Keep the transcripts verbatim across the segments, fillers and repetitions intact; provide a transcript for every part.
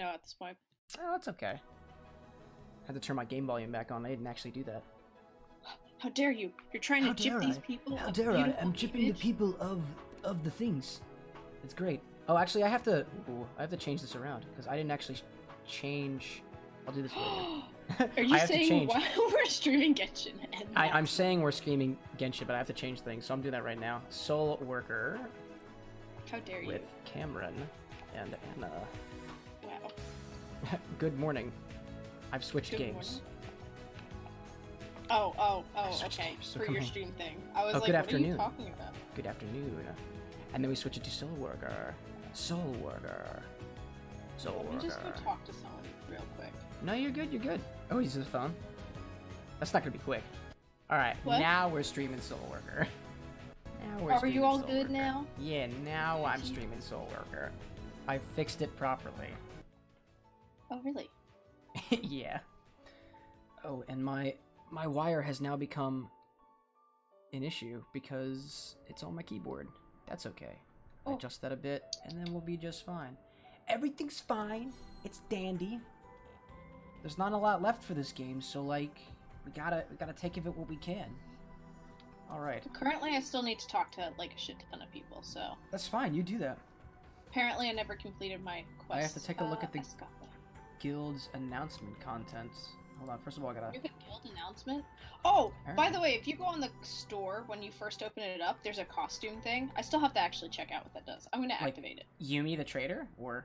actually know at this point. Oh, that's okay. I had to turn my game volume back on. I didn't actually do that. How dare you? You're trying How to gyp I? these people? How dare I? I'm gypping the people of of the things. It's great. Oh, actually, I have to. Ooh, I have to change this around because I didn't actually change. I'll do this later. Are you I have saying to change. While we're streaming Genshin? And I, I'm saying we're streaming Genshin, but I have to change things, so I'm doing that right now. SoulWorker. How dare you? With Cameron and Anna. Wow. Good morning. I've switched Good games. Morning. Oh, oh, oh, okay. So for your on. stream thing. I was oh, like, good what afternoon. are you talking about? Good afternoon. And then we switch it to SoulWorker. SoulWorker. SoulWorker. Let me just go talk to someone real quick. No, you're good, you're good. Oh, he's on the phone. That's not going to be quick. All right, what? now we're streaming SoulWorker. Now we're Are streaming you all Soul good Worker. now? Yeah, now I'm streaming SoulWorker. I fixed it properly. Oh, really? Yeah. Oh, and my... My wire has now become an issue because it's on my keyboard. That's okay. Oh. I adjust that a bit, and then we'll be just fine. Everything's fine. It's dandy. There's not a lot left for this game, so like, we gotta we gotta take of it what we can. All right. Currently, I still need to talk to like a shit ton of people, so. That's fine. You do that. Apparently, I never completed my quest. I have to take a look uh, at the guild's announcement content. Hold on, first of all, I gotta... You have a guild announcement? Oh, right. By the way, if you go on the store when you first open it up, there's a costume thing. I still have to actually check out what that does. I'm gonna like, activate it. Yumi the Trader? Or...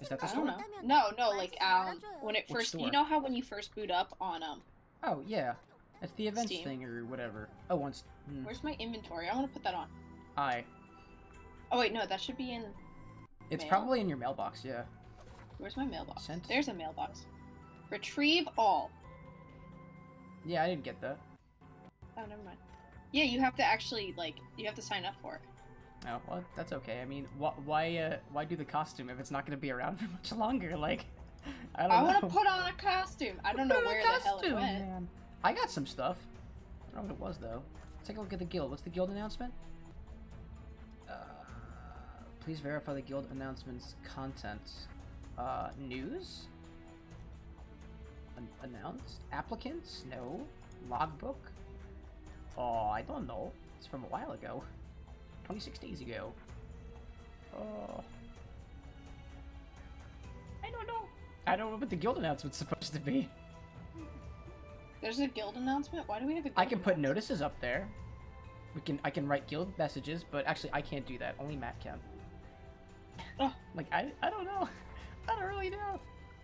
Is that the store? I don't know. No, no, like, um, when it Which first... Store? You know how when you first boot up on, um... Oh, yeah. It's the events Steam. thing or whatever. Oh, once... Hmm. Where's my inventory? I wanna put that on. I... Oh, wait, no, that should be in... It's mail? probably in your mailbox, yeah. Where's my mailbox? Sent? There's a mailbox. Retrieve all. Yeah, I didn't get that. Oh, never mind. Yeah, you have to actually, like, you have to sign up for it. Oh, well, that's okay. I mean, wh why uh, why do the costume if it's not going to be around for much longer? Like, I don't I know. I want to put on a costume. I don't put know where the hell it went. Man. I got some stuff. I don't know what it was, though. Let's take a look at the guild. What's the guild announcement? Uh, please verify the guild announcement's content. Uh, news? Announced? Applicants? No. Logbook? Oh, I don't know. It's from a while ago. twenty-six days ago. Oh. I don't know. I don't know what the guild announcement's supposed to be. There's a guild announcement? Why do we have a guild I can put notices up there. We can- I can write guild messages, but actually I can't do that. Only Matt can. Oh. Like, I- I don't know. I don't really know.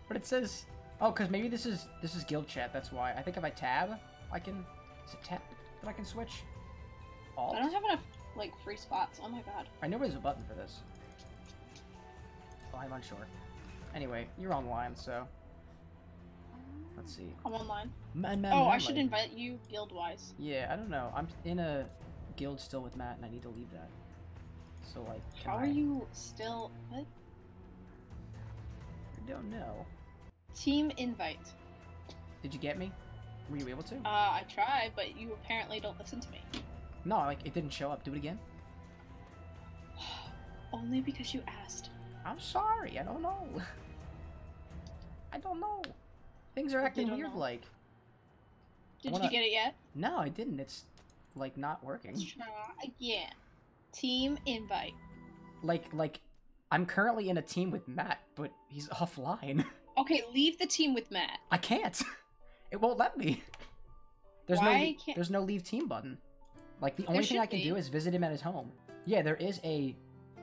But it says- Oh, because maybe this is this is guild chat, that's why. I think if I tab, I can... Is it tab that I can switch? Alt? I don't have enough, like, free spots. Oh my god. I know there's a button for this. Oh, I'm unsure. Anyway, you're online, so... Let's see. I'm online. Man, man, oh, man, I should like... invite you guild-wise. Yeah, I don't know. I'm in a guild still with Matt, and I need to leave that. So, like, How I... are you still... What? I don't know. Team invite. Did you get me? Were you able to? Uh, I tried, but you apparently don't listen to me. No, like, it didn't show up. Do it again. Only because you asked. I'm sorry, I don't know. I don't know. Things are acting weird, know. like. Did wanna... you get it yet? No, I didn't. It's, like, not working. Let's try again. Team invite. Like, like, I'm currently in a team with Matt, but he's offline. Okay, leave the team with Matt. I can't. It won't let me. There's Why no can't... there's no leave team button. Like the only thing I can be. do is visit him at his home. Yeah, there is a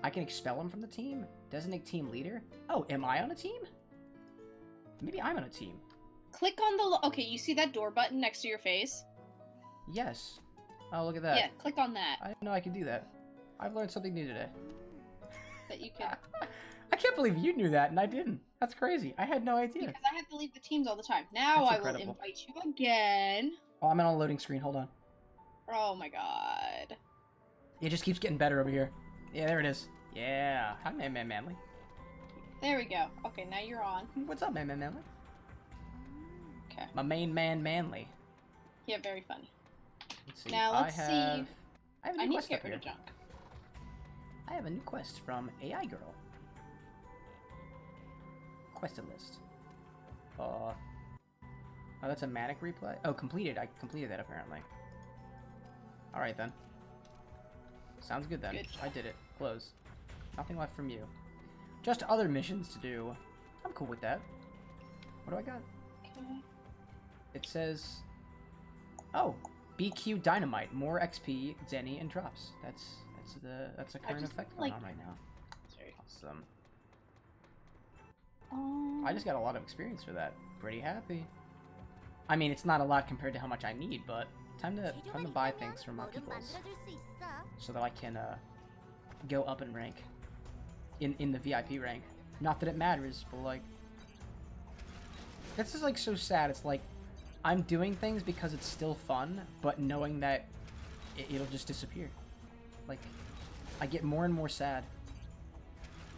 I can expel him from the team. Designate team leader. Oh, am I on a team? Maybe I'm on a team. Click on the lo Okay, you see that door button next to your face? Yes. Oh, look at that. Yeah, click on that. I didn't know I could do that. I've learned something new today. That you can I can't believe you knew that and I didn't. That's crazy. I had no idea. Because I have to leave the teams all the time. Now I will invite you again. Oh, I'm on a loading screen. Hold on. Oh my god. It just keeps getting better over here. Yeah, there it is. Yeah. Hi, Man Man Manly. There we go. Okay, now you're on. What's up, Man Man Manly? Okay. My main man Manly. Yeah, very funny. Let's see. Now let's I have... see. I have a new I need quest to get rid of junk. I have a new quest from A I Girl. requested list. Uh, oh, that's a Matic replay? Oh, completed. I completed that, apparently. Alright, then. Sounds good, then. Good. I did it. Close. Nothing left from you. Just other missions to do. I'm cool with that. What do I got? Okay. It says... Oh! B Q Dynamite. More X P, Zenny, and drops. That's that's the that's the current just, effect like, going on right now. Sorry. Awesome. Um, I just got a lot of experience for that. Pretty happy. I mean, it's not a lot compared to how much I need, but time to time to buy things from my peoples so that I can uh, go up in rank, in in the V I P rank. Not that it matters, but like, this is like so sad. It's like. I'm doing things because it's still fun, but knowing that it, it'll just disappear. Like, I get more and more sad.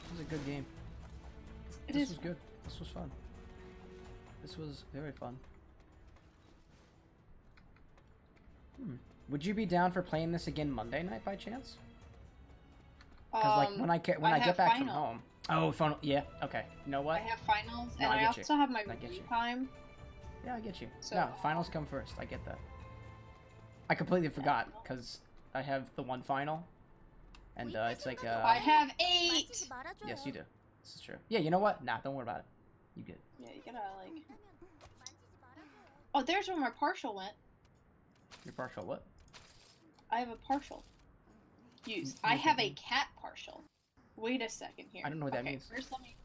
This is a good game. It this is. was good. This was fun. This was very fun. Hmm. Would you be down for playing this again Monday night by chance? Because um, like when I get when I, I get back final. from home. Oh, final. Yeah. Okay. You know what? I have finals, no, and I, I also you. have my review time. Yeah, I get you. So, no, finals come first. I get that. I completely forgot, because I have the one final, and uh, it's like, uh... I have eight! Yes, you do. This is true. Yeah, you know what? Nah, don't worry about it. You good. Yeah, you gotta, like... Oh, there's where my partial went. Your partial what? I have a partial. Used. I have a cat partial. Wait a second here. I don't know what that okay, means. First, let me...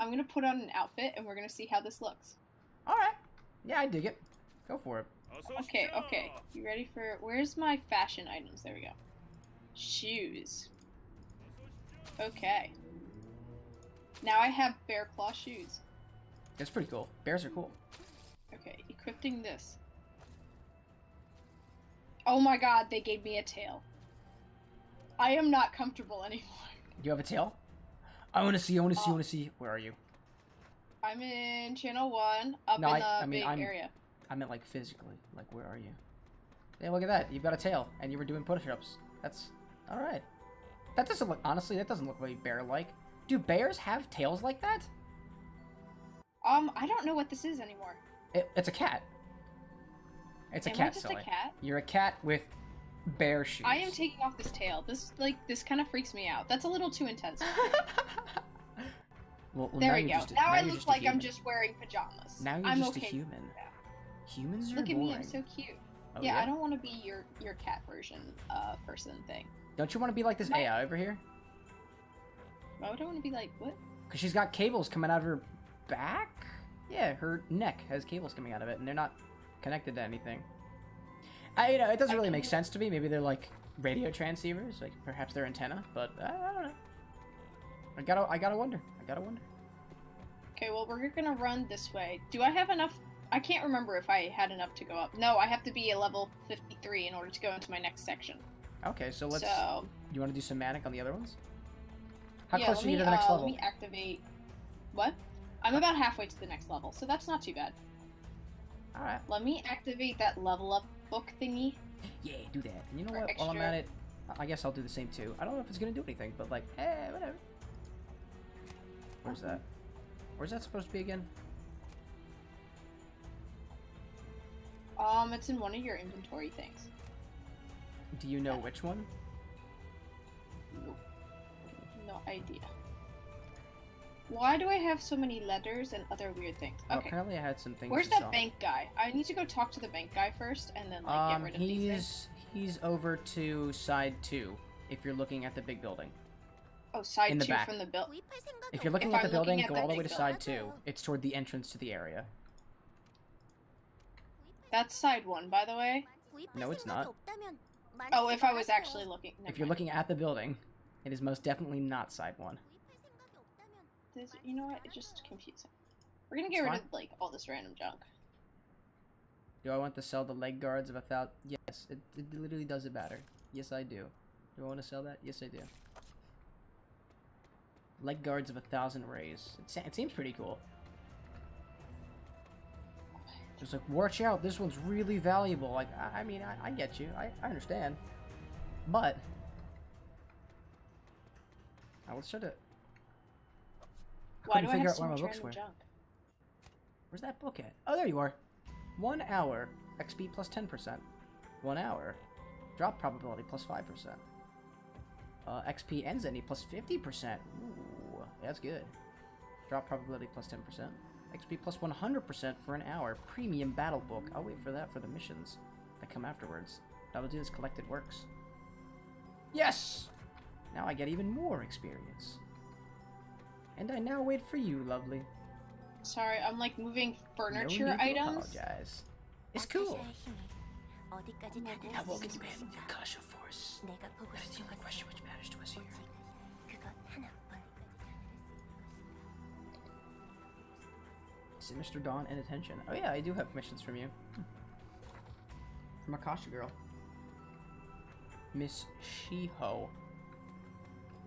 I'm gonna put on an outfit, and we're gonna see how this looks. Alright. Yeah, I dig it. Go for it. Okay, okay. You ready for... Where's my fashion items? There we go. Shoes. Okay. Now I have bear claw shoes. That's pretty cool. Bears are cool. Okay, equipping this. Oh my god, they gave me a tail. I am not comfortable anymore. You have a tail? I wanna see, I wanna see, I wanna see. Where are you? I'm in channel one, up no, in the I, I mean, big I'm, area. I meant like physically, like where are you? Hey, look at that, you've got a tail, and you were doing push-ups. That's, alright. That doesn't look, honestly, that doesn't look really bear-like. Do bears have tails like that? Um, I don't know what this is anymore. It, it's a cat. It's am a cat, I just silly. A cat? You're a cat with bear shoes. I am taking off this tail. This, like, this kind of freaks me out. That's a little too intense. Well, well, there we go. Just, now, now I look like I'm just wearing pajamas. Now you're I'm just okay a human. Humans are look boring. Look at me, I'm so cute. Oh, yeah, yeah, I don't want to be your your cat version uh, person thing. Don't you want to be like this My... A I over here? Why would I want to be like what? Because she's got cables coming out of her back? Yeah, her neck has cables coming out of it, and they're not connected to anything. I, you know, it doesn't I really make sense to me. Maybe they're like radio transceivers, like perhaps they're antenna, but I, I don't know. I gotta, I gotta wonder. I gotta wonder. Okay, well, we're gonna run this way. Do I have enough? I can't remember if I had enough to go up. No, I have to be a level fifty-three in order to go into my next section. Okay, so let's... So, you want to do some Manic on the other ones? How yeah, close are you me, to the next uh, level? let me activate... What? I'm about halfway to the next level, so that's not too bad. Alright. Let me activate that level up book thingy. Yeah, do that. And you know what? Extra. While I'm at it, I guess I'll do the same too. I don't know if it's gonna do anything, but like, hey, whatever. Where's that? Where's that supposed to be again? Um, it's in one of your inventory things. Do you know yeah. which one? No. No idea. Why do I have so many letters and other weird things? Okay. Well, apparently I had some things. Where's that saw. bank guy? I need to go talk to the bank guy first and then like um, get rid of he's, these things. He's over to side two if you're looking at the big building. Oh, side in the two back. from the building. If you're looking if at the I'm building, at go all the way to side two. It's toward the entrance to the area. That's side one, by the way. No, it's not. Oh, if I was actually looking. Never if you're mind. looking at the building, it is most definitely not side one. This, you know what? It's just confusing. We're gonna get it's rid fine. of like all this random junk. Do I want to sell the leg guards of a thousand? Yes, it, it literally doesn't matter. Yes, I do. Do I want to sell that? Yes, I do. Leg guards of a thousand rays. It, it seems pretty cool. Just like, watch out, this one's really valuable. Like, I, I mean, I, I get you. I, I understand. But... Now, let's try to... Why do I have so much random junk? Where's that book at? Oh, there you are. One hour. X P plus ten percent. One hour. Drop probability plus five percent. Uh, X P ends any plus fifty percent. Ooh, that's good. Drop probability plus ten percent. X P plus one hundred percent for an hour. Premium battle book. I'll wait for that for the missions that come afterwards. I will do this collected works. Yes! Now I get even more experience. And I now wait for you, lovely. Sorry, I'm like moving furniture no need items. To apologize. It's cool. Now we'll get in the Akasha Force. That is the only question which matters to us here. Sinister Dawn and Attention. Oh yeah, I do have missions from you. From Akasha Girl. Miss Shiho.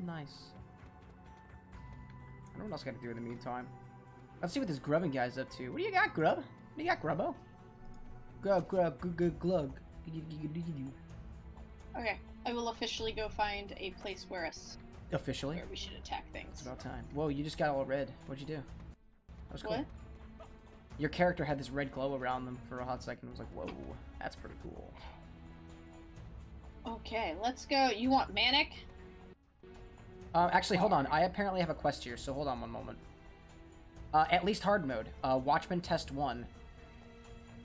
Nice. I don't know what else I gotta do in the meantime. Let's see what this grubbing guy's up to. What do you got, Grub? What do you got, Grubbo? Grub, grub, glug, glug, glug. Okay, I will officially go find a place where us. Officially? Where we should attack things. It's about time. Whoa, you just got all red. What'd you do? That was cool. What? Your character had this red glow around them for a hot second. I was like, whoa, that's pretty cool. Okay, let's go. You want Manic? Uh, actually, hold on. I apparently have a quest here, so hold on one moment. Uh, at least hard mode. Uh, Watchman Test one.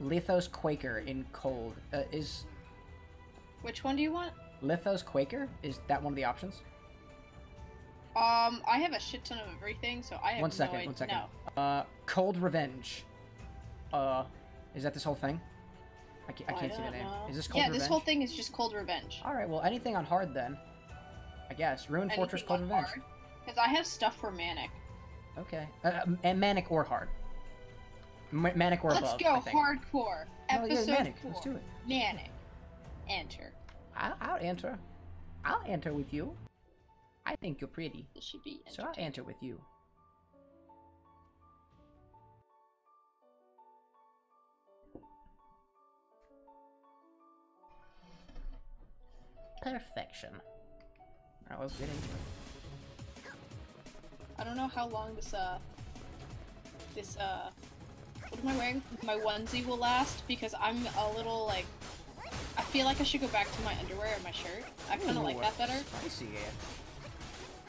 Lithos Quaker in cold. Uh, is... Which one do you want? Lithos Quaker? Is that one of the options? Um, I have a shit ton of everything, so I have one second, no one second. No. Uh, Cold Revenge. Uh, is that this whole thing? I can't, I can't I see the name. Know. Is this Cold yeah, Revenge? Yeah, this whole thing is just Cold Revenge. Alright, well, anything on hard then. I guess. Ruined anything Fortress, Cold Revenge. Because I have stuff for Manic. Okay. Uh, and Manic or hard. Ma manic or Let's above, go I think. Hardcore. Episode no, yeah, four. Let's do it. Manic. Enter. I'll, I'll enter. I'll enter with you. I think you're pretty. This should be so I'll enter with you. Perfection. Alright, let's get into it. I don't know how long this, uh... This, uh... what am I wearing? My onesie will last, because I'm a little, like... I feel like I should go back to my underwear and my shirt. I kinda Ooh, like that better. Spicy, yeah.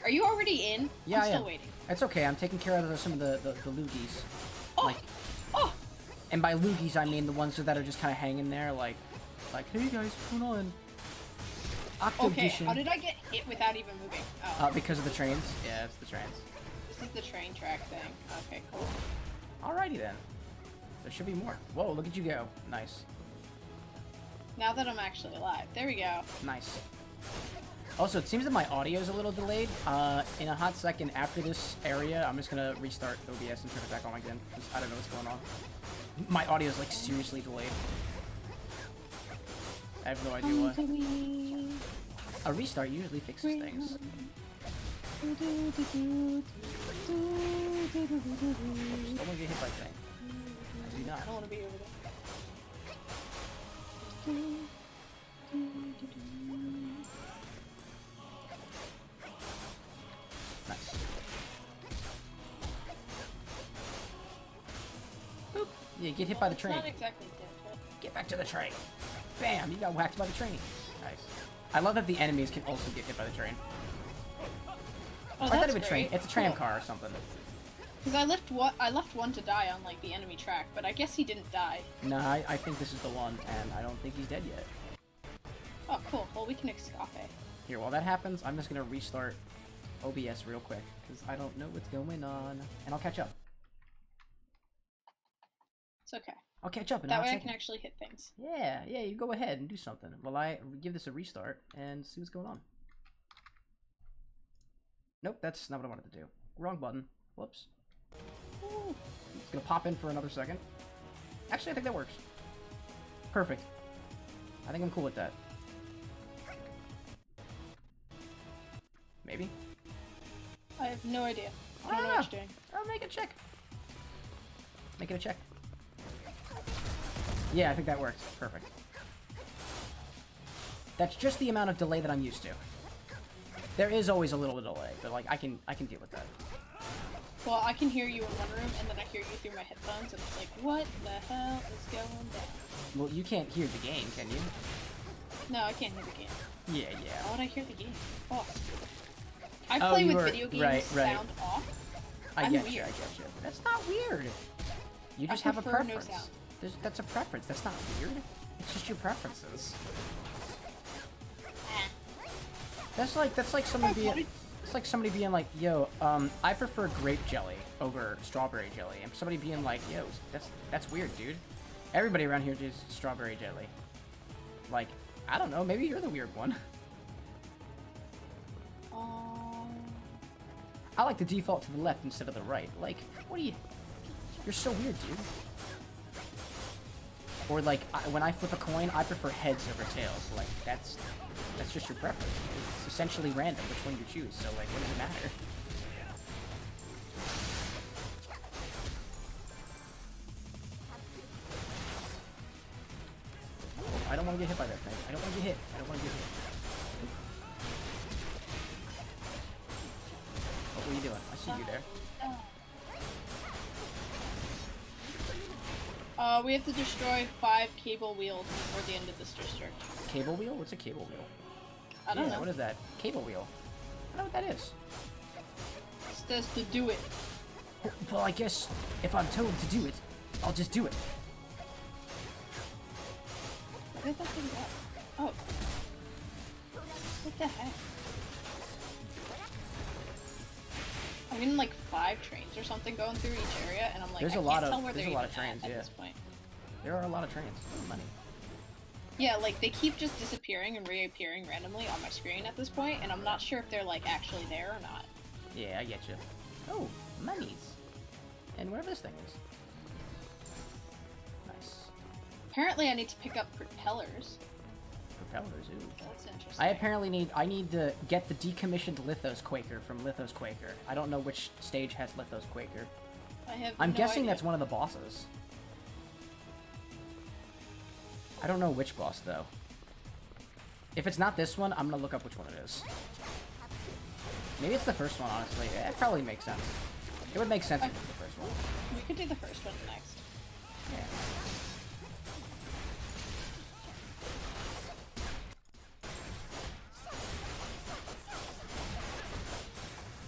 Are you already in? Yeah, I'm still yeah. waiting. It's okay, I'm taking care of some of the, the, the loogies. Oh! Like, oh! And by loogies, I mean the ones that are just kinda hanging there, like... Like, hey guys, what's going on? Octo okay, edition. How did I get hit without even moving? Oh. Uh, because of the trains? Yeah, it's the trains. This is the train track thing. Okay, cool. Alrighty then. There should be more. Whoa, look at you go. Nice. Now that I'm actually alive. There we go. Nice. Also, it seems that my audio is a little delayed. Uh, in a hot second after this area, I'm just gonna restart O B S and turn it back on again. Because I don't know what's going on. My audio is like seriously delayed. I have no idea why. A restart usually fixes things. Oops, don't want to get hit by thing. I do not. I don't want to be over there. Nice. Boop. Yeah, get hit by the train. Not exactly dead. Get back to the train. Bam! You got whacked by the train. Nice. I love that the enemies can also get hit by the train. Oh, that's great. Train. It's a tram cool. car or something. Because I left one, I left one to die on like the enemy track, but I guess he didn't die. No, I, I think this is the one, and I don't think he's dead yet. Oh, cool. Well, we can escape. Here, while that happens, I'm just gonna restart O B S real quick because I don't know what's going on, and I'll catch up. It's okay. I'll catch up. In that way I can actually hit things. Yeah, yeah, you go ahead and do something. Well, I give this a restart and see what's going on. Nope, that's not what I wanted to do. Wrong button. Whoops. Ooh. It's gonna pop in for another second. Actually, I think that works. Perfect. I think I'm cool with that. Maybe? I have no idea. I don't ah, know what you're doing. I'll make a check. Make it a check. Yeah, I think that works. Perfect. That's just the amount of delay that I'm used to. There is always a little bit of delay, but like I can I can deal with that. Well, I can hear you in one room, and then I hear you through my headphones, and it's like, what the hell is going on? Well, you can't hear the game, can you? No, I can't hear the game. Yeah, yeah. Why would I hear the game? Oh. I play oh, with were, video games right, right. sound off. I'm I get weird. you, I get you. That's not weird. You just I have a preference. No that's a preference. That's not weird. It's just your preferences. That's like that's like somebody being it's like somebody being like, yo, um, I prefer grape jelly over strawberry jelly, and somebody being like, yo, that's that's weird, dude. Everybody around here does strawberry jelly. Like, I don't know, maybe you're the weird one. Um... I like to default to the left instead of the right. Like, what are you? You're so weird, dude. Or like, I, when I flip a coin, I prefer heads over tails. Like, that's. That's just your preference. It's essentially random which one you choose, so like, what does it matter? Oh, I don't want to get hit by that thing. I don't want to get hit. I don't want to get hit. Oh, what are you doing? I see you there. Uh, we have to destroy five cable wheels before the end of this district. Cable wheel? What's a cable wheel? I don't yeah, know. What is that? Cable wheel. I don't know what that is. It's just to do it. Well, I guess if I'm told to do it, I'll just do it. Where did that thing go? Oh. What the heck? I'm in like five trains or something going through each area, and I'm like, there's I can't a lot tell of, where there's they're a lot of trains, at, yeah. at this point. There are a lot of trains. Money. Yeah, like, they keep just disappearing and reappearing randomly on my screen at this point, and I'm not sure if they're, like, actually there or not. Yeah, I get you. Oh, monies. And whatever this thing is. Nice. Apparently I need to pick up propellers. Propellers, ooh. That's interesting. I apparently need- I need to get the decommissioned Lithos Quaker from Lithos Quaker. I don't know which stage has Lithos Quaker. I have I'm no guessing idea. That's one of the bosses. I don't know which boss, though. If it's not this one, I'm gonna look up which one it is. Maybe it's the first one, honestly. It probably makes sense. It would make sense okay. if it's the first one. We could do the first one next. Yeah.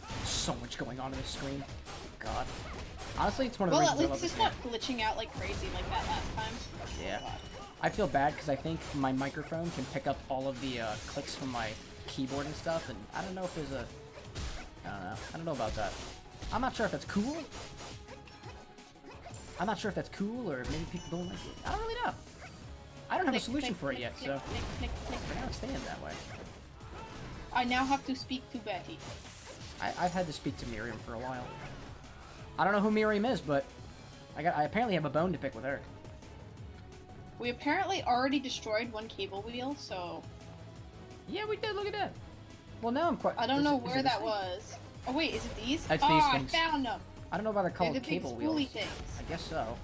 There's so much going on in this screen. God. Honestly, it's one of the well, reasons Well, at least it's not glitching out like crazy like that last time. Yeah. God. I feel bad because I think my microphone can pick up all of the uh, clicks from my keyboard and stuff, and I don't know if there's a... I don't know. I don't know about that. I'm not sure if that's cool. I'm not sure if that's cool, or maybe people don't like it. I don't really know. I don't have a solution for it yet, so... We're not staying that way. I now have to speak to Betty. I I've had to speak to Miriam for a while. I don't know who Miriam is, but I got I apparently have a bone to pick with her. We apparently already destroyed one cable wheel, so... Yeah, we did, look at that! Well, now I'm quite... I don't is know it, where that thing? was. Oh wait, is it these? It's oh, these I things. found them! I don't know about they're called the cable wheels. Things. I guess so.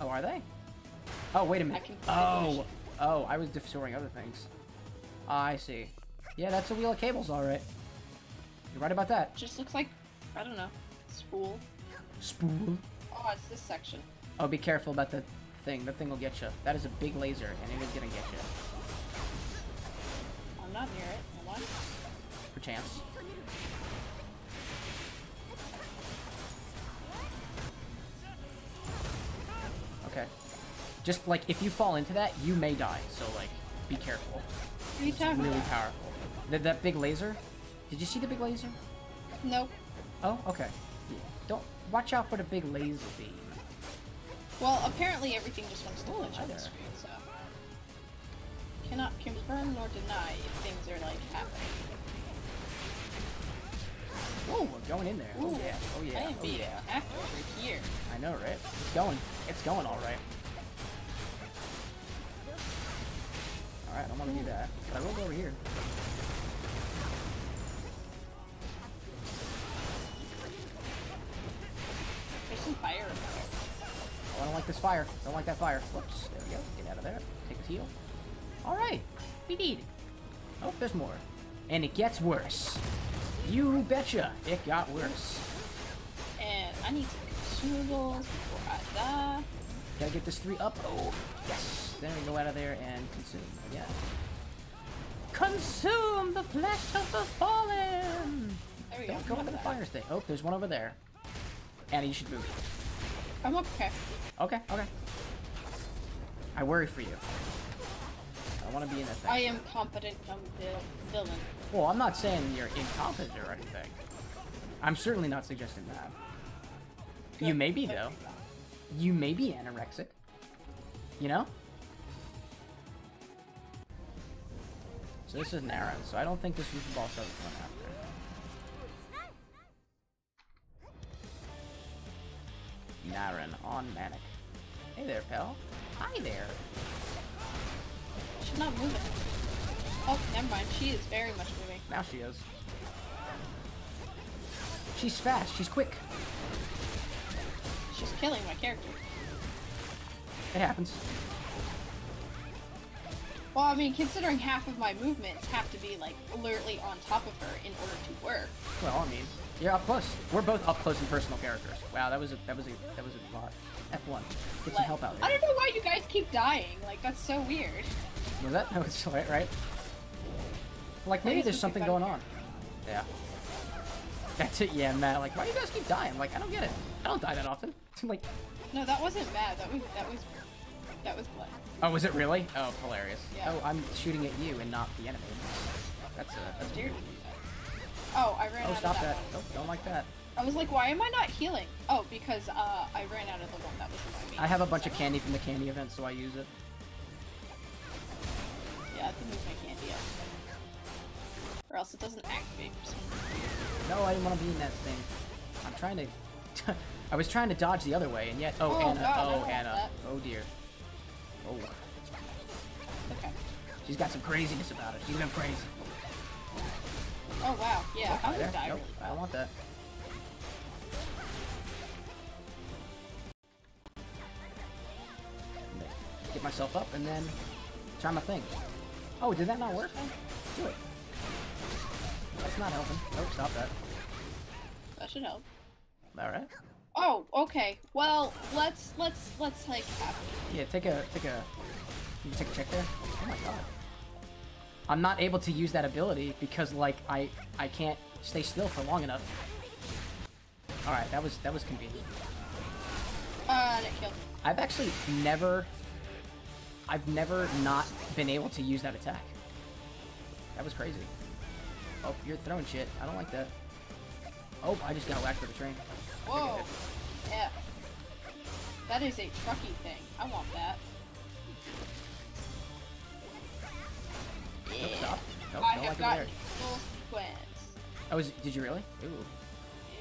Oh, are they? Oh, wait a minute. Oh! Oh, I was destroying other things. Uh, I see. Yeah, that's a wheel of cables, alright. You're right about that. Just looks like, I don't know, spool. Spool? Oh, it's this section. Oh, be careful about the... thing. That thing will get you. That is a big laser, and it is gonna get you. I'm not near it. Am I? Perchance. Okay. Just, like, if you fall into that, you may die, so, like, be careful. What are you talking about? It's really powerful. Th that big laser? Did you see the big laser? Nope. Oh, okay. Yeah. Don't- watch out for the big laser beam. Well, apparently everything just wants to glitch on the screen, so... Cannot confirm nor deny if things are, like, happening. Whoa, we're going in there. Ooh, oh yeah, oh yeah, I oh beat yeah. I right here. I know, right? It's going. It's going alright. Alright, I don't want to do that. But I will go over here. There's some fire in there. I don't like this fire. I don't like that fire. Whoops. There we go. Get out of there. Take his heal. Alright. We need it. Oh, there's more. And it gets worse. You betcha. It got worse. I need some consumables before I die. Gotta get this three up. Oh, yes. Then we go out of there and consume. Yeah. Consume the flesh of the fallen! There we Don't go. Go into the fire thing. Oh, there's one over there. Annie, you should move. I'm okay. Okay, okay. I worry for you. I want to be in that thing. I am competent, young villain. Well, I'm not saying you're incompetent or anything. I'm certainly not suggesting that. Good. You may be, though. You may be anorexic. You know? So this is an arrow, so I don't think this is the boss I was going after. Naren on Manic. Hey there, pal. Hi there. She's not moving. Oh, never mind. She is very much moving. Now she is. She's fast. She's quick. She's killing my character. It happens. Well, I mean, considering half of my movements have to be, like, alertly on top of her in order to work. Well, I mean, you're up close. We're both up close and personal characters. Wow, that was a, that was a, that was a lot. F one. Get some help out there. I don't know why you guys keep dying. Like, that's so weird. Was that? No, it's right, right? Like, maybe there's something going on. Yeah. That's it, yeah, Matt. Like, why do you guys keep dying? Like, I don't get it. I don't die that often. Like... No, that wasn't Matt. That was, that was... That was blood. Oh, was it really? Oh, hilarious. Yeah. Oh, I'm shooting at you and not the enemy. That's a... That's weird. Oh, I ran oh, out of that. Oh, stop that. Nope, don't like that. I was like, why am I not healing? Oh, because uh, I ran out of the one that was in my meat. I have a bunch of candy from the candy event, so I use it. Yeah, I have to move my candy up. Or else it doesn't activate. No, I didn't want to be in that thing. I'm trying to... I was trying to dodge the other way, and yet... Oh, oh Anna. God, oh, Anna. Oh, dear. Oh. Okay. She's got some craziness about her. She's been crazy. Oh, wow. Yeah, oh, I would die nope, really I don't want that. Get myself up, and then try my thing. Oh, did that not work? Do it. That's not helping. Oh, stop that. That should help. Alright. Oh, okay. Well, let's, let's, let's, like, have it. Yeah, take a, take a, you can take a check there. Oh my god. I'm not able to use that ability because, like, I, I can't stay still for long enough. Alright, that was, that was convenient. Uh, that killed. I've actually never... I've never not been able to use that attack. That was crazy. Oh, you're throwing shit. I don't like that. Oh, I just got whacked with a train. Whoa! Yeah. That is a trucky thing. I want that. Yeah. Nope, stop. Nope, I don't have like it there. Full sequence. Oh, is it, did you really? Ooh. Yeah.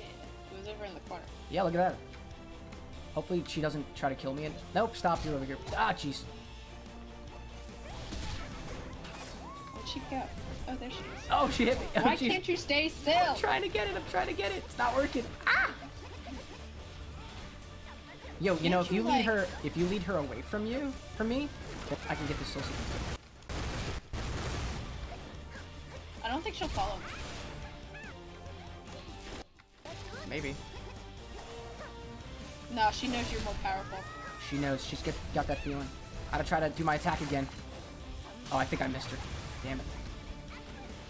It was over in the corner. Yeah, look at that. Hopefully she doesn't try to kill me. And nope, stop. You're over here. Ah, jeez. She go? Oh, there she is. Oh, she hit me. Oh, why geez. Can't you stay still? I'm trying to get it. I'm trying to get it. It's not working. Ah! Yo, you can't know, if you, you lead like... her, if you lead her away from you, from me, I can get this soul sequence. I don't think she'll follow me. Maybe. No, she knows you're more powerful. She knows. She's get, got that feeling. I gotta try to do my attack again. Oh, I think I missed her. Damn it.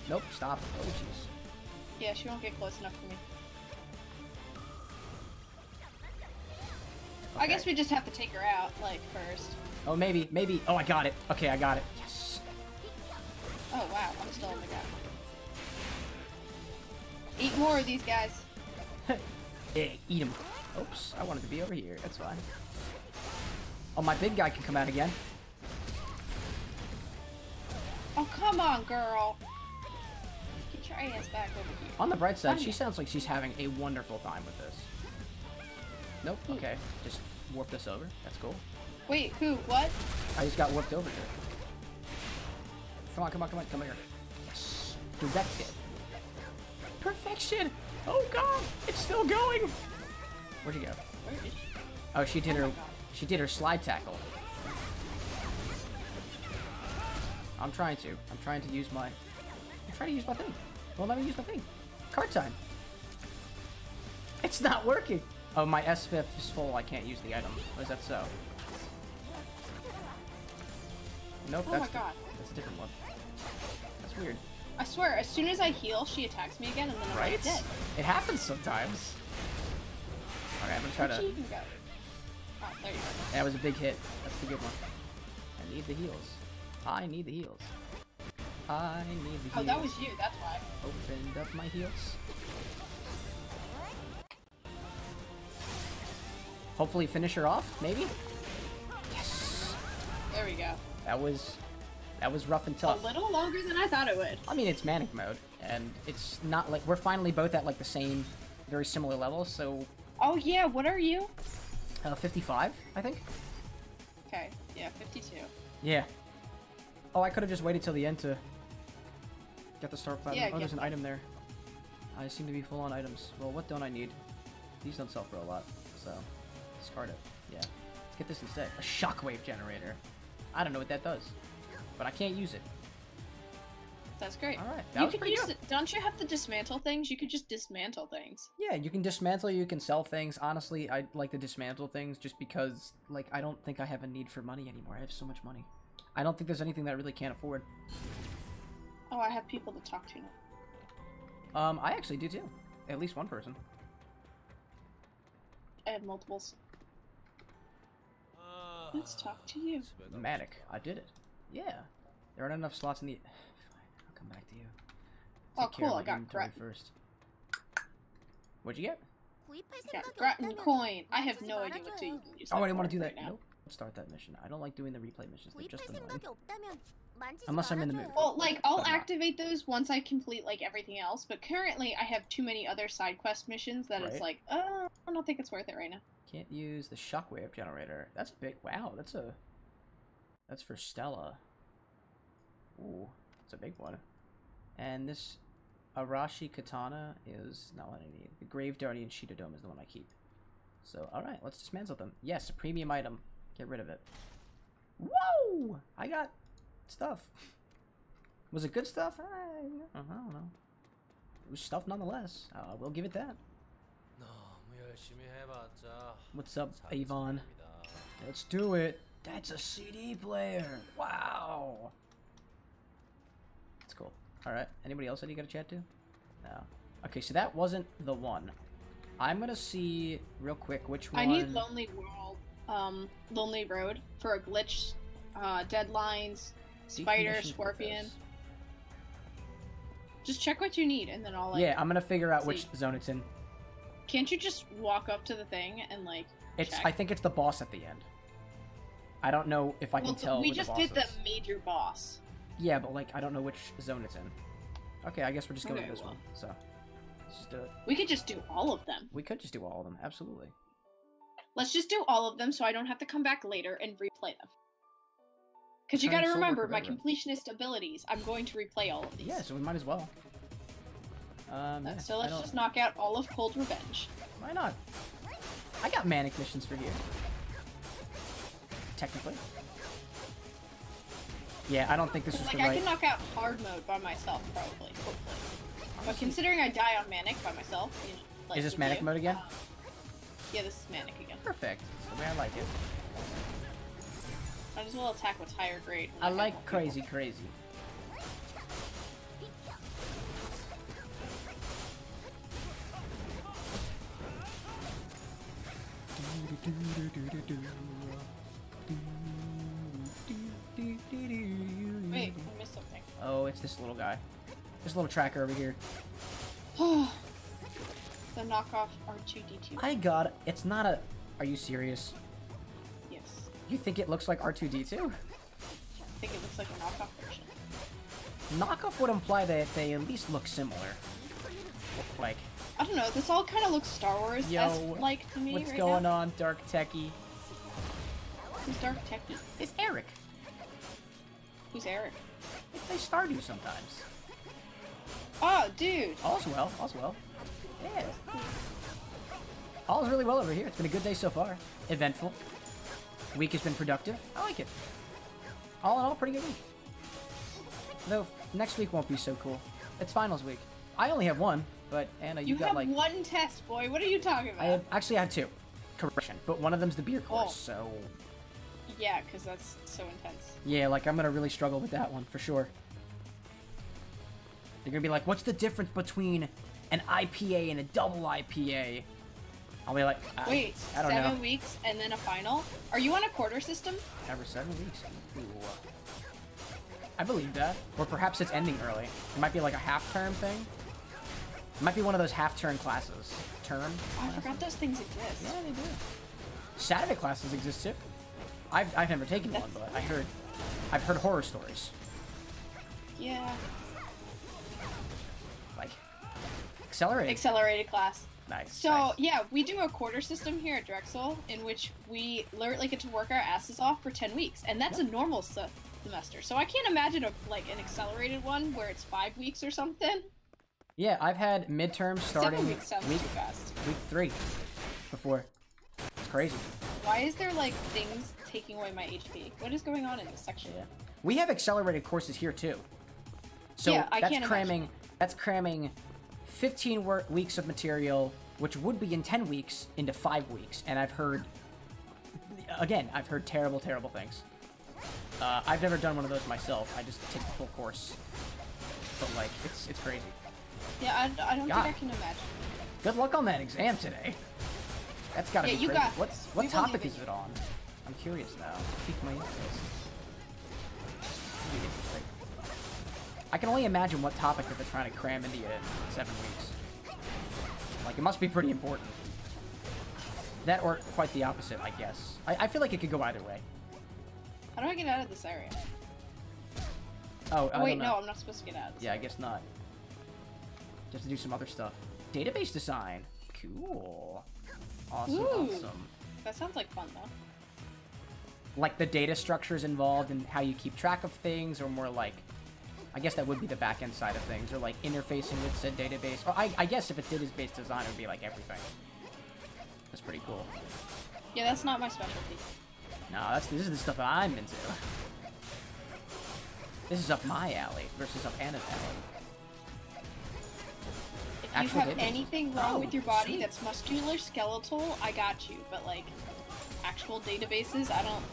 Nope, stop. Oh, jeez. Yeah, she won't get close enough to me. Okay. I guess we just have to take her out, like, first. Oh, maybe, maybe. Oh, I got it. Okay, I got it. Yes. Oh, wow. I'm still on the ground. Eat more of these guys. Hey, eat them. Oops, I wanted to be over here. That's fine. Oh, my big guy can come out again. Oh, come on, girl. Get your ass back over here. On the bright side, Fun she it. sounds like she's having a wonderful time with this. Nope. Who? Okay. Just warp this over. That's cool. Wait, who? What? I just got warped over here. Come on, come on, come on, come here. Yes. Direct it. Perfection! Oh, God! It's still going! Where'd you go? Where is she? Oh, she did oh her... She did her slide tackle. I'm trying to. I'm trying to use my... I'm trying to use my thing. Well, let me use my thing. Card time. It's not working. Oh, my S five is full. I can't use the item. Oh, is that so? Nope, oh that's, my God. that's a different one. That's weird. I swear, as soon as I heal, she attacks me again, and then I'm right? like dead. It happens sometimes. Alright, I'm gonna try Where'd to... Even go? Oh, there you go. That was a big hit. That's the good one. I need the heals. I need the heals. I need the heals. Oh, that was you. That's why. Opened up my heals. Hopefully finish her off, maybe? Yes! There we go. That was... That was rough and tough. A little longer than I thought it would. I mean, it's manic mode, and it's not like... We're finally both at, like, the same, very similar level, so... Oh, yeah, what are you? Uh, fifty-five, I think. Okay, yeah, fifty-two. Yeah. Oh, I could have just waited till the end to get the Star Platinum. Yeah, oh, there's an item there. I seem to be full on items. Well, what don't I need? These don't sell for a lot, so... Discard it. Yeah. Let's get this instead. A shockwave generator. I don't know what that does. But I can't use it. That's great. All right, that you was could pretty use good. It. Don't you have to dismantle things? You could just dismantle things. Yeah, you can dismantle. You can sell things. Honestly, I like to dismantle things just because, like, I don't think I have a need for money anymore. I have so much money. I don't think there's anything that I really can't afford. Oh, I have people to talk to now. Um, I actually do too. At least one person. I have multiples. Uh, Let's talk to you. Manic. I did it. Yeah, there aren't enough slots in the. I'll come back to you. Take oh, cool! I got Grat first. What'd you get? I got Gratin coin. I have no idea what to use. Oh, I didn't want to do that. Right nope. Let's start that mission. I don't like doing the replay missions. They're just annoying. Unless I'm in the mood. Well, like I'll activate those once I complete like everything else. But currently, I have too many other side quest missions that right. it's like, oh, I don't think it's worth it right now. Can't use the shockwave generator. That's a big. Wow, that's a. That's for Stella. Ooh, it's a big one. And this Arashi Katana is not what I need. The Grave Guardian Shida Dome is the one I keep. So, alright, let's dismantle them. Yes, a premium item. Get rid of it. Whoa! I got stuff. Was it good stuff? I, I don't know. It was stuff nonetheless. Uh, we'll give it that. What's up, Avon? Let's do it. That's a C D player! Wow! That's cool. Alright, anybody else that you gotta chat to? No. Okay, so that wasn't the one. I'm gonna see real quick which one... I need Lonely World, um, Lonely Road for a glitch, uh, deadlines, spider, scorpion. Purpose. Just check what you need and then I'll, like... Yeah, I'm gonna figure out see. which zone it's in. Can't you just walk up to the thing and, like, It's. Check? I think it's the boss at the end. I don't know if I well, can tell. We just did the major boss. Yeah, but like I don't know which zone it's in. Okay, I guess we're just going okay, with this well. one. So let's just do it. We could just do all of them. We could just do all of them, absolutely. Let's just do all of them so I don't have to come back later and replay them. Because you got to remember my completionist abilities. I'm going to replay all of these. Yeah, so we might as well. Um, uh, yeah, so let's just knock out all of Cold Revenge. Why not? I got manic missions for you. Technically. Yeah, I don't think this is like, the right... Like, I can knock out hard mode by myself, probably. Hopefully. But considering I die on manic by myself, you know... Like is this manic do, mode again? Um, yeah, this is manic again. Perfect. That's the way I like it. Might as well attack what's higher grade. I like crazy, people. crazy. Do, do, do, do, do, do. Wait, I missed something. Oh, it's this little guy. This little tracker over here. The knockoff R two D two. I got it. It's not a... Are you serious? Yes. You think it looks like R two D two? I think it looks like a knockoff version. Knockoff would imply that they at least look similar. Like... I don't know, this all kind of looks Star Wars-like to me right now. What's going on, Dark Techie? Who's Dark Techie? It's Eric. Who's Eric? They play Stardew sometimes. Oh, dude! All's well, all's well. Yeah. All's really well over here. It's been a good day so far. Eventful. Week has been productive. I like it. All in all, pretty good week. Though, next week won't be so cool. It's finals week. I only have one. But Anna, you, you got have like one test, boy. What are you talking about? I have, actually, I have two. Correction, but one of them's the beer course, oh. so. Yeah, because that's so intense. Yeah, like I'm gonna really struggle with that one for sure. You're gonna be like, what's the difference between an I P A and a double I P A? I'll be like, I, wait, I don't seven know. weeks and then a final? Are you on a quarter system? Every seven weeks. Ooh. I believe that. Or perhaps it's ending early. It might be like a half-term thing. It might be one of those half-term classes. Term? Oh, I forgot those things exist. Yeah, they do. Saturday classes exist too. I've I've never taken That's... one, but I heard I've heard horror stories. Yeah. Like accelerated. Accelerated class. Nice. So nice. yeah, we do a quarter system here at Drexel in which we literally get to work our asses off for ten weeks, and that's yep. a normal se semester. So I can't imagine a like an accelerated one where it's five weeks or something. Yeah, I've had midterms starting week, week, week three before. It's crazy. Why is there like things taking away my H P? What is going on in this section? Yeah. We have accelerated courses here too. So yeah, I that's can't cramming. Imagine. That's cramming fifteen weeks of material, which would be in ten weeks, into five weeks. And I've heard, again, I've heard terrible, terrible things. Uh, I've never done one of those myself. I just take the full course. But like, it's it's crazy. Yeah, I, I don't God. think I can imagine. Good luck on that exam today. That's gotta yeah, be you crazy. Got What's, what we topic is it, it on? I'm curious now. Pique my interest. I can only imagine what topic that they're trying to cram into you in seven weeks. Like, it must be pretty important. That or quite the opposite, I guess. I, I feel like it could go either way. How do I get out of this area? Oh, oh wait, no, I'm not supposed to get out of this Yeah, area. I guess not. Just to do some other stuff. Database design. Cool. Awesome, Ooh, awesome. That sounds like fun, though. Like the data structures involved and how you keep track of things, or more like... I guess that would be the back-end side of things, or like interfacing with said database. Or I, I guess if it's database design, it would be like everything. That's pretty cool. Yeah, that's not my specialty. No, that's, this is the stuff that I'm into. This is up my alley versus up Anna's alley. If Actual you have database. anything wrong oh, with your body sweet. that's muscular, skeletal, I got you. But like, actual databases, I don't...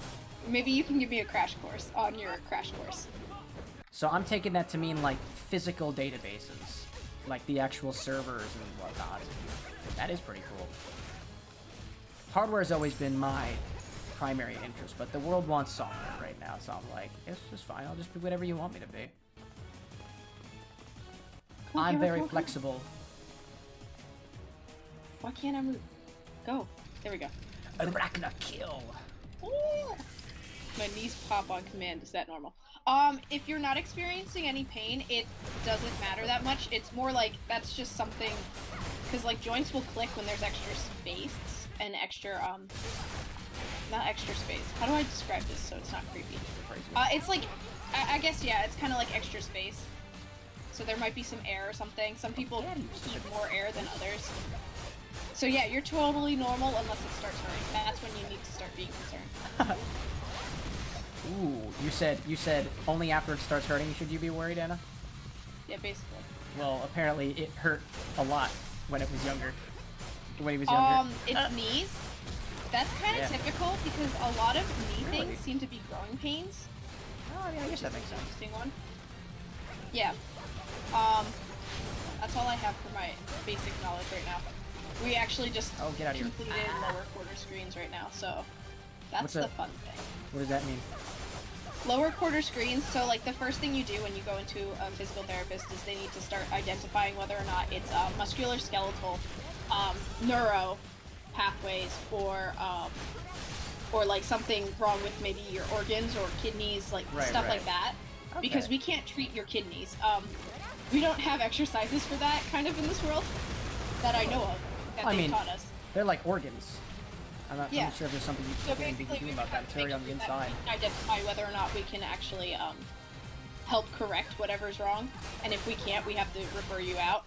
Maybe you can give me a crash course on your crash course. So I'm taking that to mean, like, physical databases. Like, the actual servers and whatnot. That is pretty cool. Hardware has always been my primary interest, but the world wants software right now, so I'm like, it's just fine, I'll just be whatever you want me to be. Cool, I'm very cool, flexible. Why can't I move? Go. There we go. Arachna kill! Ooh. My knees pop on command. Is that normal? Um, if you're not experiencing any pain, it doesn't matter that much. It's more like, that's just something, because like joints will click when there's extra space and extra, um, not extra space. How do I describe this so it's not creepy? Uh, it's like, I, I guess, yeah, it's kind of like extra space. So there might be some air or something. Some people need more air than others. So yeah, you're totally normal unless it starts hurting. That's when you need to start being concerned. Ooh, you said, you said only after it starts hurting should you be worried, Anna? Yeah, basically. Well, apparently it hurt a lot when it was younger. When he was younger. Um, it's uh. knees. That's kind of yeah. typical because a lot of knee really? things seem to be growing pains. Oh, yeah, I guess that makes sense. Interesting one. Yeah. Um, that's all I have for my basic knowledge right now. We actually just oh, get out completed of here. lower quarter screens right now, so that's What's the a... fun thing. What does that mean? Lower quarter screens, so like the first thing you do when you go into a physical therapist is they need to start identifying whether or not it's uh, muscular, skeletal, um, neuro pathways, or um, or like something wrong with maybe your organs or kidneys, like right, stuff right. like that. Okay. Because we can't treat your kidneys. Um, we don't have exercises for that kind of in this world that I know of that I they mean, taught us. They're like organs. I'm not, yeah. I'm not sure if there's something you so can be doing about that material on the inside. We can identify whether or not we can actually um, help correct whatever's wrong, and if we can't, we have to refer you out.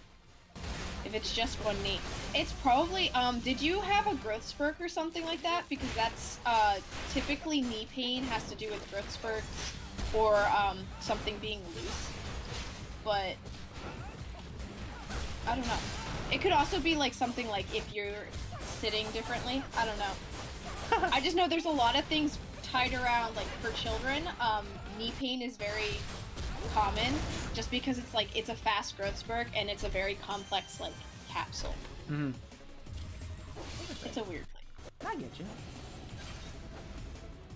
If it's just one knee, it's probably. Um, did you have a growth spurt or something like that? Because that's uh, typically knee pain has to do with growth spurts or um, something being loose. But I don't know. It could also be like something like if you're sitting differently. I don't know. I just know there's a lot of things tied around like for children. Um, knee pain is very common just because it's like it's a fast growth spurt and it's a very complex like capsule. Mm-hmm. It's a weird thing. I get you.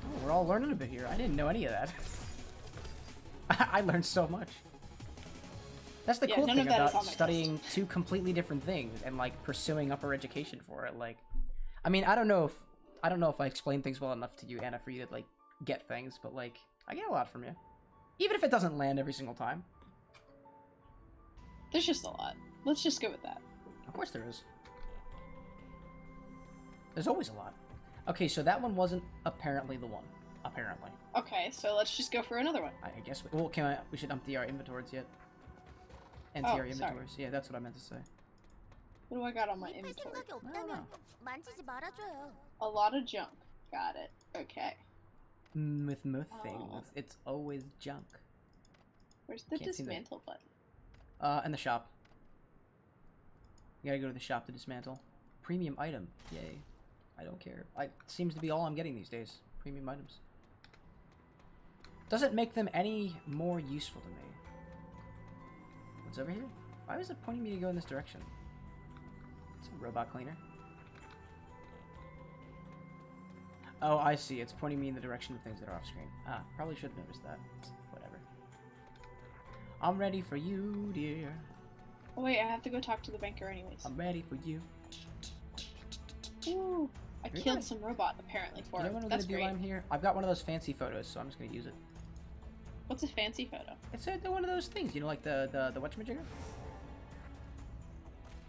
Oh, we're all learning a bit here. I didn't know any of that. I learned so much. That's the yeah, cool thing about studying test. two completely different things and like pursuing upper education for it. Like, I mean, I don't know if I don't know if I explained things well enough to you, Anna, for you to like get things, but like I get a lot from you, even if it doesn't land every single time. There's just a lot. Let's just go with that. Of course there is. There's always a lot. Okay, so that one wasn't apparently the one. Apparently. Okay, so let's just go for another one. I guess. We, well, can I? We should empty our inventories yet. Empty oh, our inventories. Sorry. Yeah, that's what I meant to say. What do I got on my inventory? I don't know. A lot of junk. Got it. Okay. With most things, it's always junk. Where's the dismantle button? Uh, in the shop. You gotta go to the shop to dismantle. Premium item. Yay. I don't care. I seems to be all I'm getting these days. Premium items. Doesn't make them any more useful to me. What's over here? Why was it pointing me to go in this direction? It's a robot cleaner. Oh, I see. It's pointing me in the direction of things that are off screen. Ah, probably should have noticed that. Whatever. I'm ready for you, dear. Oh, wait, I have to go talk to the banker anyways. I'm ready for you. Ooh, I really? killed some robot apparently for it. You know what I'm That's gonna do while I'm here? I've got one of those fancy photos, so I'm just gonna use it. What's a fancy photo? It's a, one of those things, you know, like the the, the whatchamajigger?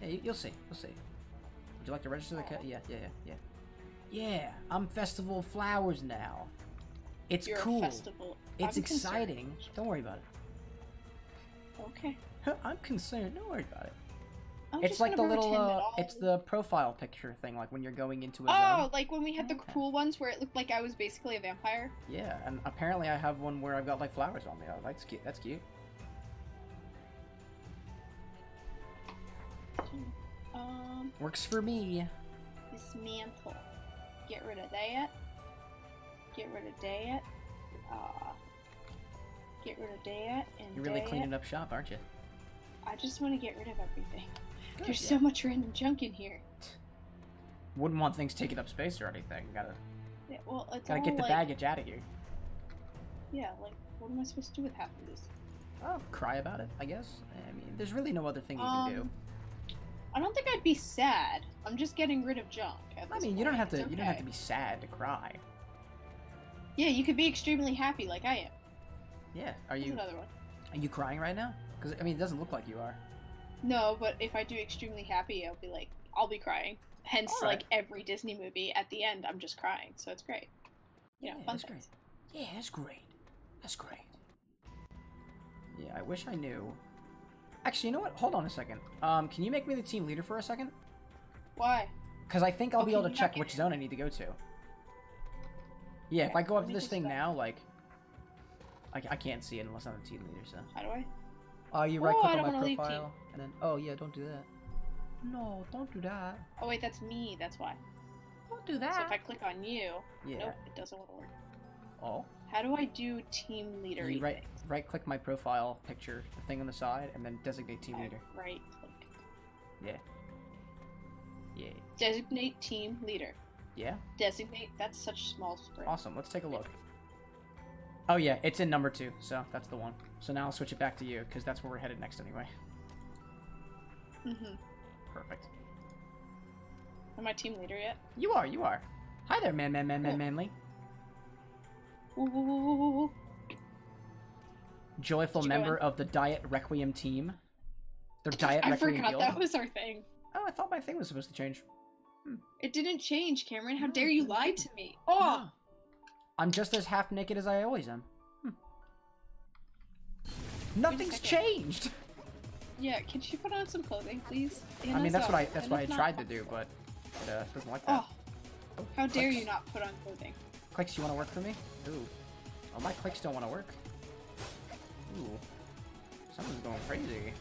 Yeah, you, you'll see. You'll see. Would you like to register the cat? Yeah, yeah, yeah, yeah. Yeah, I'm Festival of Flowers now. It's You're cool. A festival. It's I'm exciting. Concerned. Don't worry about it. Okay. I'm concerned. Don't worry about it. I'm it's like the little, uh, it's the profile picture thing, like when you're going into a Oh, zone. Like when we had the okay. cool ones where it looked like I was basically a vampire. Yeah, and apparently I have one where I've got like flowers on me. Oh, that's cute. That's cute. Um, Works for me. Dismantle. Get rid of that. Get rid of that. Uh, get rid of that. And you're really that. cleaning up shop, aren't you? I just want to get rid of everything. Good, There's yeah. so much random junk in here. Wouldn't want things taking up space or anything. Gotta, yeah, well, it's gotta get the like, baggage out of here. Yeah, like, what am I supposed to do with half of this? Oh, cry about it, I guess. I mean, there's really no other thing you um, can do. I don't think I'd be sad. I'm just getting rid of junk. At I mean, point. you don't have to. Okay. You don't have to be sad to cry. Yeah, you could be extremely happy, like I am. Yeah. Are Here's you? Another one. Are you crying right now? Because I mean, it doesn't look like you are. No, but if I do extremely happy, I'll be like, I'll be crying. Hence, right. like every Disney movie, at the end, I'm just crying. So it's great. You know, yeah, fun that's things. great. Yeah, that's great. That's great. Yeah, I wish I knew. Actually, you know what? Hold on a second. Um, can you make me the team leader for a second? Why? Because I think I'll oh, be able to check which it? zone I need to go to. Yeah, okay, if I go up to this thing stuff. now, like, I, I can't see it unless I'm the team leader. So how do I? Oh, uh, you right click on my profile, and then oh yeah, don't do that. No, don't do that. Oh wait, that's me. That's why. Don't do that. So if I click on you, yeah. nope, it doesn't work. Oh. How do I do team leader? You right, right click my profile picture, the thing on the side, and then designate team leader. I right click. Yeah. Yeah. Designate team leader. Yeah. Designate. That's such small print. Awesome. Let's take a look. Oh yeah, it's in number two, so that's the one. So now I'll switch it back to you, because that's where we're headed next anyway. Mm-hmm. Perfect. Am I team leader yet? You are, you are. Hi there, man, man, man, man, manly. Ooh. Joyful member of the Diet Requiem team. Their Diet I Requiem forgot guild. That was our thing. Oh, I thought my thing was supposed to change. Hmm. It didn't change, Cameron. How dare you lie to me? Oh! No. I'm just as half naked as I always am. Hmm. Nothing's changed. Yeah, can she put on some clothing, please? Anna's I mean, that's what I—that's what I tried to do, but it uh, doesn't like that. Oh, oh, how dare you not put on clothing? Clicks, you want to work for me? Ooh. Oh, my clicks don't want to work. Ooh. Someone's going crazy.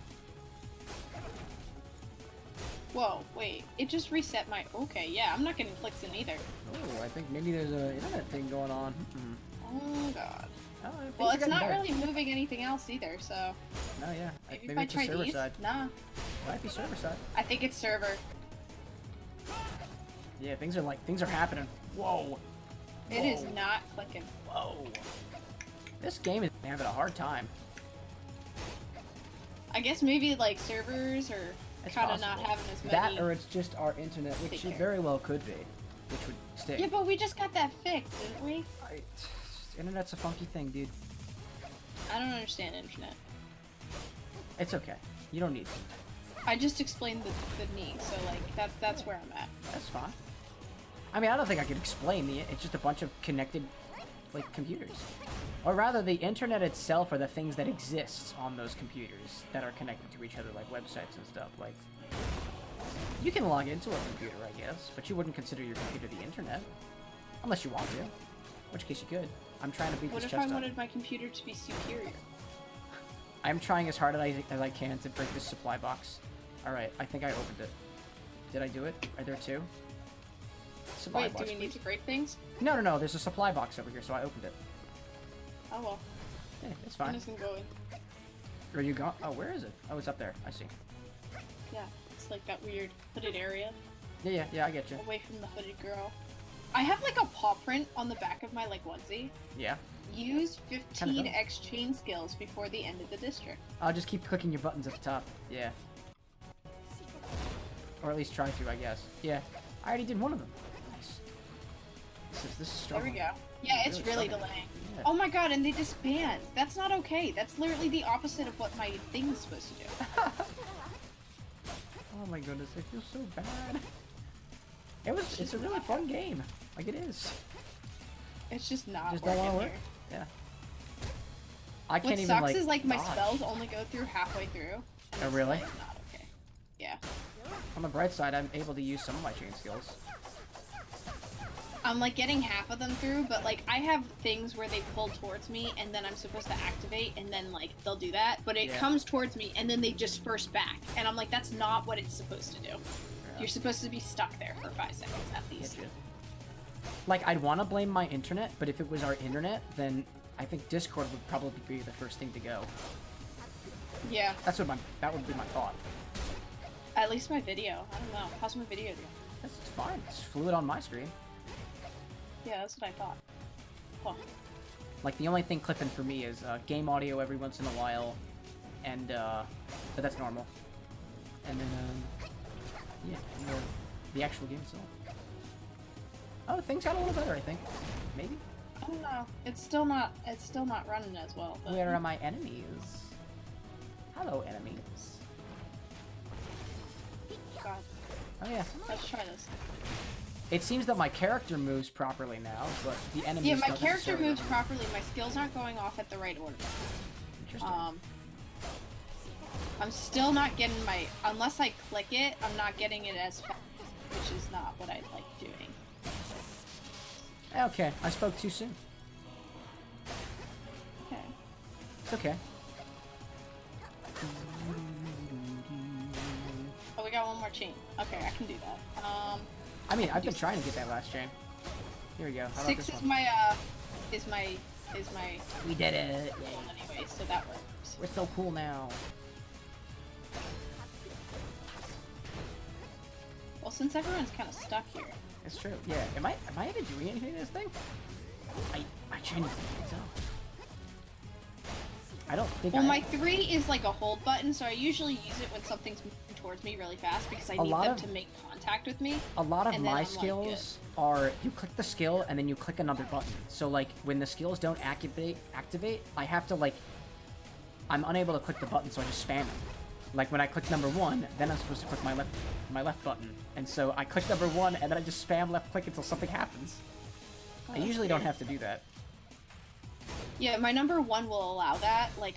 Whoa, wait, it just reset my... Okay, yeah, I'm not getting clicks in either. Oh, I think maybe there's a internet thing going on. Mm-hmm. Oh, God. Oh, well, it's not better. Really moving anything else either, so... No, yeah. Maybe, maybe if it's I try server these? Side. Nah. Might be server side. I think it's server. Yeah, things are like... Things are happening. Whoa. Whoa. It is not clicking. Whoa. This game is having a hard time. I guess maybe, like, servers or... kind of not having as many. That or it's just our internet, which it very well could be, which would stick. Yeah, but we just got that fixed, didn't we? I, internet's a funky thing, dude. I don't understand internet. It's okay. You don't need it. I just explained the, the knee, so like that that's where I'm at. That's fine. I mean, I don't think I could explain the. It's just a bunch of connected, like, computers, or rather, the internet itself are the things that exist on those computers that are connected to each other, like websites and stuff. Like, you can log into a computer, I guess, but you wouldn't consider your computer the internet, unless you want to. In which case, you could. I'm trying to beat this chest up. What if I wanted my computer to be superior? I'm trying as hard as I, as I can to break this supply box. All right, I think I opened it. Did I do it? Are there two? Supply Wait, box, do we need please. to break things? No, no, no. There's a supply box over here, so I opened it. Oh, well. Yeah, it's fine. I'm just gonna go in. Are you gone? Oh, where is it? Oh, it's up there. I see. Yeah, it's like that weird hooded area. Yeah, yeah, yeah, I get you. Away from the hooded girl. I have like a paw print on the back of my, like, onesie. Yeah. Use fifteen X chain skills before the end of the district. I'll just keep clicking your buttons at the top. Yeah. Or at least try to, I guess. Yeah. I already did one of them. This is, this is there we go. Yeah, it's, it's really, really delaying. Yeah. Oh my god, and they disband. That's not okay. That's literally the opposite of what my thing is supposed to do. Oh my goodness, I feel so bad. It was. It's, it's a really fun game. Like, it is. It's just not just working here. Work. Yeah. I can't what even, like, What sucks is, like, my dodge. spells only go through halfway through. Oh, really? Like, not okay. Yeah. On the bright side, I'm able to use some of my chain skills. I'm, like, getting half of them through, but, like, I have things where they pull towards me, and then I'm supposed to activate, and then, like, they'll do that, but it yeah. comes towards me, and then they disperse back, and I'm like, that's not what it's supposed to do. Yeah. You're supposed to be stuck there for five seconds, at least. Like, I'd want to blame my internet, but if it was our internet, then I think Discord would probably be the first thing to go. Yeah. That's what my, that would be my thought. At least my video. I don't know. How's my video doing? That's fine. It's fluid on my screen. Yeah, that's what I thought. Huh. Like, the only thing clipping for me is uh, game audio every once in a while, and uh, but that's normal. And then, um, yeah, and the, the actual game itself. Oh, things got a little better, I think. Maybe. I don't know. It's still not. It's still not running as well. But... Where are my enemies? Hello, enemies. God. Oh yeah. Let's try this. It seems that my character moves properly now, but the enemy. Yeah, my character moves properly. My skills aren't going off at the right order. Interesting. Um, I'm still not getting my. Unless I click it, I'm not getting it as fast, which is not what I like doing. Okay, I spoke too soon. Okay. It's okay. Oh, we got one more chain. Okay, I can do that. Um. I mean, I've been trying to get that last chain. Here we go. How Six about this is one? my, uh, is my, is my... We did it! Anyway, so that works. We're so cool now. Well, since everyone's kind of stuck here. It's true. Yeah. Am I, am I even doing anything to this thing? I, I changed things up. I don't think Well, I my have... three is like a hold button, so I usually use it when something's moving towards me really fast because I a need them of, to make contact with me. A lot of my I'm skills like, are, you click the skill and then you click another button. So like, when the skills don't activate, activate, I have to like, I'm unable to click the button, so I just spam them. Like, when I click number one, then I'm supposed to click my left, my left button. And so I click number one and then I just spam left click until something happens. Oh, I usually weird. don't have to do that. Yeah, my number one will allow that. Like,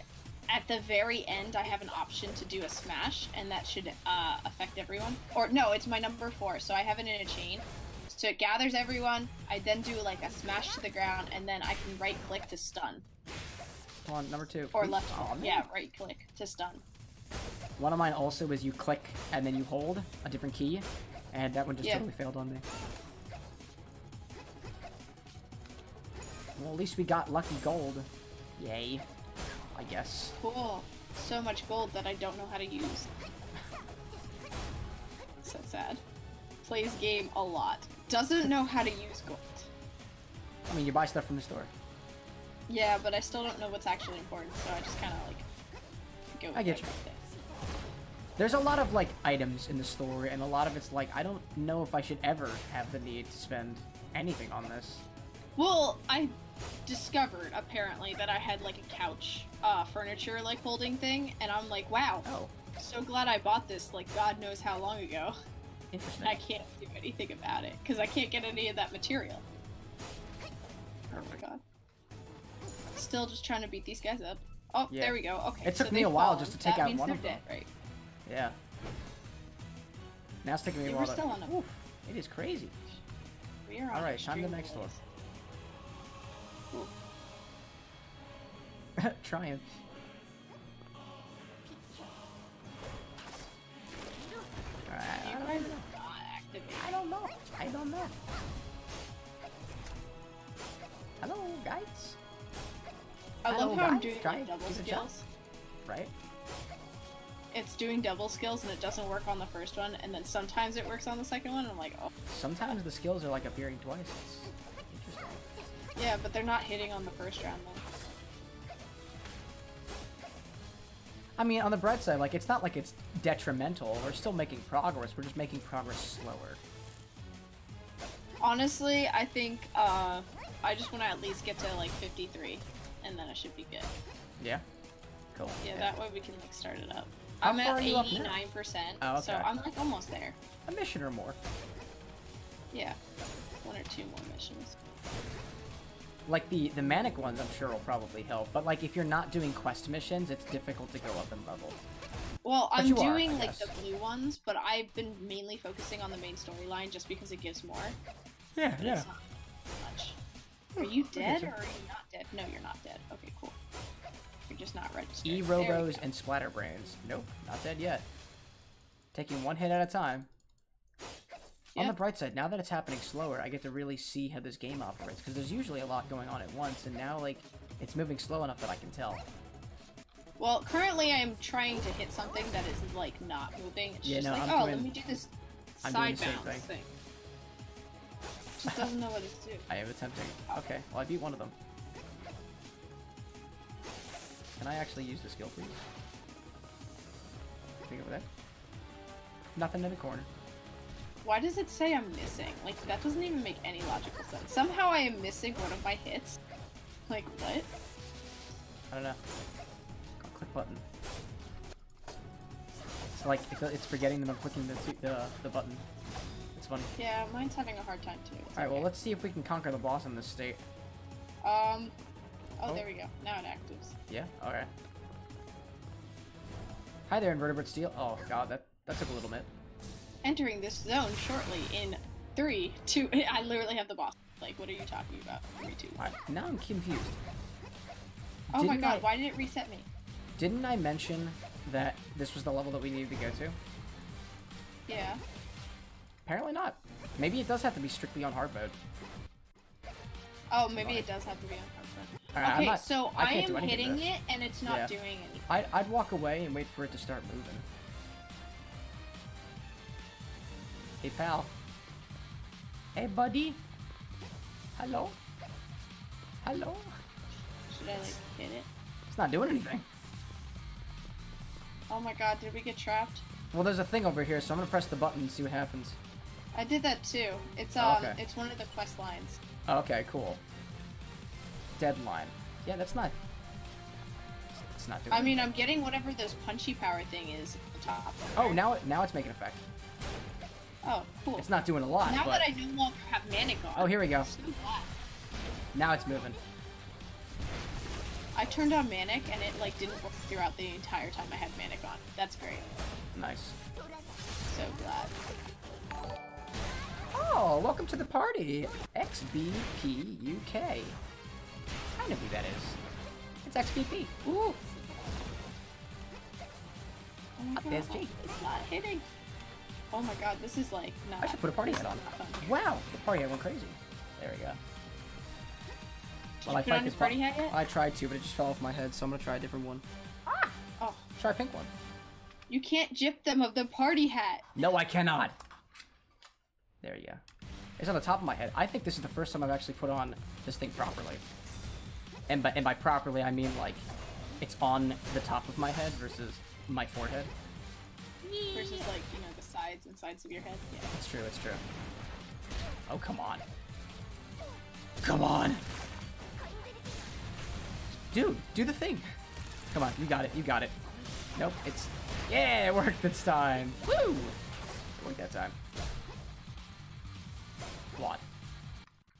at the very end, I have an option to do a smash, and that should uh, affect everyone. Or, no, it's my number four, so I have it in a chain. So it gathers everyone, I then do, like, a smash to the ground, and then I can right-click to stun. Come on, number two. Or left, oh, yeah, right-click to stun. One of mine also is you click and then you hold a different key, and that one just yeah. totally failed on me. Well, at least we got lucky gold. Yay. I guess. Cool. So much gold that I don't know how to use. So sad. Plays game a lot. Doesn't know how to use gold. I mean, you buy stuff from the store. Yeah, but I still don't know what's actually important, so I just kind of like go with I get you. This. There's a lot of like items in the store, and a lot of it's like, I don't know if I should ever have the need to spend anything on this. Well, I discovered apparently that I had like a couch uh, furniture like holding thing, and I'm like, wow, oh. so glad I bought this like God knows how long ago. Interesting. I can't do anything about it because I can't get any of that material. Oh my god. Still just trying to beat these guys up. Oh, yeah. There we go. Okay. It took so me a while fallen. just to take that out means one of them. Dead, right? Yeah. Now it's taking me a while. We're still on them. It is crazy. We are on. All right, time to the next one. Trying. Alright, I, I don't know. I don't know. Hello, guys. I Hello, love how guys. I'm doing like, double skills. Right? It's doing double skills and it doesn't work on the first one, and then sometimes it works on the second one, and I'm like, oh. Sometimes the skills are like appearing twice. It's interesting. Yeah, but they're not hitting on the first round, though. I mean, on the bright side, like, it's not like it's detrimental. We're still making progress. We're just making progress slower. Honestly, I think, uh, I just want to at least get to, like, fifty-three, and then I should be good. Yeah? Cool. Yeah, yeah. That way we can, like, start it up. How I'm at eighty-nine percent, oh, okay. So I'm, like, almost there. A mission or more. Yeah. One or two more missions. Like, the, the manic ones, I'm sure, will probably help. But, like, if you're not doing quest missions, it's difficult to go up in level. Well, but I'm doing, are, like, the blue ones, but I've been mainly focusing on the main storyline just because it gives more. Yeah, but yeah. It's not much. Are you dead or are you not dead? No, you're not dead. Okay, cool. You're just not registered. E-Robos and Splatterbrains. Nope, not dead yet. Taking one hit at a time. Yeah. On the bright side, now that it's happening slower, I get to really see how this game operates, because there's usually a lot going on at once, and now, like, it's moving slow enough that I can tell. Well, currently I am trying to hit something that is, like, not moving. It's yeah, just no, like, I'm oh, doing... let me do this side bounce thing. thing. Just doesn't know what it's to do. I am attempting. Okay, well, I beat one of them. Can I actually use the skill, please? Anything over there? Nothing in the corner. Why does it say I'm missing? Like, that doesn't even make any logical sense. Somehow I am missing one of my hits. Like, what? I don't know. Go click button. It's like, it's forgetting that I'm clicking the, the, the button. It's funny. Yeah, mine's having a hard time too. Alright, okay. Well, let's see if we can conquer the boss in this state. Um, oh, oh. There we go. Now it actives. Yeah? Okay. Hi there, Invertebrate Steel. Oh, god, that, that took a little bit. Entering this zone shortly in three, two. I literally have the boss. Like, what are you talking about? Three, two. One. Now I'm confused. Oh didn't my god! I... Why did it reset me? Didn't I mention that this was the level that we needed to go to? Yeah. Apparently not. Maybe it does have to be strictly on hard mode. Oh, maybe it does have to be on hard mode. Right, okay, not, so I, I am hitting it, and it's not yeah. doing anything. I, I'd walk away and wait for it to start moving. Hey, pal. Hey, buddy. Hello? Hello? Should I, like, hit it? It's not doing anything. Oh my god, did we get trapped? Well, there's a thing over here, so I'm gonna press the button and see what happens. I did that too. It's, um, oh, okay. It's one of the quest lines. Okay, cool. Deadline. Yeah, that's not... It's not doing I mean, anything. I'm getting whatever this punchy power thing is at the top. Oh, now, it, now it's making effect. Oh, cool. It's not doing a lot, Now but... that I no longer have manic on. Oh, here we go. So now it's moving. I turned on manic, and it, like, didn't work throughout the entire time I had manic on. That's great. Nice. So glad. Oh, welcome to the party. X B P U K. I know who that is. It's X B P. Ooh. Oh my god. There's Jake. It's not hitting. Oh my god, this is like not. I should put a party hat on. Wow, the party hat went crazy. There we go. Did well, you I put on his party hat yet? I tried to, but it just fell off my head, so I'm gonna try a different one. Ah! Oh. Try a pink one. You can't gyp them of the party hat. No, I cannot. There you go. It's on the top of my head. I think this is the first time I've actually put on this thing properly. And by, and by properly, I mean like it's on the top of my head versus my forehead. Versus like, you know, the sides and sides of your head. Yeah. It's true, it's true. Oh, come on. Come on! Dude, do the thing. Come on, you got it, you got it. Nope, it's... Yeah, it worked this time. Woo! It worked that time. What?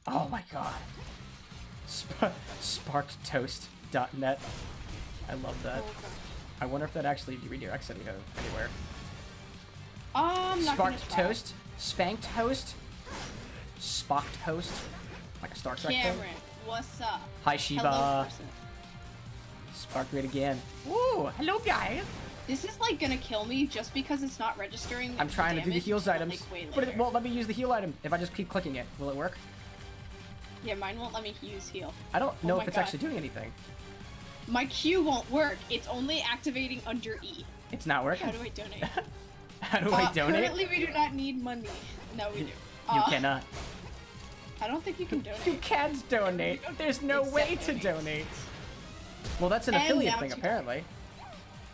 Oh my god. Sp Spark Toast dot net. I love that. I wonder if that actually redirects anywhere. Um, SparkToast, SpankToast, SpockToast, like a Star Trek thing. Cameron, what's up? Hi Shiba. Spark Raid again. Woo! Hello guys. This is like gonna kill me just because it's not registering. I'm trying to do the heals items, but it won't let me use the heal item. If I just keep clicking it, will it work? Yeah, mine won't let me use heal. I don't know if it's actually doing anything. My Q won't work. It's only activating under E. It's not working. How do I donate? How do uh, I donate? Currently, we do not need money. No, we do. You uh, cannot. I don't think you can donate. You can donate. There's no way to donate. donate. Well, that's an and affiliate thing, apparently.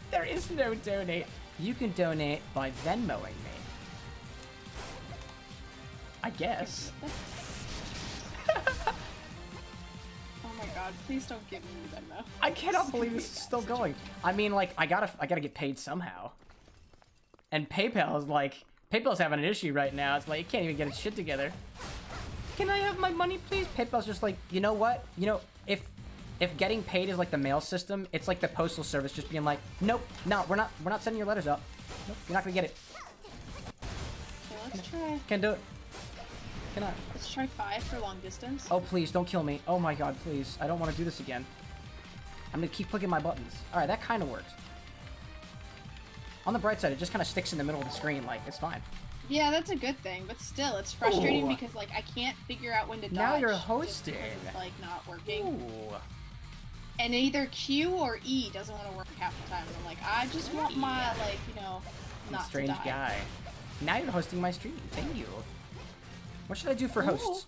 There is no donate. You can donate by Venmoing me. I guess. Oh my god, please don't give me Venmo. I cannot believe this is still going. I mean, like, I gotta I gotta get paid somehow. And PayPal is like, PayPal's having an issue right now. It's like, it can't even get its shit together. Can I have my money, please? PayPal's just like, you know what? You know, if if getting paid is like the mail system, it's like the postal service just being like, nope, no, we're not we're not sending your letters out. Nope, you're not gonna get it. So let's try. Can't do it. Can I? Let's try five for long distance. Oh, please, don't kill me. Oh my god, please. I don't want to do this again. I'm going to keep clicking my buttons. Alright, that kind of worked. On the bright side, it just kind of sticks in the middle of the screen. Like, it's fine. Yeah, that's a good thing. But still, it's frustrating. Ooh. Because, like, I can't figure out when to dodge. Now you're hosting. It's, like, not working. Ooh. And either Q or E doesn't want to work half the time. And I'm like, I just want my, like, you know, not I'm a strange to die. guy. Now you're hosting my stream. Thank you. What should I do for hosts? Ooh.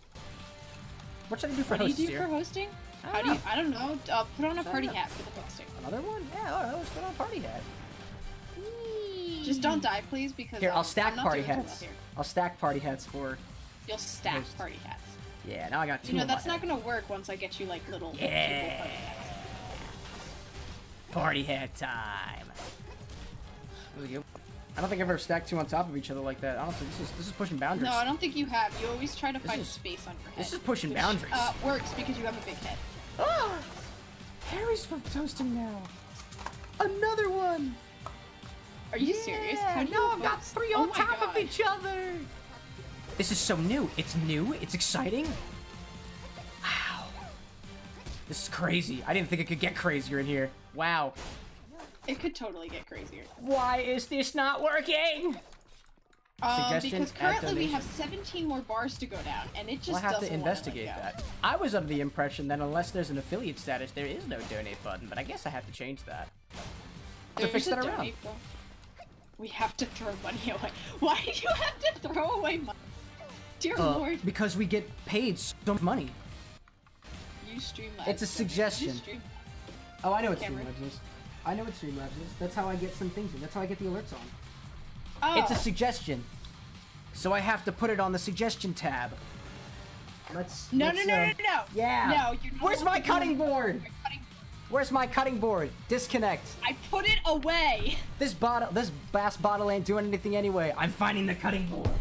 What should I do for what hosts? What do you do here? for hosting? I How do you, I don't know. Uh, put on a party hat for the hosting. Another one? Yeah, all right, let's put on a party hat. Just don't die, please, because here, I'll, I'll stack party hats. I'll stack party hats for. You'll stack hosts. party hats. Yeah, now I got two. You know that's not gonna work once I get you like little. Yeah. Party, party hat time. There we go. I don't think I've ever stacked two on top of each other like that. Honestly, this is this is pushing boundaries. No, I don't think you have. You always try to this find is, space on your head. This is pushing which, boundaries. Uh, works because you have a big head. Ah! Harry's from toasting now. Another one. Are you yeah, serious? How do you no, I've got three on oh top God. of each other. This is so new. It's new. It's exciting. Wow. This is crazy. I didn't think it could get crazier in here. Wow. It could totally get crazier. Why is this not working? Um, because currently we have seventeen more bars to go down, and it just well, I have doesn't to investigate that. I was of the impression that unless there's an affiliate status, there is no donate button, but I guess I have to change that. There's to fix that around. We have to throw money away. Why do you have to throw away money? Dear uh, Lord. Because we get paid so much money. You stream live. It's a suggestion. Stream... Oh, I know it's stream live. I know what Streamlabs is. That's how I get some things in. That's how I get the alerts on. Oh. It's a suggestion. So I have to put it on the suggestion tab. Let's... No, let's, no, no, uh, no, no, no. Yeah. No, you're not Where's my cutting board? cutting board? Where's my cutting board? Disconnect. I put it away. This bottle, this bass bottle ain't doing anything anyway. I'm finding the cutting board.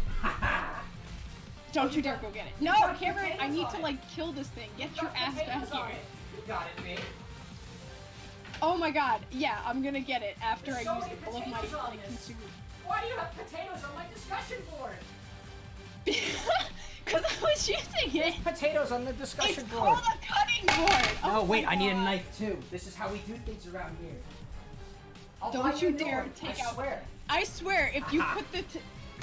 Don't you dare go get it. No, Cameron, I need to, like, kill this thing. Get your ass back here. You got it, mate. Oh my god, yeah, I'm gonna get it after There's I so use all of my like, consumer. Why do you have potatoes on my discussion board? Because I was using it! There's potatoes on the discussion it's board! It's called a cutting board! Oh, oh wait, I need a knife too. This is how we do things around here. Don't you dare take out where. I swear, if you put the. T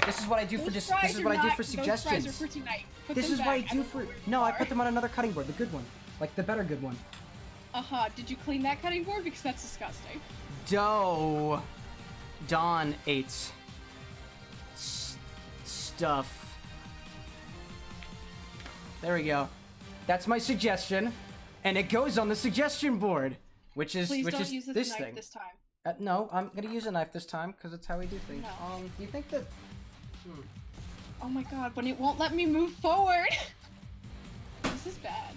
this is what I do for this. This is what I do for suggestions. For tonight. This is what I do for. No, I put them on another cutting board, the good one, like the better good one. Uh huh. Did you clean that cutting board? Because that's disgusting. Dough. Dawn ate S stuff. There we go. That's my suggestion, and it goes on the suggestion board, which is Please which don't is use this knife thing. This time. Uh, no, I'm gonna use a knife this time because that's how we do things. No. Um, you think that? Hmm. Oh my God! When it won't let me move forward. This is bad.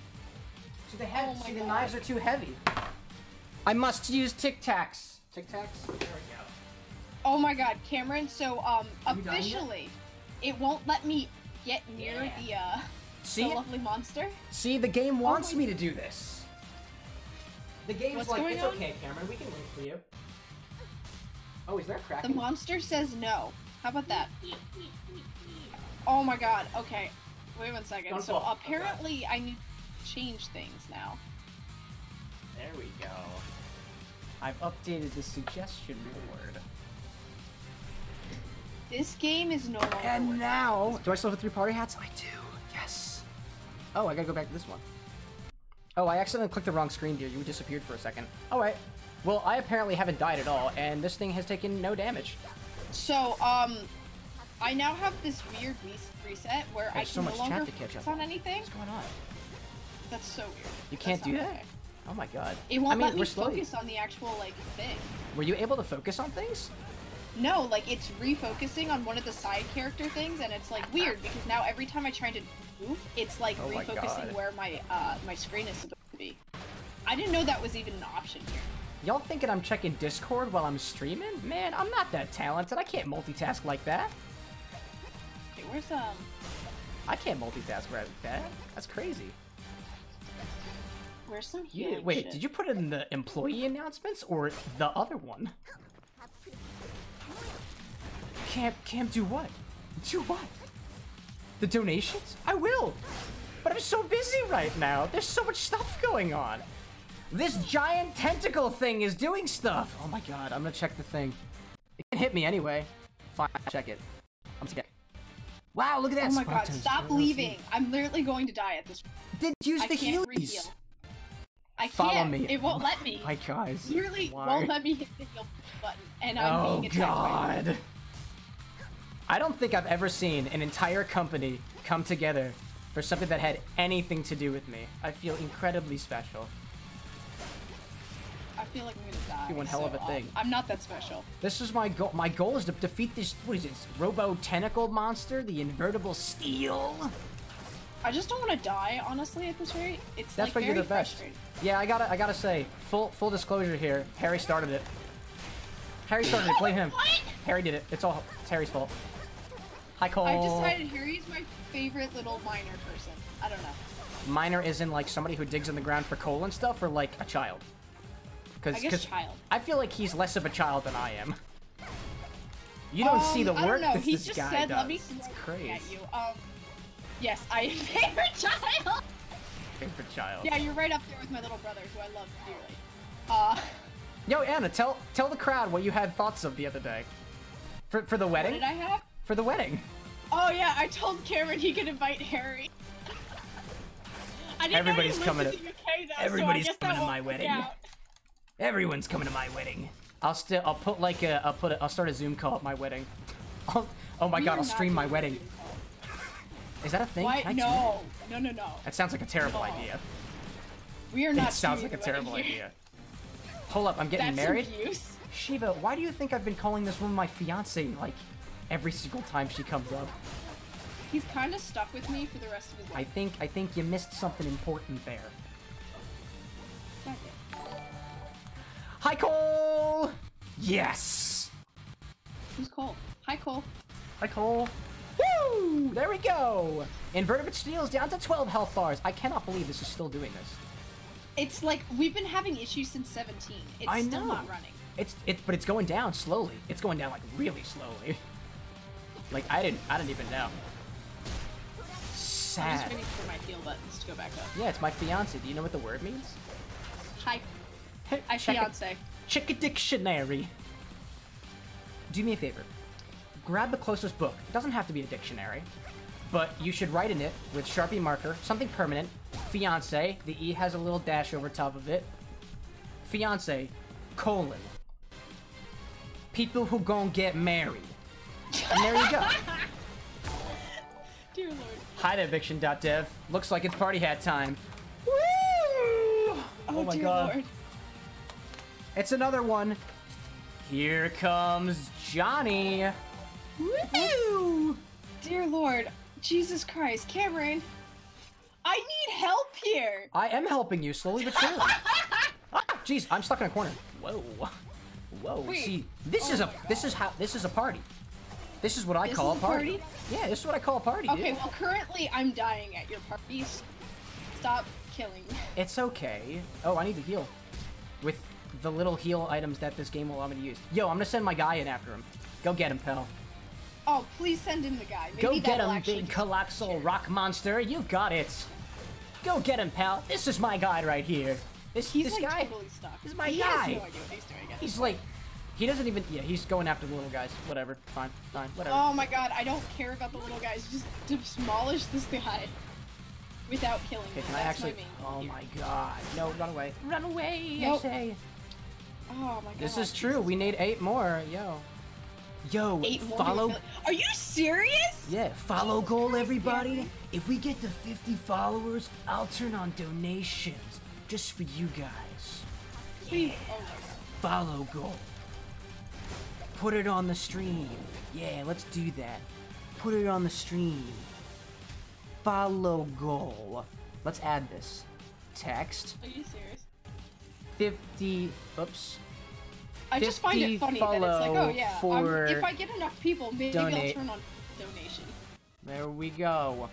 So the head, oh see, the God. Knives are too heavy. I must use Tic Tacs. Tic Tacs. There we go. Oh my God, Cameron. So um, officially, it won't let me get near yeah. the uh. See, the lovely monster. See, the game wants oh me to do this. The game's What's like, it's on? Okay, Cameron, we can wait for you. Oh, is there a crack? The monster says no. How about that? Oh my God, okay. Wait one second. Don't so fall. Apparently okay. I need to change things now. There we go. I've updated the suggestion board. This game is no longer And working. Now, do I still have three party hats? I do, yes. Oh, I gotta go back to this one. Oh, I accidentally clicked the wrong screen, dude. You disappeared for a second. All right. Well, I apparently haven't died at all, and this thing has taken no damage. So, um, I now have this weird reset where There's I can so much no longer to catch up on anything. What's going on? That's so weird. You can't That's do that? Okay. Oh my God. It won't I mean, let me focus on the actual, like, thing. Were you able to focus on things? No, like, it's refocusing on one of the side character things, and it's, like, weird, because now every time I try to move, it's, like, oh refocusing where my, uh, my screen is supposed to be. I didn't know that was even an option here. Y'all thinking I'm checking Discord while I'm streaming? Man, I'm not that talented. I can't multitask like that. Okay, where's, um... I can't multitask right like that. That's crazy. Where's some huge Wait, shit? Did you put in the employee announcements, or the other one? Cam, Cam, do what? Do what? The donations? I will! But I'm so busy right now! There's so much stuff going on! This giant tentacle thing is doing stuff! Oh my God, I'm gonna check the thing. It can't hit me anyway. Fine, I'll check it. I'm scared. Wow, look at that! Oh my Spark God, toast. Stop leaving! I'm literally going to die at this point. Did use I the healies! I Follow can't. Me. It won't let me. My God. Literally Why? Won't let me hit the heal button, and I'm oh being attacked Oh God! Right I don't think I've ever seen an entire company come together for something that had anything to do with me. I feel incredibly special. I feel like I'm gonna die. You're one hell so, of a thing. Um, I'm not that special. This is my goal. My goal is to defeat this, what is it, robo tentacle monster, the invertible steel. I just don't want to die, honestly, at this rate. It's That's like why very you're the best. Yeah, I gotta, I gotta say, full, full disclosure here, Harry started it. Harry started it, blame him. What? Harry did it, it's all, it's Harry's fault. Hi, Cole. I've decided Harry's my favorite little miner person. I don't know. Miner is in like somebody who digs in the ground for coal and stuff, or like a child. Cause, I guess cause child. I feel like he's less of a child than I am. You don't um, see the work that he's this just guy said, does. Let me it's crazy. At you. Um, yes, I am favorite child. Favorite child. Yeah, you're right up there with my little brother, who I love dearly. Uh. Yo, Anna, tell tell the crowd what you had thoughts of the other day. For for the wedding. What did I have? For the wedding. Oh yeah, I told Cameron he could invite Harry. I didn't Everybody's know he coming to the U K, though, Everybody's so I coming to my wedding. Out. Everyone's coming to my wedding. I'll still I'll put like a I'll put a, I'll start a Zoom call at my wedding. I'll, oh my we God, I'll stream my wedding. Is that a thing? Why? No, no, no, no. That sounds like a terrible no. idea. We are not. It sounds like a terrible here. idea. Hold up, I'm getting That's married. Abuse. Shiva, why do you think I've been calling this woman my fiance like? Every single time she comes up. He's kind of stuck with me for the rest of his life. I think, I think you missed something important there. Hi, Cole! Yes! Who's Cole? Hi, Cole. Hi, Cole. Woo! There we go! Invertebrate Steel's down to twelve health bars. I cannot believe this is still doing this. It's like, we've been having issues since seventeen. It's I still know. not running. It's, it's, but it's going down slowly. It's going down like really slowly. Like I didn't, I didn't even know. Sad. I'm just waiting for my heal buttons to go back up. Yeah, it's my fiance. Do you know what the word means? Hi. Hi, fiance. Check a dictionary. do me a favor. Grab the closest book. It doesn't have to be a dictionary, but you should write in it with Sharpie marker, something permanent, fiance, the E has a little dash over top of it, fiance, colon, people who gonna get married. And there you go. Dear Lord. Hi there, eviction dot dev. Looks like it's party hat time. Woo! Oh, oh my dear God. Lord. It's another one. Here comes Johnny. Woo! Dear Lord, Jesus Christ, Cameron, I need help here. I am helping you slowly but surely. Jeez, I'm stuck in a corner. Whoa, whoa. Wait. See, this oh is a this is how this is a party. This is what I this call a party. party. Yeah, this is what I call a party. Okay, dude. Well, currently I'm dying at your parties. Stop killing me. It's okay. Oh, I need to heal with the little heal items that this game will allow me to use. Yo, I'm gonna send my guy in after him. Go get him, pal. Oh, please send in the guy. Maybe Go get him, big colossal rock monster. You've got it. Go get him, pal. This is my guy right here. This, he's this like guy. Totally stuck. This is my he guy. He has no idea what he's doing. Again. He's like, he doesn't even. Yeah, he's going after the little guys. Whatever. Fine. Fine. Whatever. Oh my God, I don't care about the little guys. Just demolish this guy without killing okay, him. Can That's I actually? My oh here. my God. No, run away. Run away. Nope. I say. Oh my God. This is true. Jesus. We need eight more. Yo. Yo, follow... Are you serious? Yeah, follow Jesus goal, Christ, everybody. Yeah. If we get to fifty followers, I'll turn on donations just for you guys. Please. Yeah. Oh follow goal. Put it on the stream. Yeah, let's do that. Put it on the stream. Follow goal. Let's add this. Text. Are you serious? fifty... Oops. I just find it funny that it's like, oh yeah, um, if I get enough people, maybe donate. I'll turn on donation. There we go.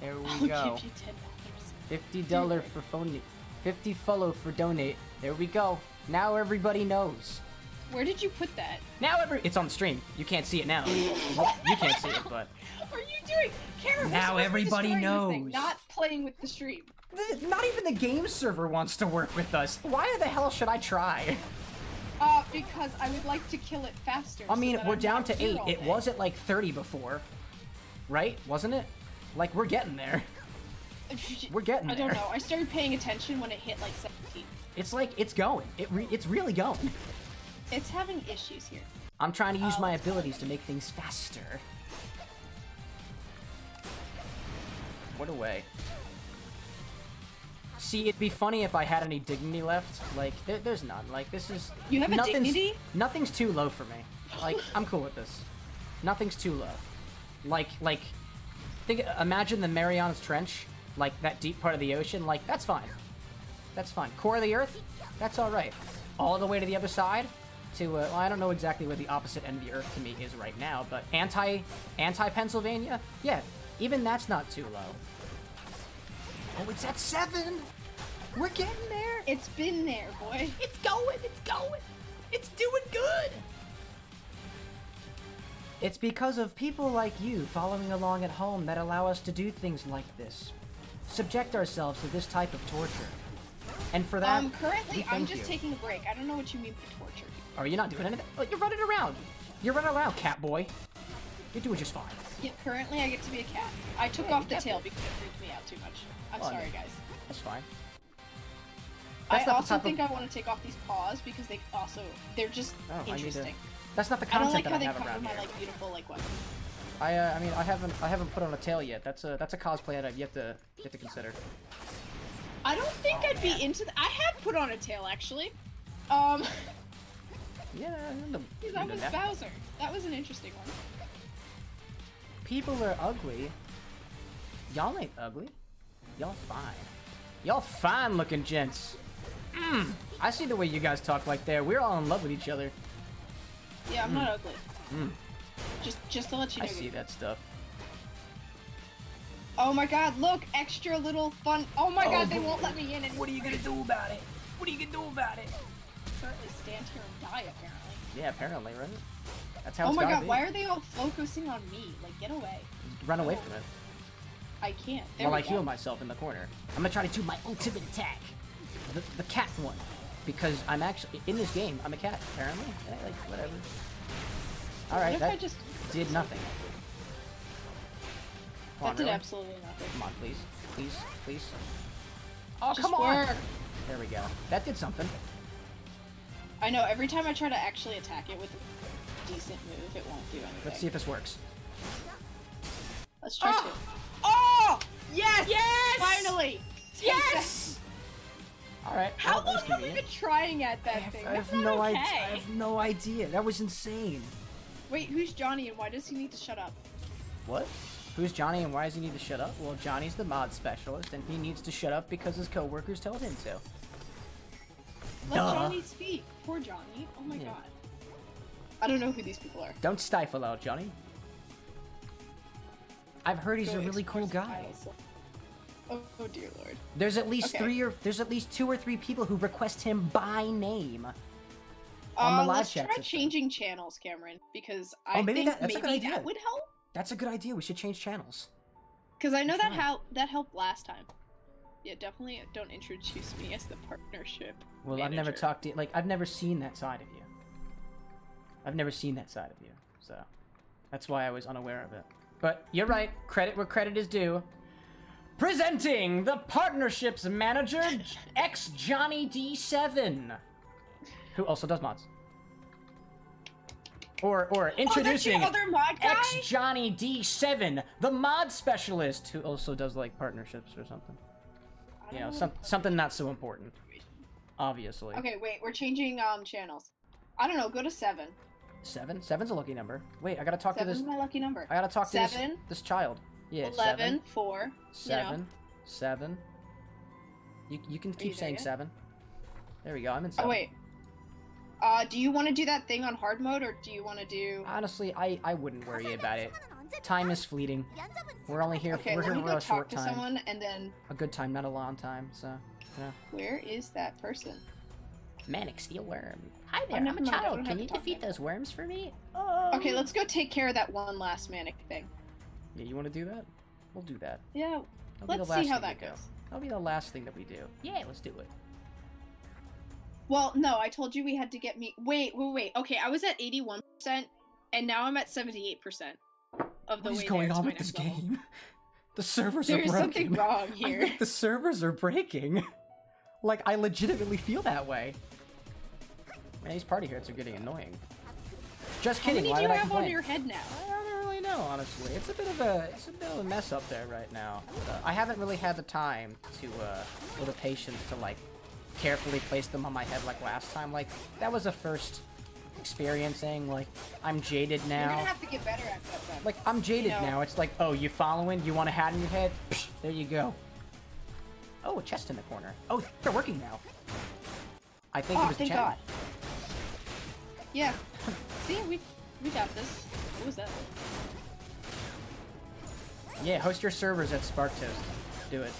There we I'll go. I'll give you ten dollars. Fifty dollar for phone. Fifty follow for donate. There we go. Now everybody knows. Where did you put that? Now every it's on the stream. You can't see it now. You can't see it, but. What are you doing, Karen? Now everybody knows. This thing, not playing with the stream. The, not even the game server wants to work with us. Why the hell should I try? Uh, because I would like to kill it faster. I mean, so we're I'm down to eight. It was at like thirty before, right? Wasn't it? Like, we're getting there. We're getting there. I don't know. I started paying attention when it hit like seventeen. It's like, it's going. It re it's really going. It's having issues here. I'm trying to use uh, my abilities to make things faster. What a way. See, it'd be funny if I had any dignity left. Like, there, there's none. Like, this is... You have a dignity? Nothing's too low for me. Like, I'm cool with this. Nothing's too low. Like, like... think. Imagine the Mariana's Trench. Like, that deep part of the ocean. Like, that's fine. That's fine. Core of the Earth? That's alright. All the way to the other side? To, uh, well, I don't know exactly where the opposite end of the Earth to me is right now, but anti... anti-Pennsylvania? Yeah. Even that's not too low. Oh, it's at seven! We're getting there! It's been there, boy. It's going, it's going! It's doing good! It's because of people like you following along at home that allow us to do things like this. Subject ourselves to this type of torture. And for that, Um, currently, I'm just you. taking a break. I don't know what you mean by torture. Are you not doing anything? Oh, you're running around! You're running around, cat boy. You're doing just fine. Yeah, currently I get to be a cat. I took yeah, off the tail because it freaked me out too much. I'm oh, sorry, guys. That's fine. That's I also think of... I want to take off these paws because they also, they're just oh, interesting. To... That's not the content I don't like that how I have they around here. My, like, beautiful, like, weapon. I, uh, I mean, I haven't, I haven't put on a tail yet. That's a, that's a cosplay that I've yet to, yet to consider. I don't think oh, I'd man. be into that. I have put on a tail, actually. Um. Yeah. Because I was that. Bowser. That was an interesting one. People are ugly. Y'all ain't ugly. Y'all fine. Y'all fine looking gents. Mm. I see the way you guys talk like that. We're all in love with each other. Yeah, I'm mm. not ugly. Mm. Just just to let you know. I see that stuff. Oh my God, look, extra little fun. Oh my oh, God, they won't let me in anymore. What are you gonna do about it? What are you gonna do about it? Currently stand here and die apparently. Yeah, apparently, right? That's how oh it's my God, be. Why are they all focusing on me? Like, get away. Run away oh. from it. I can't. There While I go. heal myself in the corner. I'm gonna try to do my ultimate attack. The, the cat one. Because I'm actually, in this game, I'm a cat, apparently. And I, like, whatever. Alright, that I just did nothing. Come that on, did really? absolutely nothing. Come on, please. Please, please. Oh, just come on! Work. There we go. That did something. I know, every time I try to actually attack it with a decent move, it won't do anything. Let's see if this works. Let's try oh. two. Oh! Yes! Yes! Finally! Yes! Alright. How well, long have we been trying at that I have, thing? I have, no okay. I have no idea. That was insane. Wait, who's Johnny and why does he need to shut up? What? Who's Johnny and why does he need to shut up? Well, Johnny's the mod specialist and he needs to shut up because his co-workers told him to. Let Duh. Johnny speak. Poor Johnny. Oh my yeah. god. I don't know who these people are. Don't stifle out, Johnny. I've heard he's Go a really cool guy. Oh, oh dear lord. There's at least okay. three or there's at least two or three people who request him by name. On uh, the live let's chat try system. changing channels, Cameron, because I oh, maybe think that, that's maybe a good idea. that would help. That's a good idea. We should change channels. Because I know that's that how that helped last time. Yeah, definitely don't introduce me as the partnership. Well, manager. I've never talked to you. Like, I've never seen that side of you. I've never seen that side of you. So that's why I was unaware of it. But you're right. Credit where credit is due. Presenting the partnerships manager, ex Johnny D seven. Who also does mods. Or, or introducing oh, ex-Johnny D seven, the mod specialist, who also does, like, partnerships or something. You know, some, know. something not so important. Obviously. Okay, wait, we're changing um channels. I don't know, go to seven. Seven? Seven's a lucky number. Wait, I gotta talk Seven's to this- Seven's my lucky number. I gotta talk seven, to this, this child. Yeah, eleven, seven. four, Seven, you know. seven. You, you can Are keep you saying there seven. There we go, I'm in seven. Oh, wait. Uh, do you want to do that thing on hard mode, or do you want to do... Honestly, I, I wouldn't worry about it. Time is fleeting. We're only here okay, for, we're here for a short time. Okay, let me go talk to someone, and then... A good time, not a long time, so... Yeah. Where is that person? Manic Steel Worm. Hi there, oh, no, I'm a no, child. Can you defeat those worms for me? Um... Okay, let's go take care of that one last manic thing. Yeah, you want to do that? We'll do that. Yeah, That'll let's see how that goes. Go. That'll be the last thing that we do. Yeah, let's do it. Well, no, I told you we had to get me- wait, wait, wait, okay, I was at eighty-one percent, and now I'm at seventy-eight percent of the way there to my next level. What is going on with this game? The servers are breaking. There's something wrong here. The servers are breaking. Like, I legitimately feel that way. Man, these party hurts are getting annoying. Just kidding, why did I complain? How many do you have on your head now? I don't really know, honestly. It's a bit of a- it's a bit of a mess up there right now. But, uh, I haven't really had the time to, uh, or the patience to, like, carefully place them on my head like last time. Like, that was a first experiencing. Like, I'm jaded now. You're gonna have to get better at that then. Like, I'm jaded you know? now. It's like, oh, you following? You want a hat in your head? Psh, there you go. Oh, a chest in the corner. Oh, they're working now. I think oh, it was thank God. Yeah. See, we we got this. What was that? Yeah, host your servers at SparkToast. Do it.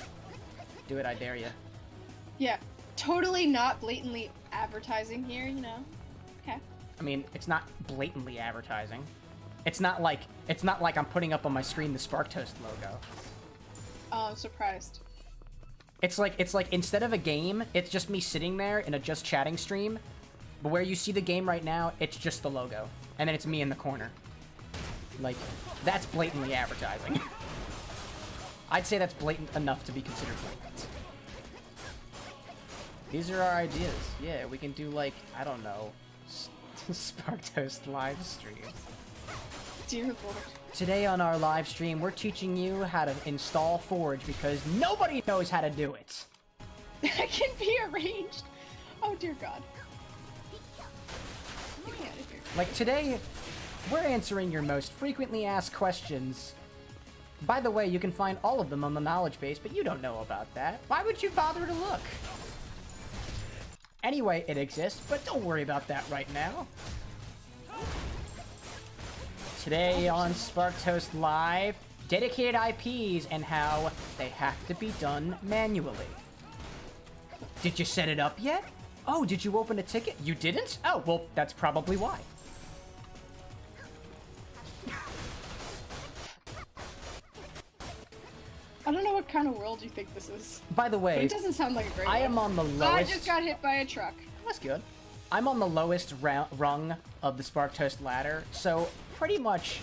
Do it, I dare you. Yeah. Totally not blatantly advertising here, you know. Okay. I mean, it's not blatantly advertising. It's not like it's not like I'm putting up on my screen the SparkToast logo. Oh, I'm surprised. It's like it's like instead of a game, it's just me sitting there in a just chatting stream. But where you see the game right now, it's just the logo, and then it's me in the corner. Like, that's blatantly advertising. I'd say that's blatant enough to be considered blatant. These are our ideas. Yeah, we can do, like, I don't know, SparkToast live stream. Dear Lord. Today on our live stream, we're teaching you how to install Forge because nobody knows how to do it. That can be arranged. Oh, dear God. Get me out of here. Like, today, we're answering your most frequently asked questions. By the way, you can find all of them on the knowledge base, but you don't know about that. Why would you bother to look? Anyway, it exists, but don't worry about that right now. Today on SparkToast Live, dedicated I Ps and how they have to be done manually. Did you set it up yet? Oh, did you open a ticket? You didn't? Oh, well, that's probably why. I don't know what kind of world you think this is. By the way, but it doesn't sound like a great I one. am on the lowest... I just got hit by a truck. That's good. I'm on the lowest rung of the SparkToast ladder, so pretty much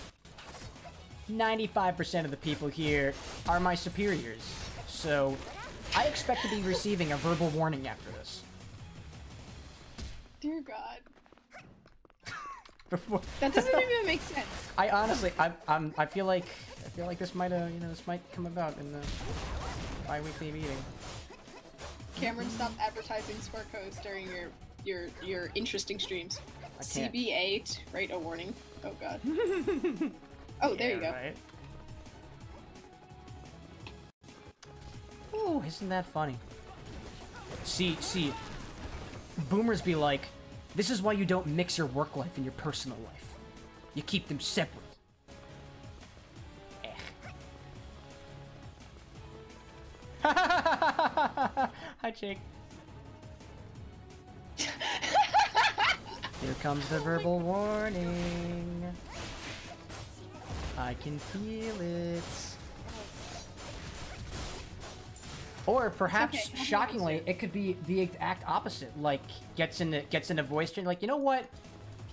ninety-five percent of the people here are my superiors, so I expect to be receiving a verbal warning after this. Dear God. Before... That doesn't even make sense. I honestly, I, I'm, I feel like, I feel like this might, uh, you know, this might come about in the bi-weekly meeting. Cameron, stop advertising SparkToast during your, your, your interesting streams. C B eight, right? A warning. Oh God. Oh, there yeah, you go. Right. Ooh, isn't that funny? See, see, boomers be like, this is why you don't mix your work life and your personal life. You keep them separate. Eh. Hi, Jake. Here comes the verbal warning. I can feel it. Or perhaps, okay. shockingly, it could be the exact opposite. Like, gets in the, gets in a voice change. Like, you know what?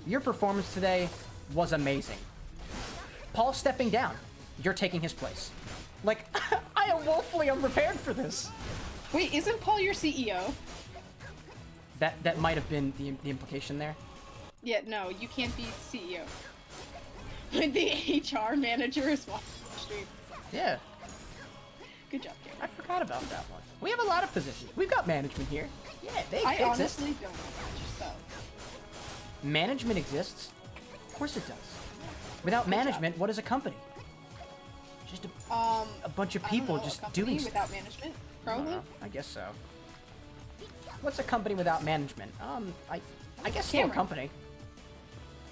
Your performance today was amazing. Paul's stepping down. You're taking his place. Like, I am woefully unprepared for this. Wait, isn't Paul your C E O? That that might have been the, the implication there. Yeah, no, you can't be C E O. When the H R manager is watching the stream. Yeah. Good job, Gary. I forgot about that one. We have a lot of positions. We've got management here. Yeah, they I exist. honestly don't know much, so. Management exists? Of course it does. Without Good management, job. what is a company? Just a, um, a bunch of people know, just doing stuff. Without management? Probably? Uh, I guess so. What's a company without management? Um, I, I guess still a company.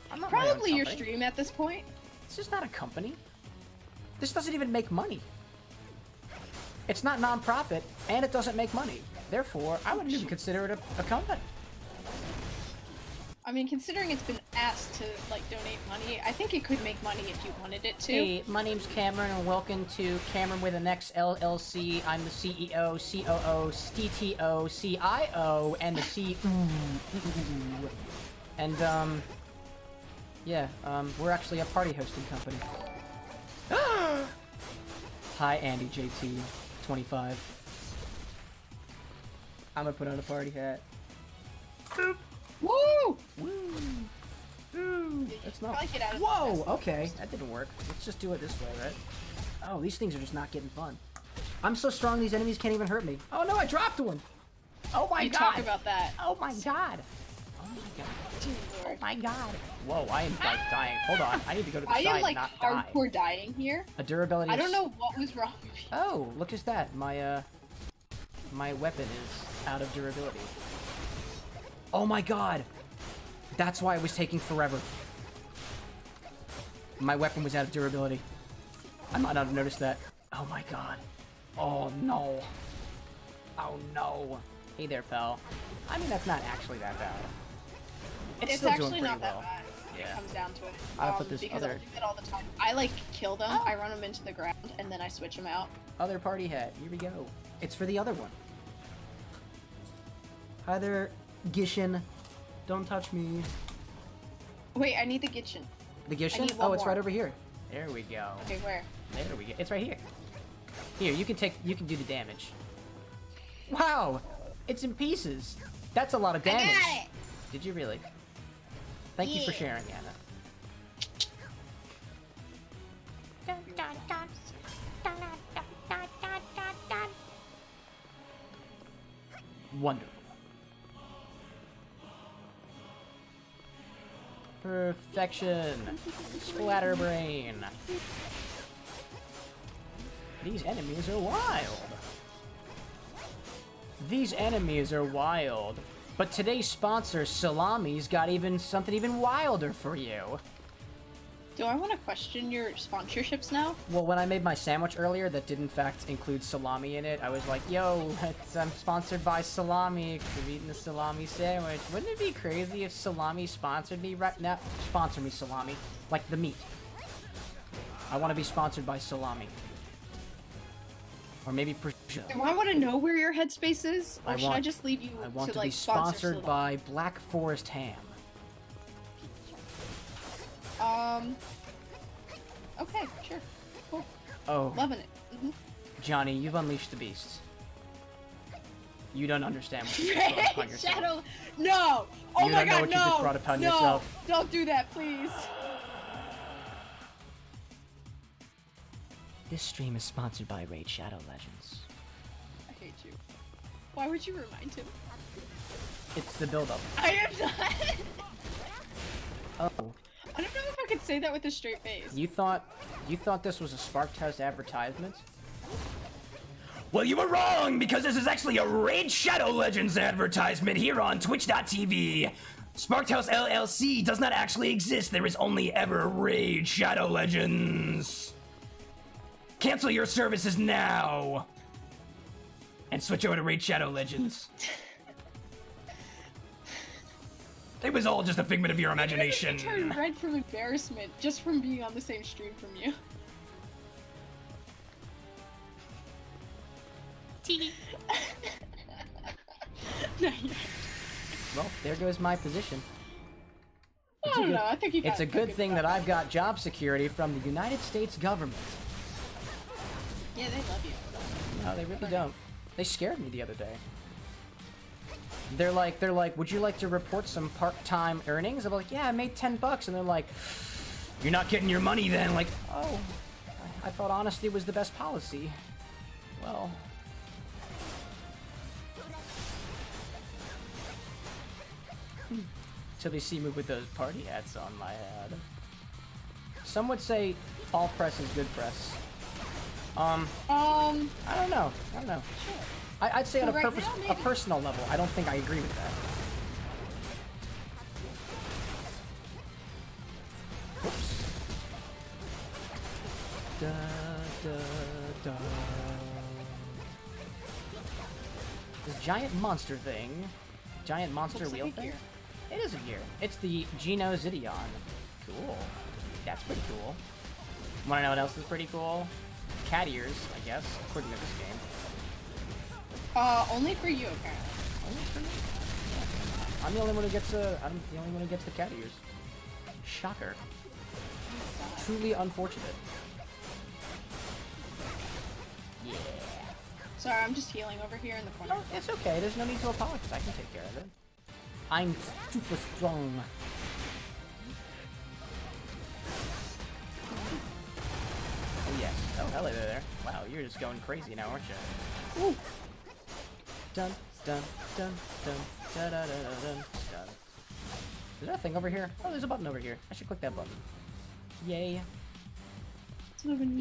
I'm not Probably your stream at this point. It's just not a company. This doesn't even make money. It's not non-profit, and it doesn't make money. Therefore, I wouldn't even consider it a, a company. I mean, considering it's been asked to, like, donate money, I think it could make money if you wanted it to. Hey, my name's Cameron, and welcome to Cameron with an X L L C. I'm the C E O, C O O, C T O, C I O, and the C... and, um... yeah, um, we're actually a party hosting company. Hi, Andy J T, twenty-five. I'm gonna put on a party hat. Boop. Woo! Woo! Woo! That's not. Whoa! Okay, that didn't work. Let's just do it this way, right? Oh, these things are just not getting fun. I'm so strong; these enemies can't even hurt me. Oh no! I dropped one. Oh my god! You talk about that. Oh my god! Oh my god! Oh my god! Whoa! I am like dying. Hold on, I need to go to the I side. I am like not hardcore die. dying here. A durability. I don't know what was wrong with you. Oh, look at that! My uh, my weapon is out of durability. Oh my god! That's why it was taking forever. My weapon was out of durability. I might not have noticed that. Oh my god. Oh no. Oh no. Hey there, pal. I mean, that's not actually that bad. It's, it's still actually doing not well. that bad. When yeah. It comes down to it. Um, I put this because other... I do that all the time. I like kill them, oh. I run them into the ground, and then I switch them out. Other party hat. Here we go. It's for the other one. Hi there. Genshin, don't touch me. Wait, I need the Genshin. The Genshin? Oh, it's more. right over here. There we go. Okay, where? There we go. It's right here. Here, you can take. You can do the damage. Wow, it's in pieces. That's a lot of damage. I got it. Did you really? Thank yeah. you for sharing, Anna. Wonderful. Perfection! Splatterbrain! These enemies are wild! These enemies are wild! But today's sponsor, Salami's, got even something even wilder for you! Do I want to question your sponsorships now? Well, when I made my sandwich earlier that did in fact include salami in it, I was like, yo, it's, I'm sponsored by Salami, because I'm eating the salami sandwich. Wouldn't it be crazy if Salami sponsored me right now? Sponsor me, Salami. Like, the meat. I want to be sponsored by Salami. Or maybe... Do I want to know where your headspace is? Or I should want, I just leave you I want to, to like, be sponsored by Black Forest Ham. Um... Um. Okay, sure. Cool. Oh. Loving it. Mm-hmm. Johnny, you've unleashed the beasts. You don't understand what you just brought upon yourself. Shadow... No! Oh you my god, no! You don't know what no! you just brought upon no! yourself. Don't do that, please. This stream is sponsored by Raid Shadow Legends. I hate you. Why would you remind him? It's the build-up. I am not! Oh. I don't know if I could say that with a straight face. You thought... You thought this was a SparkToast advertisement? Well, you were wrong, because this is actually a Raid Shadow Legends advertisement here on twitch dot T V. SparkToast L L C does not actually exist. There is only ever Raid Shadow Legends. Cancel your services now. And switch over to Raid Shadow Legends. It was all just a figment of your imagination. I turned red from embarrassment just from being on the same stream from you. Well, there goes my position. I don't know, I think you got It's a good thing that I've got job security from the United States government. Yeah, they love you. No, they really don't. They scared me the other day. They're like, they're like, would you like to report some part-time earnings? I'm like, yeah, I made ten bucks. And they're like, you're not getting your money then. Like, oh, I thought honesty was the best policy. Well... Till they see me with those party hats on my head. Some would say all press is good press. Um. Um. I don't know. I don't know. Sure. I, I'd say so on a, right purpose, now, a personal level, I don't think I agree with that. Whoops. Da, da, da. This giant monster thing. Giant monster Looks wheel like thing? It is a gear. It's the Geno Zideon. Cool. That's pretty cool. Wanna know what else is pretty cool? Cat ears, I guess, according to this game. Uh, only for you, apparently. Only for me? I'm the only one who gets the, I'm the only one who gets the cat ears. Shocker. Truly unfortunate. Yeah. Sorry, I'm just healing over here in the corner. Oh, it's okay. There's no need to apologize. I can take care of it. I'm super strong. Oh, yes. Oh, hello there. Wow, you're just going crazy now, aren't you? Ooh. Dun, dun, dun, dun, da, da, da, da, dun, dun. Is there a thing over here? Oh, there's a button over here. I should click that button. Yay.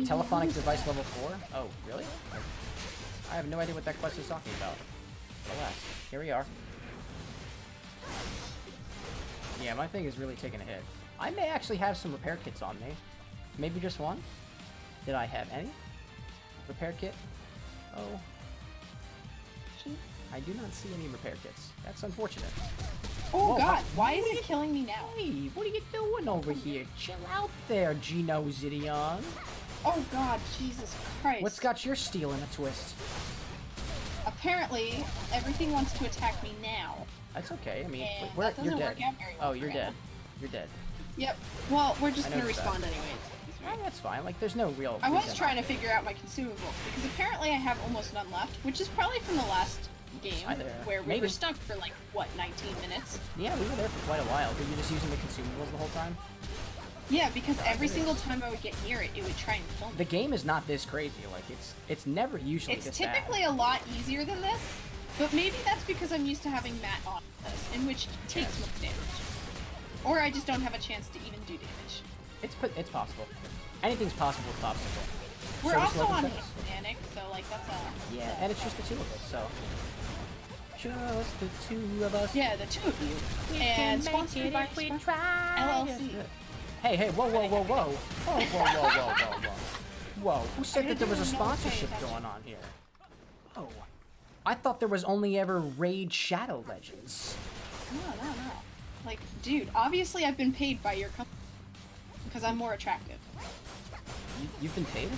Telephonic device level four? Oh, really? I have no idea what that quest is talking about. Alas, here we are. Yeah, my thing is really taking a hit. I may actually have some repair kits on me. Maybe just one? Did I have any? Repair kit? Oh. I do not see any repair kits. That's unfortunate. Oh Whoa, god, why is it killing me now? Hey, what are you doing over here? Chill out there, Geno Zideon. Oh god, Jesus Christ. What's got your steel in a twist? Apparently, everything wants to attack me now. That's okay, I mean, and we're, that doesn't you're dead. Work out very well oh, you're dead. It. You're dead. Yep, well, we're just gonna respond that. anyway. Oh, that's fine, like, there's no real I was trying to there. figure out my consumables, because apparently I have almost none left, which is probably from the last game, Either. where we Maybe. were stuck for, like, what, nineteen minutes? Yeah, we were there for quite a while. Were you just using the consumables the whole time? Yeah, because every single time I would get near it, it would try and kill me. The game is not this crazy. Like, it's it's never usually it's this It's typically bad. a lot easier than this, but maybe that's because I'm used to having Matt on this, in which it takes much damage. Or I just don't have a chance to even do damage. It's it's possible. Anything's possible with Popsicle. We're so also on Hispanic, so, like, that's a... Yeah, and it's just the two of us, so... Just the two of us. Yeah, the two of you. We and sponsored by L L C. Yeah. Hey, hey, whoa, whoa, whoa, whoa. Whoa, whoa, whoa, whoa, whoa, whoa. Whoa, who said that there was a sponsorship going on here? Oh. I thought there was only ever Raid Shadow Legends. No, no, no. Like, dude, obviously I've been paid by your company. Because I'm more attractive. You, you've been paid?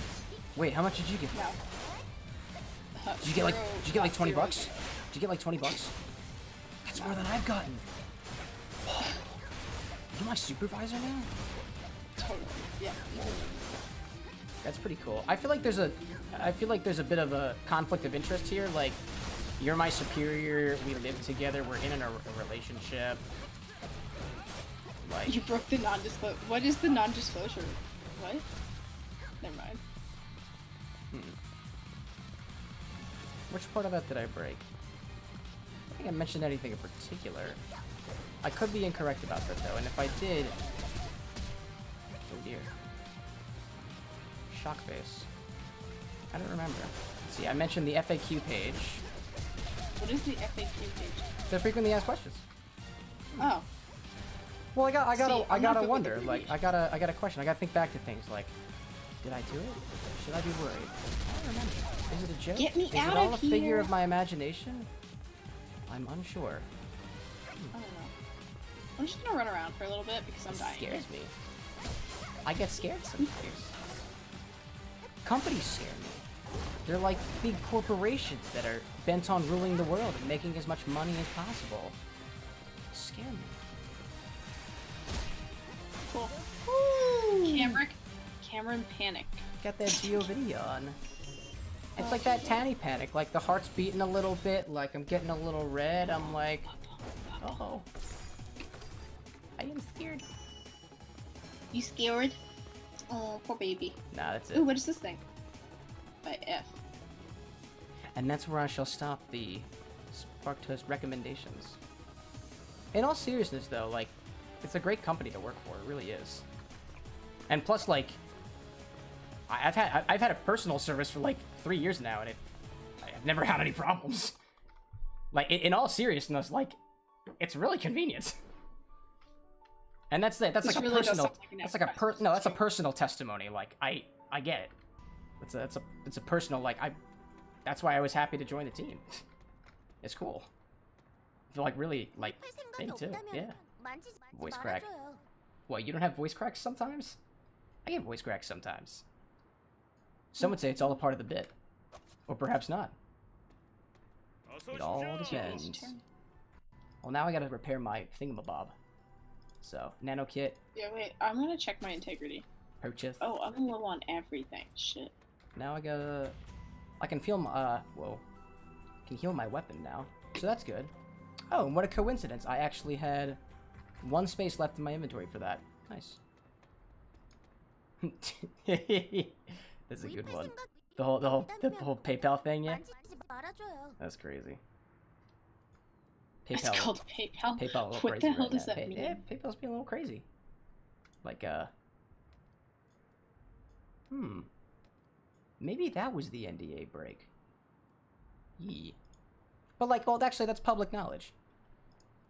Wait, how much did you get? No. Uh, did you get like, did you get like twenty bucks? Did you get like twenty bucks? That's more than I've gotten. Whoa. You're my supervisor now? totally. Yeah. That's pretty cool. I feel like there's a, I feel like there's a bit of a conflict of interest here. Like, you're my superior. We live together. We're in an, a relationship. Like, you broke the non-disclosure. What is the non-disclosure? What? Never mind. Hmm. Which part of that did I break? I think I mentioned anything in particular. I could be incorrect about that though, and if I did, oh dear. Shock face. I don't remember. Let's see, I mentioned the F A Q page. What is the F A Q page? The frequently asked questions. Oh. Well, I got, I got, I gotta wonder. Like, I gotta, I gotta question. I gotta think back to things. Like, did I do it? Should I be worried? I don't remember. Is it a joke? Get me out of here! Is it all a figure of my imagination? I'm unsure. I don't know. I'm just gonna run around for a little bit because I'm dying. It scares me. I get scared sometimes. Companies scare me. They're like big corporations that are bent on ruling the world and making as much money as possible. Scare me. Cool. Cameron, Cameron Panic. Got that Geo video on. It's oh, like that Tanny Panic. Like the heart's beating a little bit. Like I'm getting a little red. I'm like, oh, I am scared. You scared? Oh, poor baby. Nah, that's it. Ooh, what is this thing? By F. And that's where I shall stop the SparkToast recommendations. In all seriousness, though, like, it's a great company to work for. It really is. And plus, like, I've had I've had a personal service for like three years now, and it I've never had any problems. Like, in all seriousness, like, it's really convenient. And that's it. That's like, really a personal, like that's like a per, no, that's a personal testimony. Like, I, I get it. It's a, that's a, it's a personal, like, I, that's why I was happy to join the team. It's cool. I feel like really, like, thing too. Yeah. Voice crack. What, you don't have voice cracks sometimes? I get voice cracks sometimes. Some would say it's all a part of the bit. Or perhaps not. It all depends. Well, now I gotta repair my thingamabob. So, nano kit. Yeah, wait, I'm gonna check my integrity. Purchase. Oh, I'm low on everything. Shit. Now I gotta... I can feel my... Uh, whoa. I can heal my weapon now. So that's good. Oh, and what a coincidence. I actually had one space left in my inventory for that. Nice. That's a good one. The whole, the whole, the whole PayPal thing, yeah? That's crazy. PayPal. It's called PayPal. PayPal what crazy the hell right does now. that Pay mean? Yeah, PayPal's being a little crazy. Like, uh... Hmm. Maybe that was the N D A break. Yee. But like, well, actually, that's public knowledge.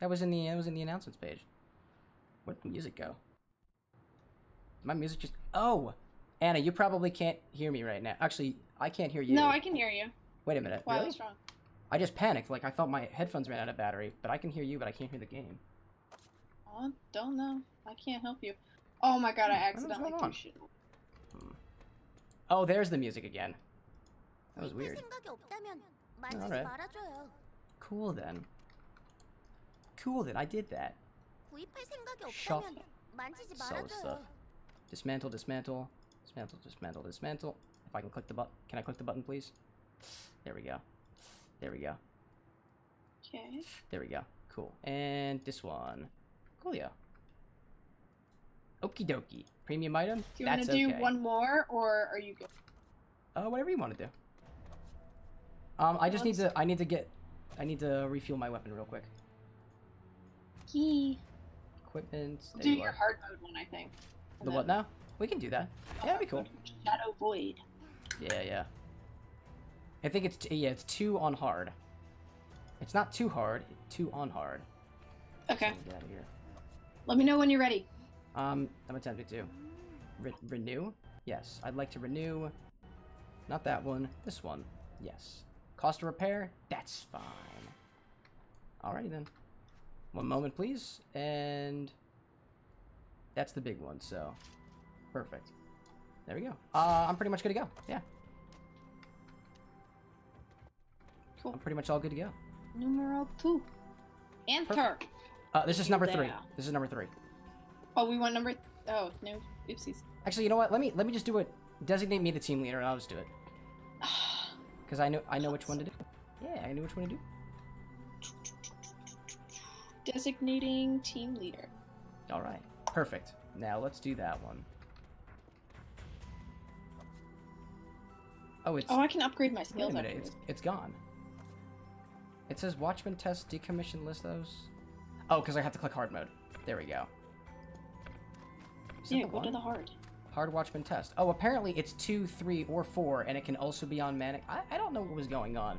That was in the, that was in the announcements page. Where'd the music go? My music just... Oh! Anna, you probably can't hear me right now. Actually, I can't hear you. No, I can hear you. Wait a minute. Why, really? What's wrong? I just panicked, like I thought my headphones ran out of battery, but I can hear you, but I can't hear the game. I don't know. I can't help you. Oh my god, I accidentally threw shit. Hmm. Oh, there's the music again. That was weird. Alright. Cool then. Cool then, I did that. Shop. Sell stuff. Dismantle, dismantle. Dismantle, dismantle, dismantle. If I can click the button. Can I click the button, please? There we go. There we go. Okay. There we go. Cool. And this one. Cool, yeah. Okie dokie. Premium item? Do you want to do okay. one more, or are you good? Uh, whatever you want to do. Um, I just Let's... need to- I need to get- I need to refuel my weapon real quick. Key. Equipment. We'll do you your are. hard mode one, I think. The then... what now? We can do that. Oh, yeah, that'd be cool. Shadow Void. Yeah, yeah. I think it's t yeah, it's two on hard. It's not too hard, two on hard. Okay. Get out of here. Let me know when you're ready. Um, I'm attempting to Re renew. Yes, I'd like to renew. Not that one. This one. Yes. Cost of repair. That's fine. Alrighty then. One moment, please. And that's the big one. So perfect. There we go. Uh, I'm pretty much good to go. Yeah. Cool. I'm pretty much all good to go. Numero two. Enter. Uh, this is number three. This is number three. Oh, we want number... Th oh, no. Oopsies. Actually, you know what? Let me let me just do it. Designate me the team leader, and I'll just do it. Because I know I know which one to do. Yeah, I know which one to do. Designating team leader. All right, perfect. Now let's do that one. Oh, it's. Oh, I can upgrade my skills. Wait a minute, it's, it's gone. It says Watchmen test decommission list those. Oh, because I have to click hard mode. There we go. Is yeah, go one? to the hard. Hard Watchmen test. Oh, apparently it's two, three, or four, and it can also be on manic. I, I don't know what was going on.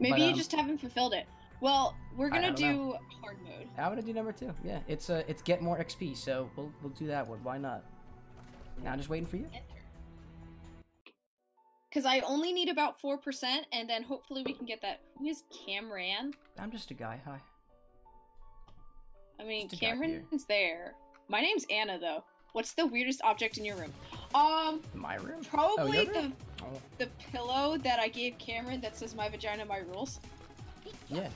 Maybe but, you um, just haven't fulfilled it. Well, we're gonna I, I do know. hard mode. I'm gonna do number two. Yeah, it's uh, it's get more X P, so we'll we'll do that one. Why not? Now I'm just waiting for you. Because I only need about four percent, and then hopefully we can get that. Who is Cameron? I'm just a guy. Hi. I mean, Cameron's there. My name's Anna, though. What's the weirdest object in your room? Um, my room. Probably oh, the room? Oh. the pillow that I gave Cameron that says "My vagina, my rules." Yeah,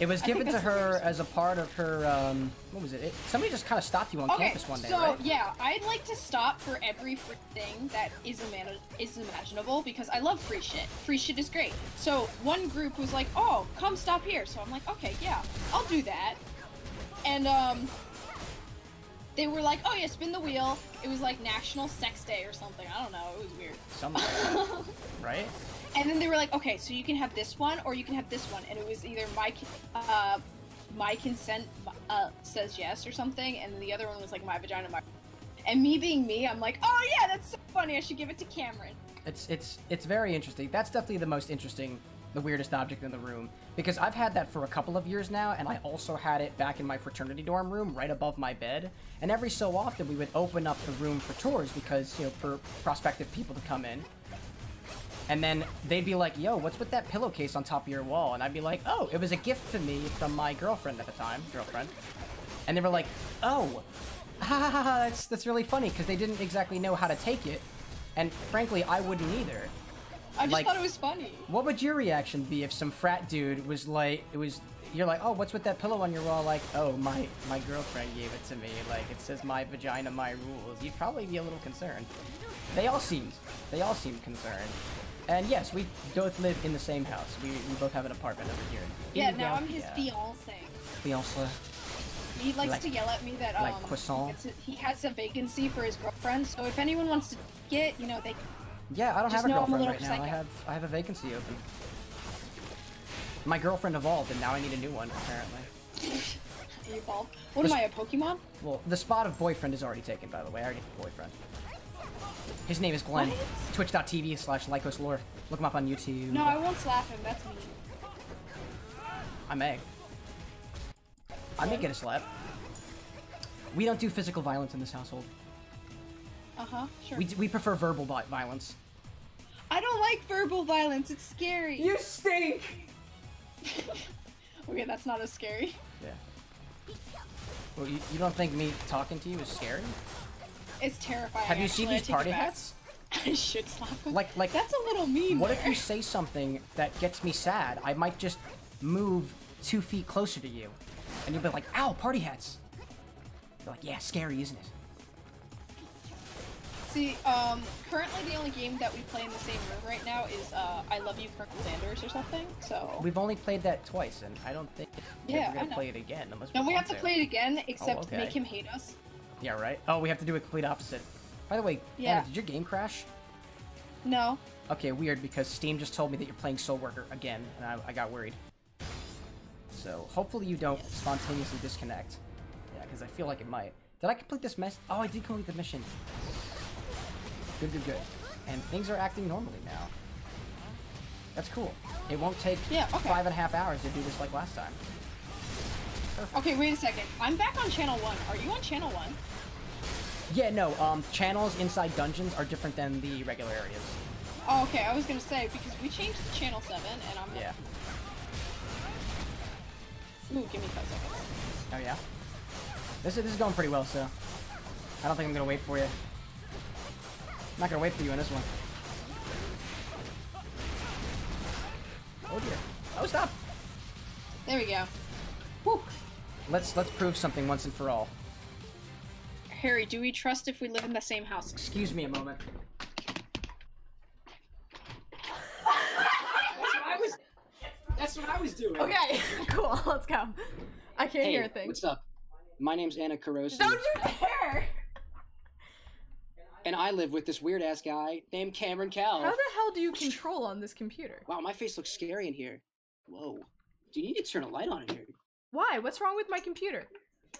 it was given to her as a part of her. Um, what was it? it somebody just kind of stopped you on okay, campus one day, so, right? So yeah, I'd like to stop for every free thing that is imagin is imaginable because I love free shit. Free shit is great. So one group was like, "Oh, come stop here." So I'm like, "Okay, yeah, I'll do that." And um, they were like, "Oh yeah, spin the wheel." It was like National Sex Day or something. I don't know. It was weird. Something, like that, right? And then they were like, okay, so you can have this one, or you can have this one. And it was either my uh, my consent uh, says yes or something, and then the other one was like my vagina, my... And me being me, I'm like, oh yeah, that's so funny, I should give it to Cameron. It's, it's, it's very interesting. That's definitely the most interesting, the weirdest object in the room. Because I've had that for a couple of years now, and I also had it back in my fraternity dorm room, right above my bed. And every so often, we would open up the room for tours, because, you know, for prospective people to come in. And then they'd be like, yo, what's with that pillowcase on top of your wall? And I'd be like, oh, it was a gift to me from my girlfriend at the time, girlfriend. And they were like, oh, ha ha ha, that's, that's really funny, because they didn't exactly know how to take it. And frankly, I wouldn't either. I just like, thought it was funny. What would your reaction be if some frat dude was like, it was, you're like, oh, what's with that pillow on your wall? Like, oh, my, my girlfriend gave it to me. Like, it says my vagina, my rules. You'd probably be a little concerned. They all seemed, they all seemed concerned. And yes, we both live in the same house. We, we both have an apartment over here. Yeah, now I'm his fiance. Fiance. He likes like, to yell at me that um, like croissant. He has a vacancy for his girlfriend. So if anyone wants to get, you know, they. Yeah, I don't have a girlfriend right now. I have I have a vacancy open. My girlfriend evolved, and now I need a new one apparently. Evolved? What am I, a Pokemon? Well, the spot of boyfriend is already taken, by the way. I already have a boyfriend. His name is Glenn. Twitch.tv slash lycoslore. Look him up on YouTube. No, I won't slap him. That's me. I may. I may get a slap. We don't do physical violence in this household. Uh-huh, sure. We, we prefer verbal violence. I don't like verbal violence. It's scary. You stink! Okay, that's not as scary. Yeah. Well, you, you don't think me talking to you is scary? It's terrifying. Have you actually. seen these party hats? I should slap him. Like, like, that's a little mean. What there. if you say something that gets me sad? I might just move two feet closer to you. And you'll be like, ow, party hats. You're like, yeah, scary, isn't it? See, um, currently the only game that we play in the same room right now is uh, I Love You, Colonel Sanders or something, so... We've only played that twice, and I don't think we're yeah, going to play it again. Unless no, we have to play it again, except oh, okay. make him hate us. Yeah, right? Oh, we have to do a complete opposite. By the way, yeah. Anna, did your game crash? No. Okay, weird, because Steam just told me that you're playing SoulWorker again, and I, I got worried. So, hopefully you don't yes. spontaneously disconnect. Yeah, because I feel like it might. Did I complete this mess? Oh, I did complete the mission. Good, good, good. And things are acting normally now. That's cool. It won't take yeah, okay. five and a half hours to do this like last time. Perfect. Okay, wait a second. I'm back on channel one. Are you on channel one? Yeah, no. Um, channels inside dungeons are different than the regular areas. Oh, okay. I was gonna say because we changed to channel seven, and I'm yeah. Ooh, give me five seconds. Oh yeah. This is this is going pretty well, so I don't think I'm gonna wait for you. I'm not gonna wait for you on this one. Oh dear. Oh stop. There we go. Woo. Let's let's prove something once and for all. Harry, do we trust if we live in the same house? Excuse me a moment. That's what I was, that's what I was doing. Okay, cool. Let's go. I can't hey, hear a thing. What's up? My name's Anna Karosi. Don't you dare! And I live with this weird-ass guy named Cameron Cal. How the hell do you control on this computer? Wow, my face looks scary in here. Whoa. Do you need to turn a light on in here? Why? What's wrong with my computer?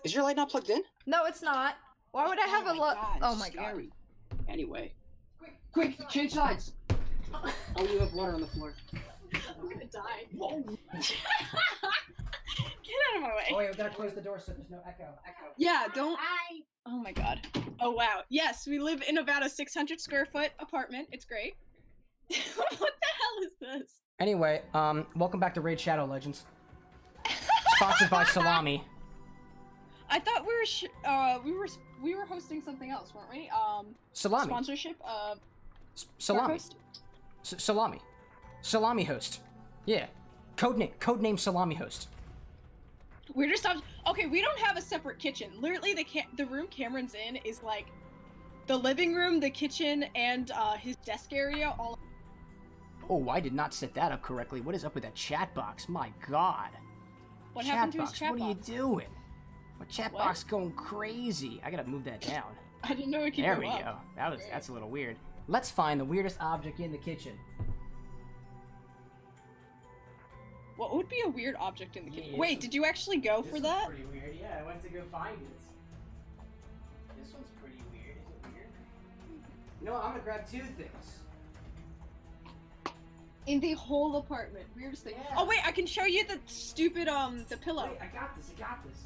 Is your light not plugged in? No, it's not. Why would oh I have a light? Oh my scary. God. Anyway. Quick, quick, change sides. Oh, you have water on the floor. I'm gonna die. Whoa. Get out of my way. Oh, yeah, we gotta close the door so there's no echo. Echo. Yeah, don't. I... Oh my God. Oh wow. Yes, we live in about a six hundred square foot apartment. It's great. What the hell is this? Anyway, um, welcome back to Raid Shadow Legends. Sponsored by Salami. I thought we were sh uh we were we were hosting something else, weren't we? Um, Salami. Sponsorship of S Salami. S Salami. Salami host. Yeah. Codename codename Salami host. We're just not, okay. We don't have a separate kitchen. Literally, the ca the room Cameron's in is like the living room, the kitchen, and uh, his desk area. All. Oh, I did not set that up correctly. What is up with that chat box? My God. What chat happened to box? His chat what box? What are you doing? My chat what? box going crazy. I gotta move that down. I didn't know it could go up. There we go. That was that's a little weird. Let's find the weirdest object in the kitchen. What would be a weird object in the kitchen? Yeah, wait, did you actually go for that? This one's pretty weird. Yeah, I went to go find it. This one's pretty weird. Is it weird? You know what? I'm gonna grab two things. In the whole apartment. Weirdest thing. Yeah. Oh wait, I can show you the stupid, um, the pillow. Wait, I got this, I got this.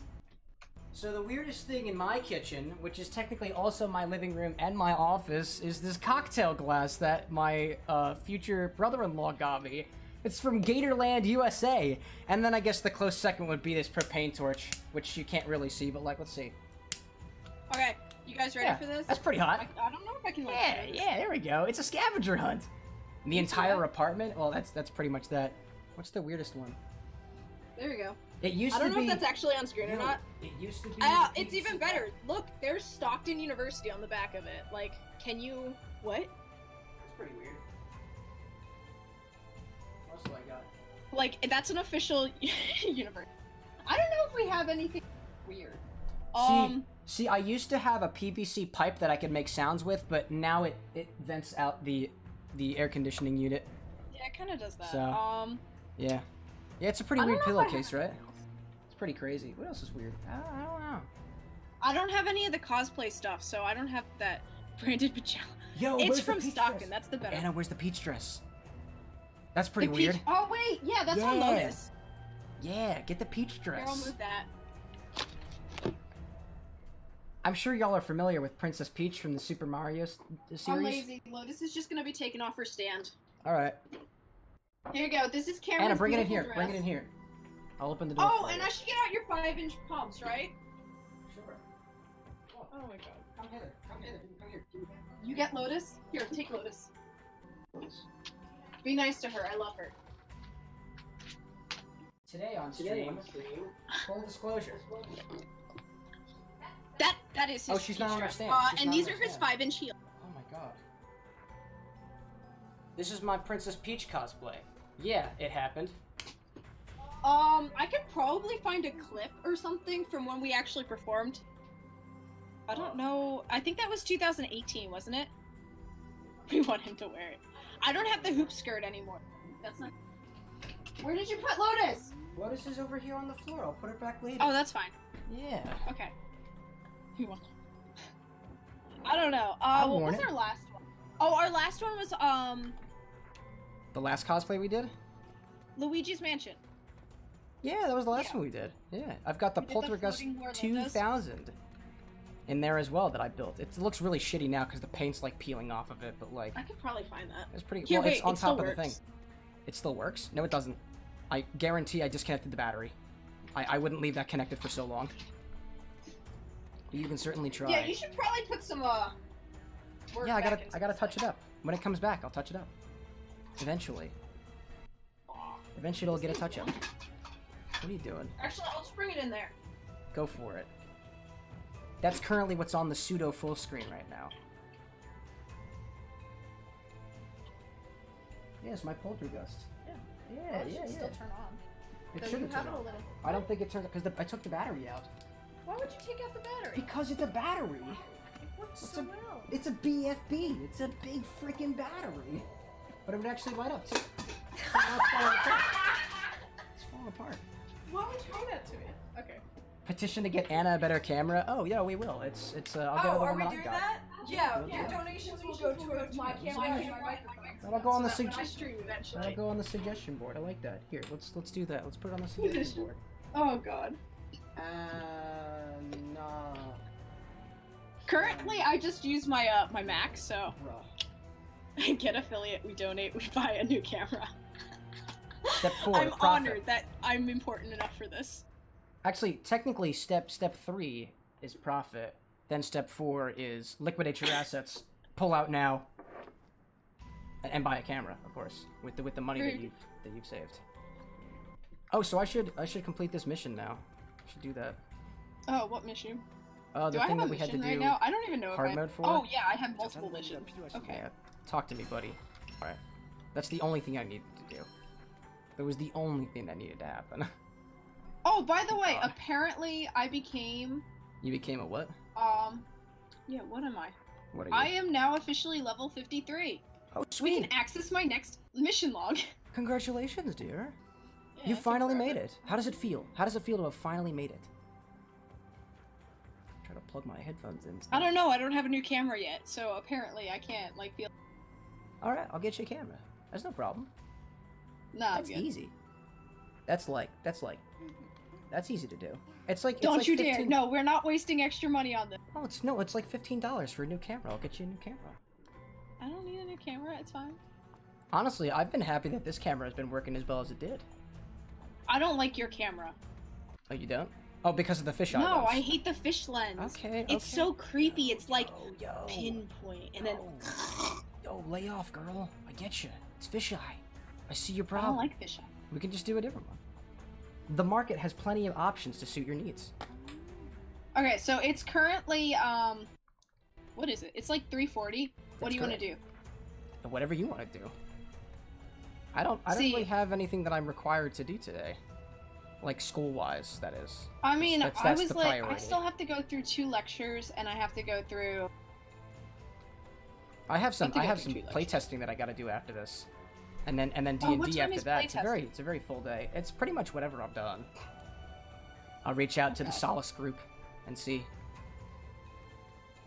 So the weirdest thing in my kitchen, which is technically also my living room and my office, is this cocktail glass that my, uh, future brother-in-law got me. It's from Gatorland U S A. And then I guess the close second would be this propane torch, which you can't really see, but like, let's see. Okay, you guys ready yeah, for this? That's pretty hot. I, I don't know if I can like Yeah, this. yeah, there we go. It's a scavenger hunt. And the entire yeah. apartment? Well, that's that's pretty much that. What's the weirdest one? There we go. It used I don't to know be... if that's actually on screen no, or not. It used to be... Uh, it's even to... better. Look, there's Stockton University on the back of it. Like, can you... What? That's pretty weird. Oh my God. Like, that's an official universe. I don't know if we have anything weird. Um, see, see, I used to have a P V C pipe that I could make sounds with, but now it, it vents out the the air conditioning unit. Yeah, it kind of does that. So, um, yeah. Yeah, it's a pretty weird pillowcase, right? It's pretty crazy. What else is weird? I don't, I don't know. I don't have any of the cosplay stuff, so I don't have that branded pajama. Yo, it's from Stockton. Dress? That's the better. Anna, where's the peach dress? That's pretty the weird. Peach. Oh wait, yeah, that's yeah. on Lotus. Yeah, get the peach dress. Here, I'll move that. I'm sure y'all are familiar with Princess Peach from the Super Mario series. I'm lazy. Lotus is just gonna be taken off her stand. All right. Here you go. This is Cameron's Anna, bring it in here. Dress. Bring it in here. I'll open the door. Oh, and you. I should get out your five-inch pumps, right? Sure. Oh, oh my God. Come hither. Come hither. Come here. You get Lotus. Here, take Lotus. Lotus. Be nice to her. I love her. Today on stream, full disclosure. That that is his. Oh, she's not on her stand. Uh, and these are his five-inch heels. Oh my God. This is my Princess Peach cosplay. Yeah, it happened. Um, I could probably find a clip or something from when we actually performed. I don't know. I think that was two thousand eighteen, wasn't it? We want him to wear it. I don't have the hoop skirt anymore. That's not. Where did you put Lotus? Lotus is over here on the floor. I'll put it back later. Oh, that's fine. Yeah. Okay. You want? I don't know. Uh, what was it. our last one? Oh, our last one was um. The last cosplay we did. Luigi's Mansion. Yeah, that was the last yeah. one we did. Yeah, I've got the Poltergust two thousand in there as well that I built. It looks really shitty now because the paint's like peeling off of it, but like I could probably find that. It's pretty. Here, well, wait, it's on it top of works. the thing. It still works? No, it doesn't. I guarantee I disconnected the battery. I I wouldn't leave that connected for so long. You can certainly try. Yeah, you should probably put some uh. Work yeah, I gotta I gotta touch thing. it up. When it comes back, I'll touch it up. Eventually. Eventually, it'll get a touch up. What are you doing? Actually, I'll just bring it in there. Go for it. That's currently what's on the pseudo full screen right now. Yes, yeah, my Poltergust. Yeah, yeah, well, it yeah. Should yeah. Still turn on. It shouldn't turn on. Little... I don't think it turns on because I took the battery out. Why would you take out the battery? Because it's a battery. It works it's so a, well. It's a B F B. It's a big freaking battery. But it would actually light up too. So now it's falling apart. It's falling apart. Why would you do that to me? Okay. Petition to get Anna a better camera. Oh yeah, we will. It's it's. Uh, I'll get oh, the one I got. Oh, are we doing that? Yeah, yeah. Your donations will go towards my camera and my microphone. That'll go on the suggestion. That'll go on the suggestion board. I like that. Here, let's let's do that. Let's put it on the suggestion board. Oh God. Uh, no. Currently, I just use my uh my Mac, so. I get affiliate. We donate. We buy a new camera. Step four. I'm honored that I'm important enough for this. Actually, technically, step step three is profit. Then step four is liquidate your assets, pull out now, and buy a camera, of course, with the with the money that you that you've saved. Oh, so I should I should complete this mission now. I should do that. Oh, what mission? Oh, uh, the do thing I have that we had to do. Right now? I don't even know hard if I... mode for. Oh yeah, I have multiple missions. Okay. Yeah, talk to me, buddy. All right, that's the only thing I needed to do. That was the only thing that needed to happen. Oh, by the way, um, apparently I became... You became a what? Um, yeah, what am I? What are you? I am now officially level fifty-three. Oh, sweet. We can access my next mission log. Congratulations, dear. Yeah, you finally made it. How does it feel? How does it feel to have finally made it? I'm trying to plug my headphones in. I don't know. I don't have a new camera yet, so apparently I can't, like, feel... Alright, I'll get you a camera. That's no problem. Nah, that's easy. That's like, that's like... That's easy to do. It's like don't it's like you fifteen... dare! No, we're not wasting extra money on this. Oh, it's no, it's like fifteen dollars for a new camera. I'll get you a new camera. I don't need a new camera. It's fine. Honestly, I've been happy that this camera has been working as well as it did. I don't like your camera. Oh, you don't? Oh, because of the fisheye lens. No, I hate the fish lens. Okay, okay. It's so creepy. It's like yo, yo, pinpoint, and yo. then. Yo, lay off, girl. I get you. It's fisheye. I see your problem. I don't like fisheye. We can just do a different one. The market has plenty of options to suit your needs. Okay, so it's currently, um, what is it? It's like three forty. That's what do you want to do? Whatever you want to do. I don't, I See, don't really have anything that I'm required to do today. Like, school-wise, that is. I mean, that's, that's I was like, priority. I still have to go through two lectures, and I have to go through... I have some, I, I have some playtesting that I gotta do after this. And then and then D and D oh, what time after is that. It's a very it's a very full day. It's pretty much whatever I've done. I'll reach out okay. to the Solace group and see.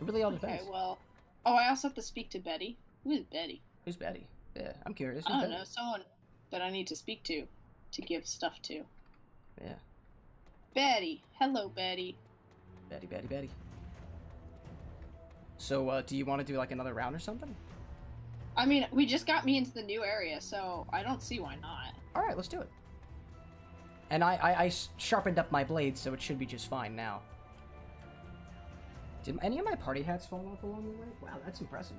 It really all depends. Okay, well, oh, I also have to speak to Betty. Who is Betty? Who's Betty? Yeah, I'm curious. Who's I don't Betty? know someone that I need to speak to, to give stuff to. Yeah. Betty, hello, Betty. Betty, Betty, Betty. So, uh, do you want to do like another round or something? I mean, we just got me into the new area, so I don't see why not. All right, let's do it. And I, I, I sharpened up my blade, so it should be just fine now. Did any of my party hats fall off along the way? Wow, that's impressive.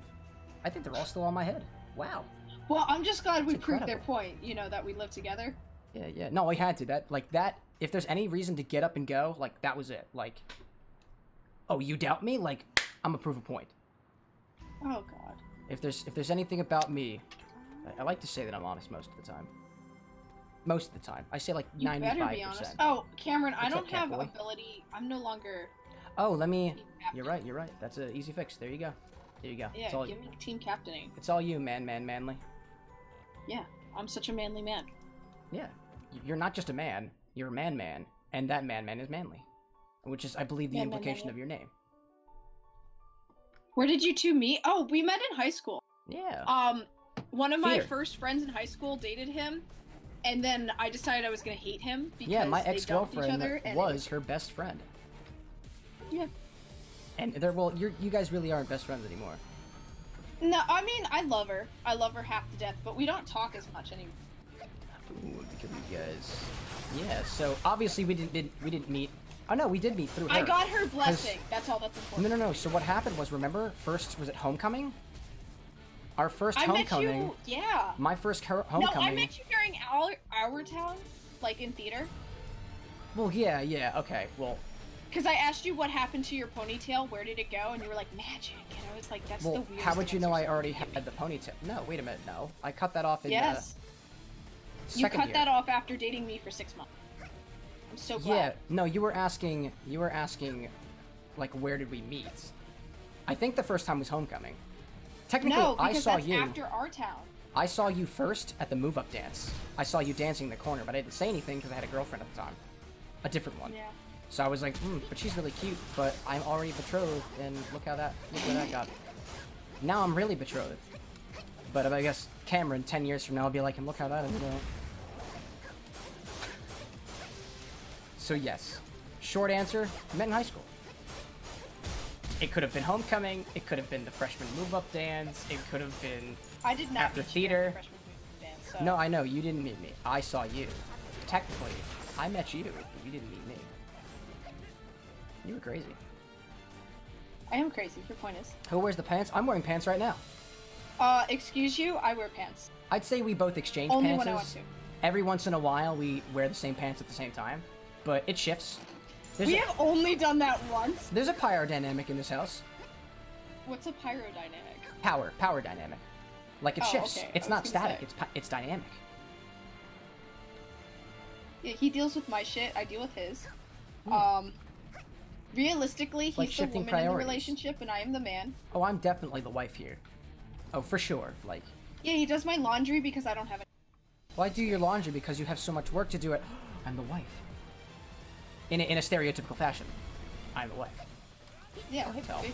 I think they're all still on my head. Wow. Well, I'm just glad that's we incredible. proved their point, you know, that we live together. Yeah, yeah. No, we had to. That, like, that, if there's any reason to get up and go, like, that was it. Like, oh, you doubt me? Like, I'm gonna prove a point. Oh, God. If there's if there's anything about me, I, I like to say that I'm honest most of the time. Most of the time, I say like ninety-five percent. You better be honest. Oh, Cameron, What's I don't have boy? ability. I'm no longer. Oh, let me. You're right. You're right. That's an easy fix. There you go. There you go. Yeah, it's all give you. me team captaining. It's all you, man, man, manly. Yeah, I'm such a manly man. Yeah, you're not just a man. You're a man, man, and that man, man is manly, which is, I believe, the man, implication man, man, man. of your name. Where did you two meet? Oh, we met in high school. Yeah. Um, one of Fear. my first friends in high school dated him, and then I decided I was gonna hate him because yeah, my ex-girlfriend was, was her best friend. Yeah. And they're well, you're, you guys really aren't best friends anymore. No, I mean I love her. I love her half to death, but we don't talk as much anymore. Ooh, because you guys. Yeah. So obviously we didn't did, we didn't meet. Oh no, we did meet through her. I got her blessing. That's all that's important. No, no, no. So what happened was, remember, first was it homecoming? Our first I homecoming. Met you, yeah. My first homecoming. No, I met you during our, our town, like in theater. Well, yeah, yeah. Okay. Well, Because I asked you what happened to your ponytail, where did it go, and you were like, magic, and I was like, that's well, the weirdest how would you know I already had the ponytail? No, wait a minute, no. I cut that off in yes. the second You cut year. that off after dating me for six months. I'm so glad. Yeah, no, you were asking, you were asking, like, where did we meet? I think the first time was homecoming. Technically, no, I saw that's you. after our town. I saw you first at the move-up dance. I saw you dancing in the corner, but I didn't say anything because I had a girlfriend at the time. A different one. Yeah. So I was like, hmm, but she's really cute, but I'm already betrothed, and look how that, look where that got. Now I'm really betrothed. But I guess Cameron, ten years from now, I'll be like, and look how that is going. So yes, short answer, met in high school. It could have been homecoming, it could have been the freshman move-up dance, it could have been I did not after theater. Freshman move-up dance, so. No, I know, you didn't meet me. I saw you. Technically, I met you, but you didn't meet me. You were crazy. I am crazy. Your point is. Who wears the pants? I'm wearing pants right now. Uh, excuse you? I wear pants. I'd say we both exchange pants. Only when I want to. Every once in a while, we wear the same pants at the same time, but it shifts. There's we a... have only done that once. There's a pyrodynamic in this house. What's a pyrodynamic? Power. Power dynamic. Like it oh, shifts. Okay. It's not static. Say. It's it's dynamic. Yeah, he deals with my shit. I deal with his. Hmm. Um. Realistically, he's like the woman priorities. in the relationship, and I am the man. Oh, I'm definitely the wife here. Oh, for sure. Like. Yeah, he does my laundry because I don't have. Any well, I do your laundry because you have so much work to do. It. I'm the wife. In a, in a stereotypical fashion, I'm the wife. Yeah, oh, basically.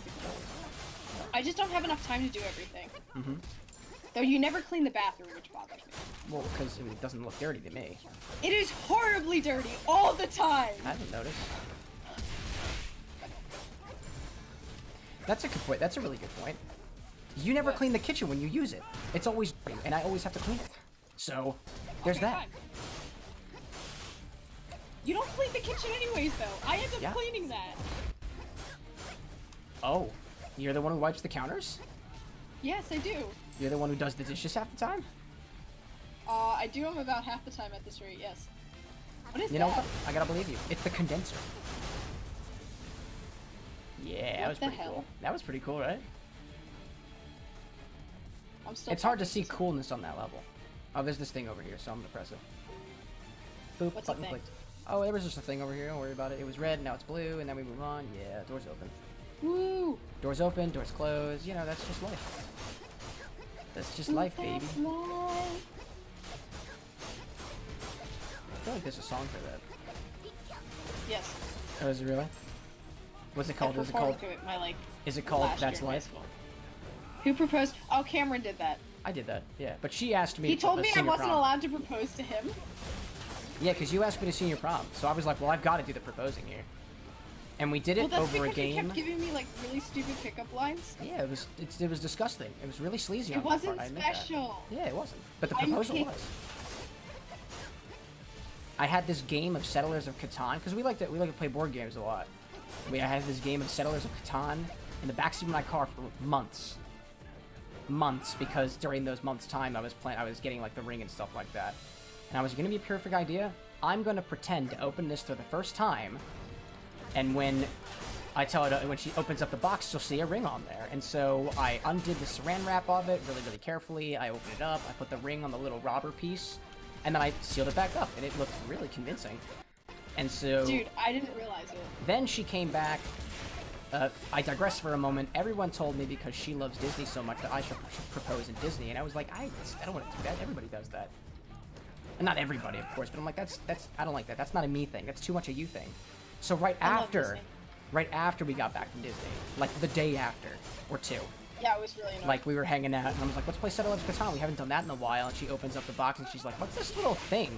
I just don't have enough time to do everything. Mm-hmm. Though you never clean the bathroom, which bothers me. Well, because it doesn't look dirty to me. It is horribly dirty all the time. I didn't notice. That's a good point. That's a really good point. You never what? clean the kitchen when you use it. It's always dirty, and I always have to clean it. So, there's okay, that. Fine. You don't clean the kitchen anyways, though. I end up yeah. cleaning that. Oh, you're the one who wipes the counters? Yes, I do. You're the one who does the dishes half the time? Uh, I do them about half the time at this rate, yes. What is you that? You know what? I gotta believe you. It's the condenser. Yeah, that was pretty cool. That was pretty cool, right? I'm still it's hard to see coolness on that level. Oh, there's this thing over here, so I'm gonna press it. Boop, What's button clicked. Oh, there was just a thing over here, don't worry about it. It was red, now it's blue, and then we move on. Yeah, doors open. Woo! Doors open, doors closed. You know, that's just life. That's just life, baby. That's life. I feel like there's a song for that. Yes. Oh, is it really? What's it called? Is it called? It, my, like, Is it called That's Life? Who proposed? Oh, Cameron did that. I did that, yeah. But she asked me. He told me I wasn't prom. allowed to propose to him. Yeah, because you asked me to senior prom, so I was like, well, I've got to do the proposing here. And we did it well, over a game. He kept giving me like really stupid pickup lines. Yeah, it was it's, it was disgusting. It was really sleazy. It on wasn't part. special. Yeah, it wasn't. But the proposal was. I had this game of Settlers of Catan because we like to we like to play board games a lot. We, I had this game of Settlers of Catan in the backseat of my car for months. Months, because during those months' time, I was playing, I was getting like the ring and stuff like that. And I was gonna be a perfect idea. I'm gonna pretend to open this for the first time, and when I tell her, to, when she opens up the box, she'll see a ring on there. And so I undid the saran wrap of it really, really carefully. I opened it up, I put the ring on the little robber piece, and then I sealed it back up, and it looked really convincing. And so, dude, I didn't realize it. Then she came back. Uh, I digress for a moment. Everyone told me because she loves Disney so much that I should, should propose in Disney, and I was like, I, I don't want to do that. Everybody does that. And not everybody, of course, but I'm like, that's that's I don't like that. That's not a me thing. That's too much a you thing. So right I after, right after we got back from Disney, like the day after or two. Yeah, it was really annoying. Like we were hanging out, and I was like, let's play Settlers of Catan. We haven't done that in a while. And she opens up the box, and she's like, what's this little thing?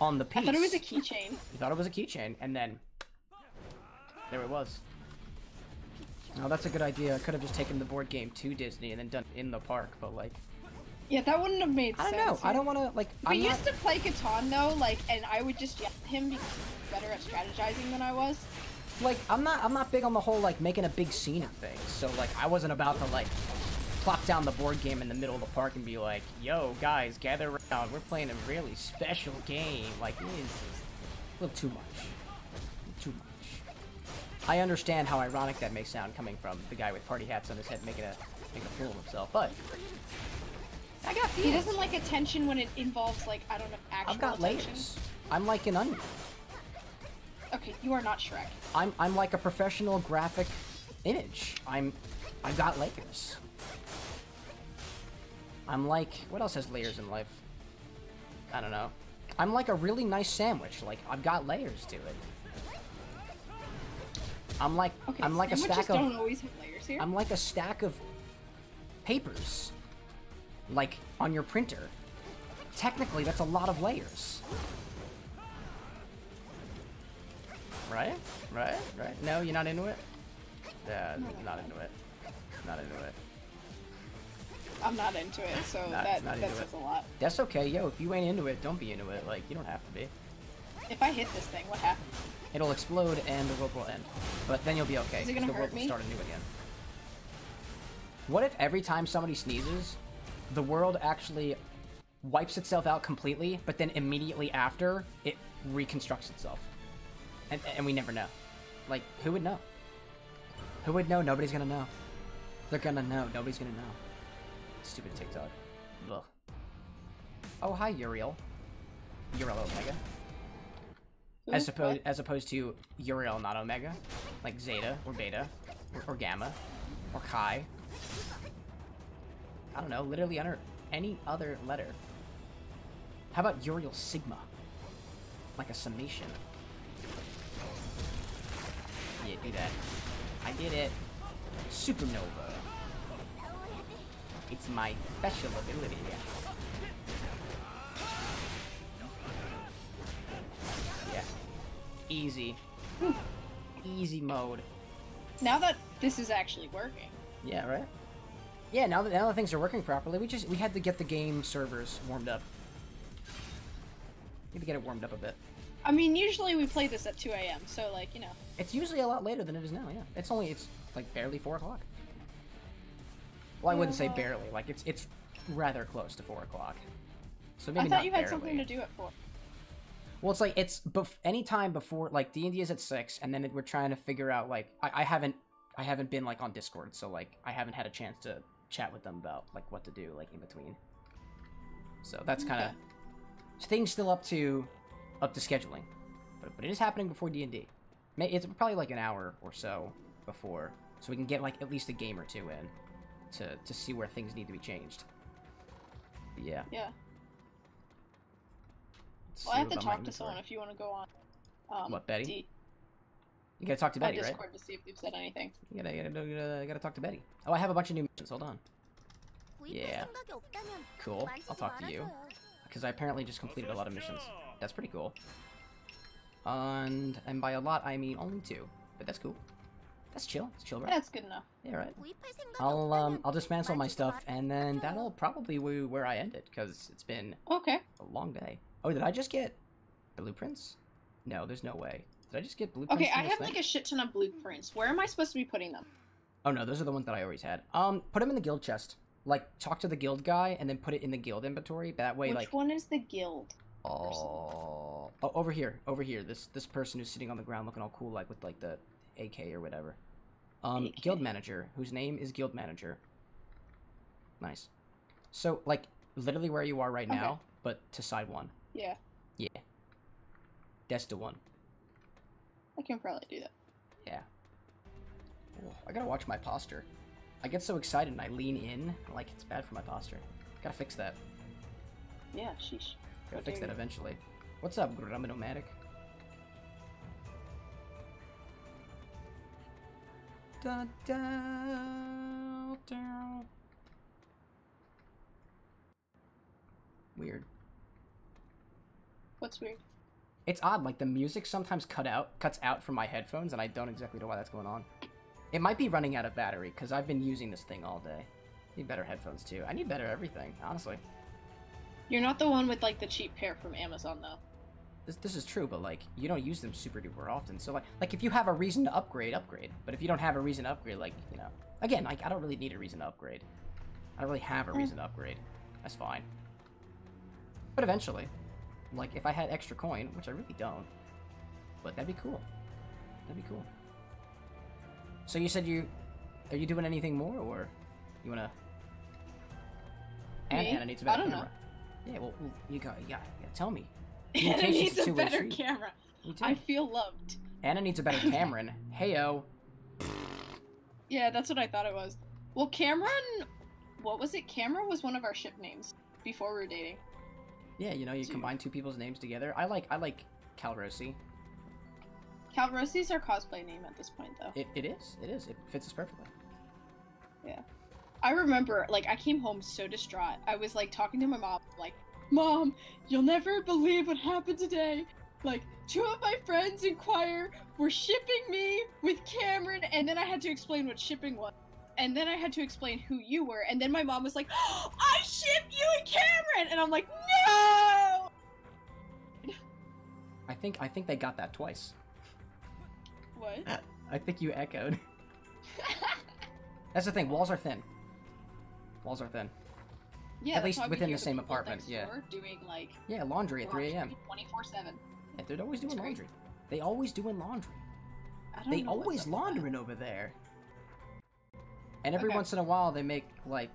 On the piece. I thought it was a keychain. You thought it was a keychain, and then there it was. Oh, that's a good idea. I could have just taken the board game to Disney and then done it in the park, but like. Yeah, that wouldn't have made sense. I don't know. Right? I don't want to like. We I'm used not... to play Catan though, like, and I would just yell at him because he was better at strategizing than I was. Like, I'm not. I'm not big on the whole like making a big scene of things. So like, I wasn't about to like plop down the board game in the middle of the park and be like, yo, guys, gather around. We're playing a really special game. Like, it is a little too much. Too much. I understand how ironic that may sound coming from the guy with party hats on his head making a making a fool of himself, but I got he doesn't like attention when it involves like I don't know actual I've got attention. Layers. I'm like an onion. Okay, you are not Shrek. I'm I'm like a professional graphic image. I'm I've got layers. I'm like what else has layers in life? I don't know. I'm like a really nice sandwich. Like I've got layers to it. I'm like okay, I'm like a stack of don't always have layers here. I'm like a stack of papers. Like on your printer. Technically, that's a lot of layers. Right? Right? Right? No, you're not into it? Yeah, no, not into it. Not into it. I'm not into it, so not, that, not that says it. a lot. That's okay, yo, if you ain't into it, don't be into it. Like, you don't have to be. If I hit this thing, what happens? It'll explode and the world will end. But then you'll be okay. Is it gonna the hurt world me? will start anew again. What if every time somebody sneezes, the world actually wipes itself out completely, but then immediately after, it reconstructs itself? And, and we never know. Like, who would know? Who would know? Nobody's gonna know. They're gonna know. Nobody's gonna know. Stupid TikTok. Ugh. Oh, hi, Uriel. Uriel Omega. Ooh, as, opposed, as opposed to Uriel, not Omega. Like Zeta, or Beta, or, or Gamma, or Chi. I don't know, literally under any other letter. How about Uriel Sigma? Like a summation. Yeah, do that. I did it. Supernova. It's my special ability. Yeah. Easy. Whew. Easy mode. Now that this is actually working. Yeah, right? Yeah, now that now that things are working properly, we just we had to get the game servers warmed up. Need to get it warmed up a bit. I mean, usually we play this at two A M, so like you know. It's usually a lot later than it is now. Yeah, it's only it's like barely four o'clock. Well, I wouldn't say barely. Like it's it's rather close to four o'clock. So maybe not barely. I thought you had something to do at four. Well, it's like it's bef any time before like D and D is at six, and then it, we're trying to figure out like I, I haven't I haven't been like on Discord, so like I haven't had a chance to chat with them about like what to do like in between. So that's kind of okay. Things still up to up to scheduling, but but it is happening before D and D. It's probably like an hour or so before, so we can get like at least a game or two in. To, to see where things need to be changed. Yeah. Yeah. Well, I have to talk to someone if you want to go on. Um, what, Betty? D you gotta talk to Betty, Discord, right? Discord to see if they've said anything. You gotta, gotta, gotta, gotta talk to Betty. Oh, I have a bunch of new missions. Hold on. Yeah. Cool. I'll talk to you. Because I apparently just completed a lot of missions. That's pretty cool. And, and by a lot, I mean only two. But that's cool. That's chill. It's chill, right? That's good enough. Yeah, right. I'll um, I'll dismantle my stuff, and then that'll probably be where I end it, because it's been okay a long day. Oh, did I just get blueprints? No, there's no way. Did I just get blueprints? Okay, I have thing? like a shit ton of blueprints. Where am I supposed to be putting them? Oh no, those are the ones that I always had. Um, put them in the guild chest. Like, talk to the guild guy, and then put it in the guild inventory. That way, Which like. Which one is the guild? Oh. Oh, over here, over here. This this person who's sitting on the ground looking all cool, like with like the. A K or whatever. Um, A K. Guild manager, whose name is guild manager. Nice. So, like, literally where you are right okay. now, but to side one. Yeah. Yeah. That's the one. I can probably do that. Yeah. Ooh, I gotta watch my posture. I get so excited and I lean in, like, it's bad for my posture. Gotta fix that. Yeah, sheesh. Gotta How fix that you. eventually. What's up, Graminomatic? Da, da, da. Weird. What's weird? It's odd, like the music sometimes cut out, cuts out from my headphones, and I don't exactly know why that's going on. It might be running out of battery, because I've been using this thing all day. I need better headphones, too. I need better everything, honestly. You're not the one with, like, the cheap pair from Amazon, though. This, this is true, but, like, you don't use them super duper often, so, like, like, if you have a reason to upgrade, upgrade. But if you don't have a reason to upgrade, like, you know. Again, like, I don't really need a reason to upgrade. I don't really have a reason to upgrade. That's fine. But eventually, like, if I had extra coin, which I really don't, but that'd be cool. That'd be cool. So you said you... Are you doing anything more, or you wanna... Anna, Anna needs a better I don't camera. Know. Yeah, well, you got, yeah, yeah. Tell me. Anna needs a better camera. I feel loved. Anna needs a better Cameron. Heyo. Yeah, that's what I thought it was. Well, Cameron, what was it? Cameron was one of our ship names before we were dating. Yeah, you know, you Dude. combine two people's names together. I like, I like Calrosi. Calrosi's our cosplay name at this point, though. It, it is. It is. It fits us perfectly. Yeah. I remember, like, I came home so distraught. I was, like, talking to my mom, like, Mom, you'll never believe what happened today. Like, two of my friends in choir were shipping me with Cameron, and then I had to explain what shipping was. And then I had to explain who you were, and then my mom was like, oh, I ship you and Cameron! And I'm like, no! I think, I think they got that twice. What? I think you echoed. That's the thing, walls are thin. Walls are thin. Yeah, at least within the same apartment. Yeah. Doing like yeah, laundry at three A M twenty-four seven. Yeah, they're always doing laundry. They always doing laundry. I don't know. They always laundering over there. And every once in a while, they make like,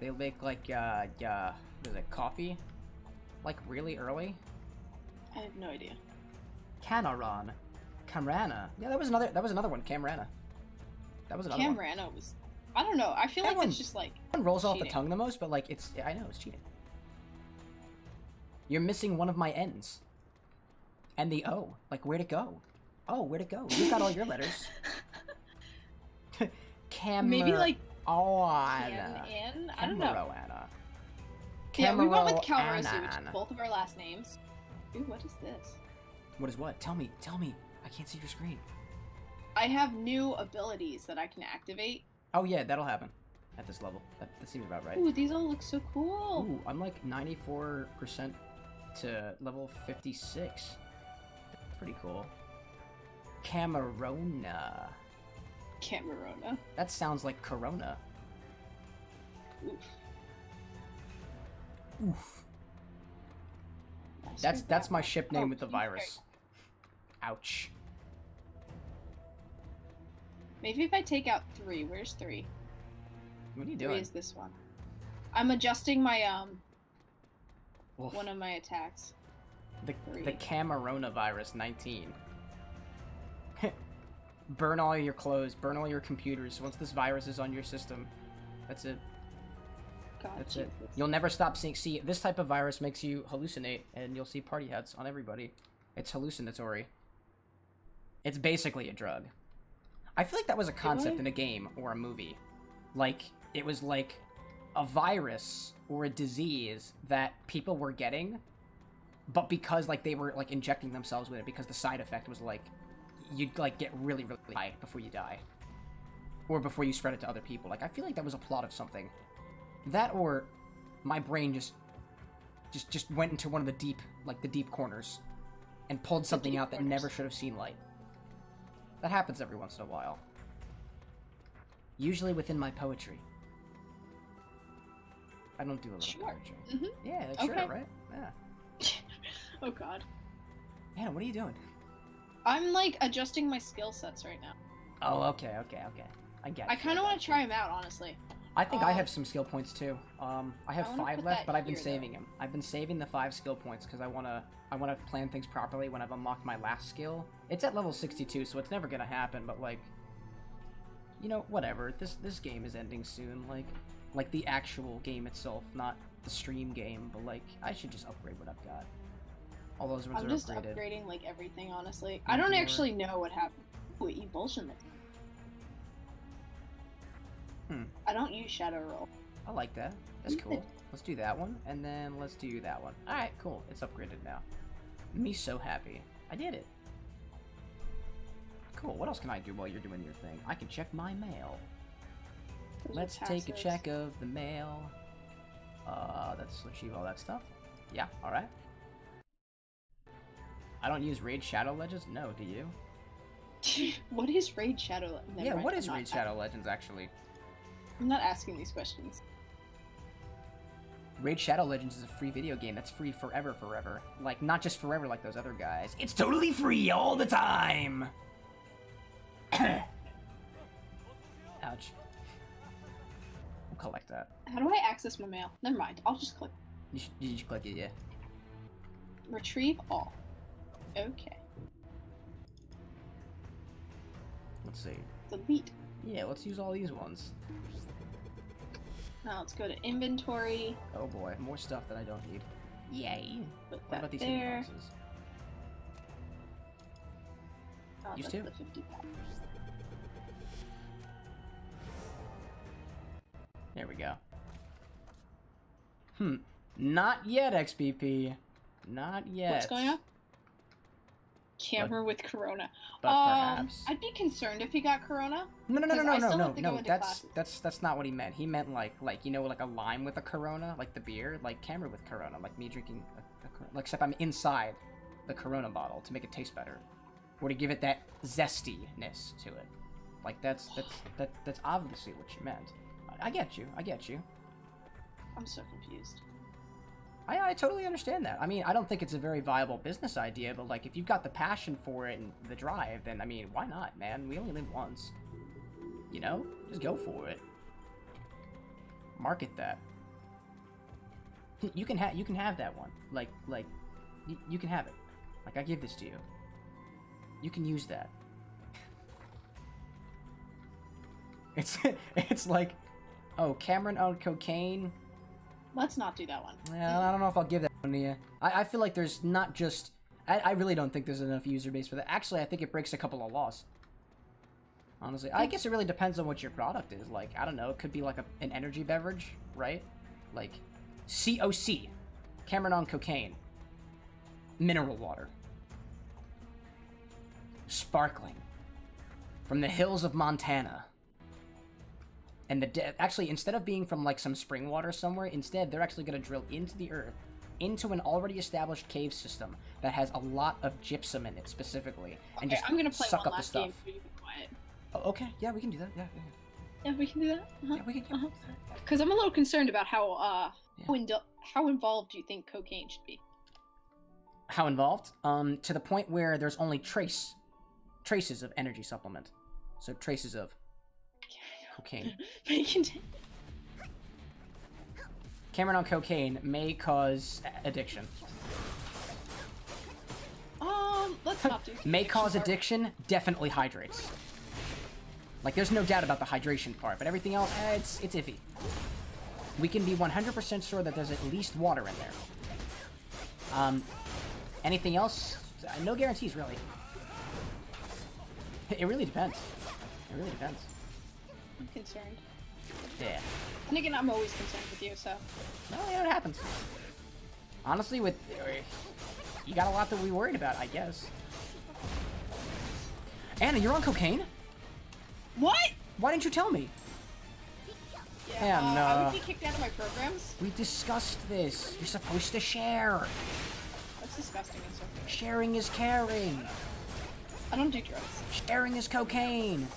they make like uh uh, what is it, coffee, like really early. I have no idea. Canaron, Camrana. Yeah, that was another. That was another one. Camrana. That was another Camrana one. was. I don't know. I feel that like one, it's just like one rolls cheating. off the tongue the most, but like it's. I know it's cheating. You're missing one of my N's. And the O. Like where'd it go? Oh, where'd it go? You got all your letters. Cam. Maybe like. Oh, Anna. Cam I don't know. Anna. Yeah, we went with Calrosi, which is both of our last names. Ooh, what is this? What is what? Tell me. Tell me. I can't see your screen. I have new abilities that I can activate. Oh yeah, that'll happen at this level. That, that seems about right. Ooh, these all look so cool. Ooh, I'm like ninety-four percent to level fifty-six. That's pretty cool. Camerona. Camerona. That sounds like Corona. Oof. Oof. That's that's, that's my ship name oh, with the virus. Right. Ouch. Maybe if I take out three. Where's three? What are you doing? Three is this one. I'm adjusting my, um... Oof. One of my attacks. The, the Cameronavirus nineteen. Burn all your clothes. Burn all your computers. Once this virus is on your system, that's it. God, that's Jesus. it. You'll never stop seeing... See, this type of virus makes you hallucinate, and you'll see party hats on everybody. It's hallucinatory. It's basically a drug. I feel like that was a concept in a game or a movie. Like, it was like a virus or a disease that people were getting, but because, like, they were, like, injecting themselves with it because the side effect was, like, you'd, like, get really, really high before you die. Or before you spread it to other people. Like, I feel like that was a plot of something. That or my brain just, just, just went into one of the deep, like, the deep corners and pulled something out that never should have seen light. That happens every once in a while. Usually within my poetry. I don't do a lot sure. of poetry. Mm-hmm. Yeah, that's okay. sure, right? Yeah. Oh god. Man, what are you doing? I'm like adjusting my skill sets right now. Oh, okay, okay, okay. I get it. I kind of want to try them out, honestly. I think um, I have some skill points too. Um, I have I five left, but I've been saving though. them. I've been saving the five skill points because I wanna I wanna plan things properly when I've unlocked my last skill. It's at level sixty-two, so it's never gonna happen. But like, you know, whatever. This this game is ending soon. Like, like the actual game itself, not the stream game. But like, I should just upgrade what I've got. All those ones I'm are just upgraded. upgrading like everything, honestly. I don't Endure. actually know what happened. Ooh, Evulsion. Hmm. I don't use Shadow Roll. I like that. That's cool. Let's do that one, and then let's do that one. Alright, cool. It's upgraded now. Me so happy. I did it. Cool. What else can I do while you're doing your thing? I can check my mail. Let's take a check of the mail. Uh, let's achieve all that stuff. Yeah, alright. I don't use Raid Shadow Legends? No, do you? What is Raid Shadow Legends? Yeah, what is Raid Shadow Legends, actually? I'm not asking these questions. Raid Shadow Legends is a free video game that's free forever, forever. Like, not just forever like those other guys. It's totally free all the time! Ouch. We'll collect that. How do I access my mail? Never mind. I'll just click. You should, you should click it, yeah. Retrieve all. Okay. Let's see. Delete. Yeah, let's use all these ones. Now let's go to inventory. Oh boy, more stuff that I don't need. Yay. Put what that about these there. Boxes? Oh, used to? The fifty pounds. There we go. Hmm. Not yet, X P P. Not yet. What's going on? Camera but, with corona. But um, perhaps. I'd be concerned if he got corona. No, no, no, no, no, no, no, no. That's classes. that's that's not what he meant. He meant like like you know like a lime with a corona, like the beer, like camera with corona, like me drinking a, a corona. Like, except I'm inside the corona bottle to make it taste better, or to give it that zestiness to it. Like that's that's that that's obviously what you meant. I, I get you. I get you. I'm so confused. I, I totally understand that. I mean, I don't think it's a very viable business idea, but, like, if you've got the passion for it and the drive, then, I mean, why not, man? We only live once. You know? Just go for it. Market that. You can, ha you can have that one. Like, like, y you can have it. Like, I give this to you. You can use that. It's, it's like, oh, Cameron owned cocaine... Let's not do that one. Yeah, I don't know if I'll give that one to you. I, I feel like there's not just... I, I really don't think there's enough user base for that. Actually, I think it breaks a couple of laws. Honestly. I guess it really depends on what your product is. Like, I don't know. It could be like a, an energy beverage, right? Like, C O C. Cameron on cocaine. Mineral water. Sparkling. From the hills of Montana. And the de actually, instead of being from, like, some spring water somewhere, instead, they're actually going to drill into the earth, into an already established cave system that has a lot of gypsum in it, specifically. And okay, just I'm gonna play suck one up last the stuff. Game for oh, okay, yeah, we can do that. Yeah, yeah, yeah. yeah we can do that? Uh-huh. Yeah, we can do uh-huh. that. Because I'm a little concerned about how, uh, yeah. how, in how involved do you think cocaine should be? How involved? Um, to the point where there's only trace, traces of energy supplement. So, traces of... cocaine. Cameron on cocaine may cause addiction. Um, let's not do May cause addiction, definitely hydrates. Like, there's no doubt about the hydration part, but everything else, eh, it's, it's iffy. We can be one hundred percent sure that there's at least water in there. Um, anything else? No guarantees, really. It really depends. It really depends. I'm concerned. Yeah. And again, I'm always concerned with you, so... No, yeah, it happens. Honestly, with... You got a lot to be worried about, I guess. Anna, you're on cocaine? What? Why didn't you tell me? Yeah, Anna. Uh, I would be kicked out of my programs. We discussed this. You're supposed to share. That's disgusting. It's okay. Sharing is caring. I don't do drugs. Sharing is cocaine.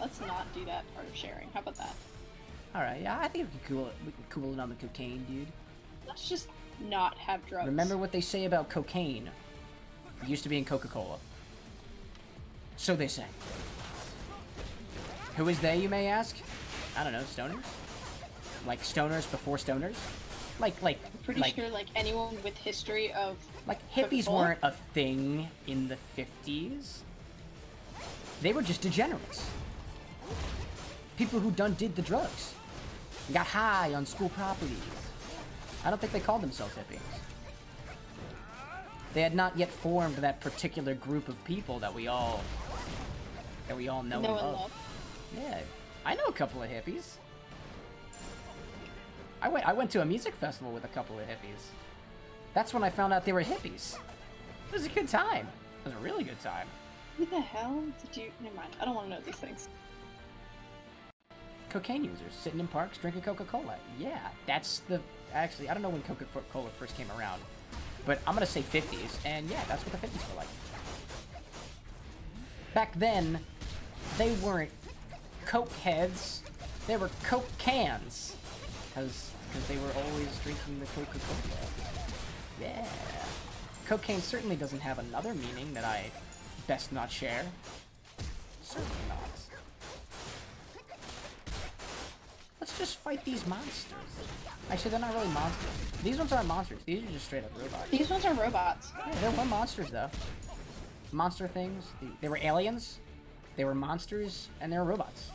Let's not do that part of sharing. How about that? Alright, yeah, I think we can cool it, we can cool it on the cocaine, dude. Let's just not have drugs. Remember what they say about cocaine. It used to be in Coca-Cola. So they say. Who is they, you may ask? I don't know, stoners? Like, stoners before stoners? Like, like, I'm pretty like, sure, like, anyone with history of... Like, hippies Coca-Cola? Weren't a thing in the fifties. They were just degenerates. People who done did the drugs and got high on school property. I don't think they called themselves hippies. They had not yet formed that particular group of people that we all that we all know, know and love. love. Yeah, I know a couple of hippies. I went I went to a music festival with a couple of hippies. That's when I found out they were hippies. It was a good time. It was a really good time. What the hell did you? Never mind. I don't want to know these things. Cocaine users sitting in parks drinking Coca-Cola. Yeah, that's the... Actually, I don't know when Coca-Cola first came around, but I'm gonna say fifties, and yeah, that's what the fifties were like. Back then, they weren't Coke heads, they were Coke cans, because they were always drinking the Coca-Cola. Yeah. Cocaine certainly doesn't have another meaning that I best not share. Certainly not. let's just fight these monsters. Actually, they're not really monsters. These ones aren't monsters. These are just straight up robots. These ones are robots. Yeah, they were monsters, though. Monster things. They, they were aliens. They were monsters. And they were robots.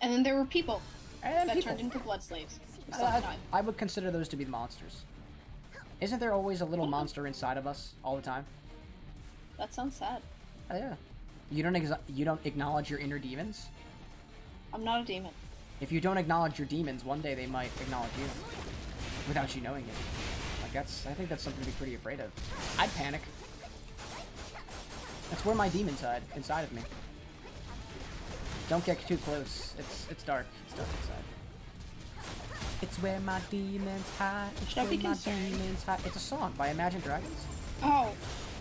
And then there were people. And then that people. turned into blood slaves. So uh, I would consider those to be monsters. Isn't there always a little monster inside of us all the time? That sounds sad. Oh, yeah. You don't ex you don't acknowledge your inner demons? I'm not a demon. If you don't acknowledge your demons, one day they might acknowledge you. Without you knowing it. Like, that's, I think that's something to be pretty afraid of. I'd panic. That's where my demon's hide, inside of me. Don't get too close. It's it's dark. It's dark inside. It's where my demons hide. It's Should where my demons hide. It's a song by Imagine Dragons. Oh,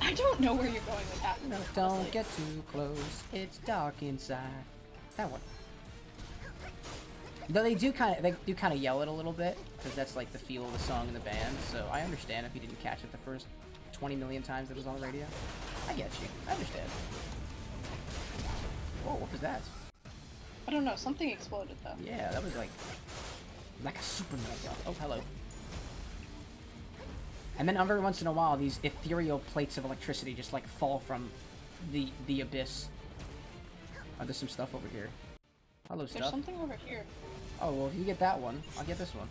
I don't know where you're going with that. No, don't get too close. It's dark inside. That one. Though they do kind of they do kind of yell it a little bit because that's like the feel of the song in the band. So I understand if you didn't catch it the first twenty million times that it was on the radio. I get you. I understand. Whoa, what was that? I don't know, something exploded though. Yeah, that was like... like a Super Mario. Oh, hello. And then every once in a while, these ethereal plates of electricity just like fall from the the abyss. Oh, there's some stuff over here. Hello, there's stuff. There's something over here. Oh, well, if you get that one, I'll get this one.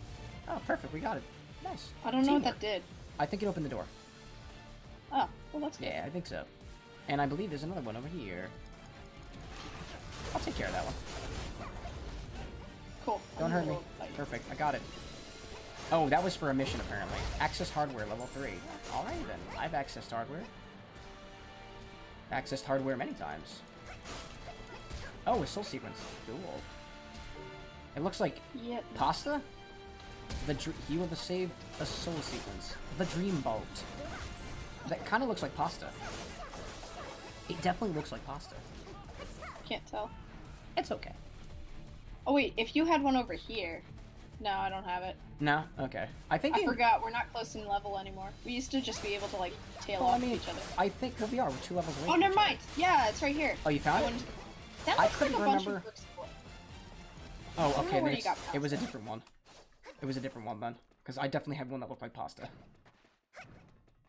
Oh, perfect, we got it. Nice. I don't Teamwork. know what that did. I think it opened the door. Oh, well that's good. Yeah, I think so. And I believe there's another one over here. I'll take care of that one. Cool. Don't hurt me. Perfect. I got it. Oh, that was for a mission, apparently. Access hardware, level three. Alright, then. I've accessed hardware. Accessed hardware many times. Oh, a soul sequence. Cool. It looks like... Yep. Pasta? The dr He will have saved a soul sequence. The dream bolt. That kind of looks like pasta. It definitely looks like pasta. Can't tell. It's okay. Oh wait, if you had one over here... No, I don't have it. No? Okay. I think I it... forgot, we're not close in level anymore. We used to just be able to, like, tail well, off I mean, each other. I think we are, we're two levels away. Oh, never mind! Yeah, it's right here. Oh, you found I it? That looks I couldn't like a remember... bunch of Oh, okay, then it's... it was a different one. It was a different one, then. Because I definitely had one that looked like pasta.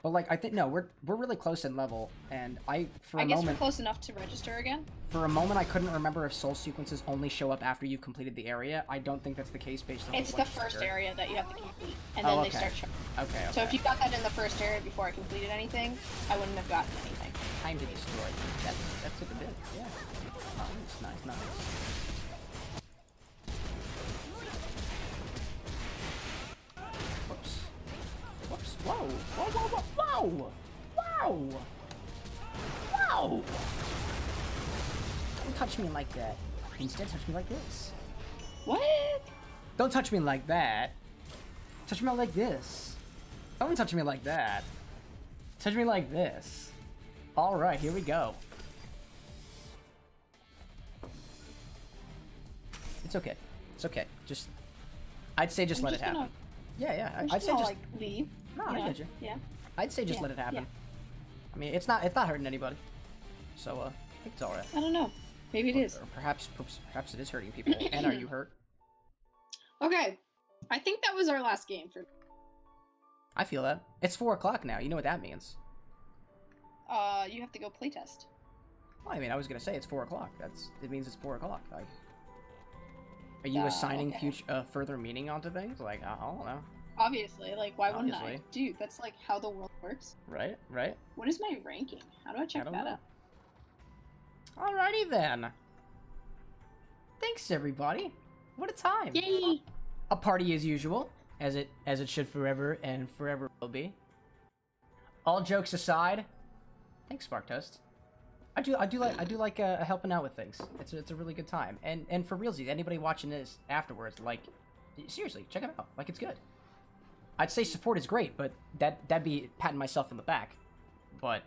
But, like, I think, no, we're we're really close in level, and I, for a I guess moment... we're close enough to register again? For a moment, I couldn't remember if soul sequences only show up after you've completed the area. I don't think that's the case based on... It's the first trigger. area that you have to complete, and then oh, okay. they start showing. Okay, okay. So if you got that in the first area before I completed anything, I wouldn't have gotten anything. Time to destroy. That's, that's what it is, yeah. Oh, it's nice, nice. Whoops. Whoops. Whoa! Whoa, whoa, whoa! Wow! Wow! Wow! Don't touch me like that. Instead, touch me like this. What? Don't touch me like that. Touch me like this. Don't touch me like that. Touch me like this. Alright, here we go. It's okay. It's okay. Just... I'd say just I'm let just it happen. Gonna... Yeah, yeah. I'm I'd just say gonna, just... like, leave. No, yeah. I get you. Yeah. I'd say just yeah, let it happen. Yeah. I mean, it's not—it's not hurting anybody, so uh, I think it's all right. I don't know. Maybe it or, is. Or perhaps, perhaps it is hurting people. And are you hurt? Okay, I think that was our last game for. I feel that it's four o'clock now. You know what that means? Uh, you have to go playtest. Well, I mean, I was gonna say it's four o'clock. That's—it means it's four o'clock. Like, are you uh, assigning okay. future, uh, further meaning onto things? Like, I don't know. Obviously, like, why Obviously. wouldn't I? Dude, that's like how the world works. Right, right. What is my ranking? How do I check I that know. out? Alrighty then. Thanks everybody. What a time. Yay! A party as usual, as it as it should forever and forever will be. All jokes aside, thanks SparkToast. I do I do like I do like uh, helping out with things. It's a, it's a really good time. And and for realsies, anybody watching this afterwards, like, seriously, check it out. Like, it's good. I'd say support is great, but that, that'd be patting myself on the back. But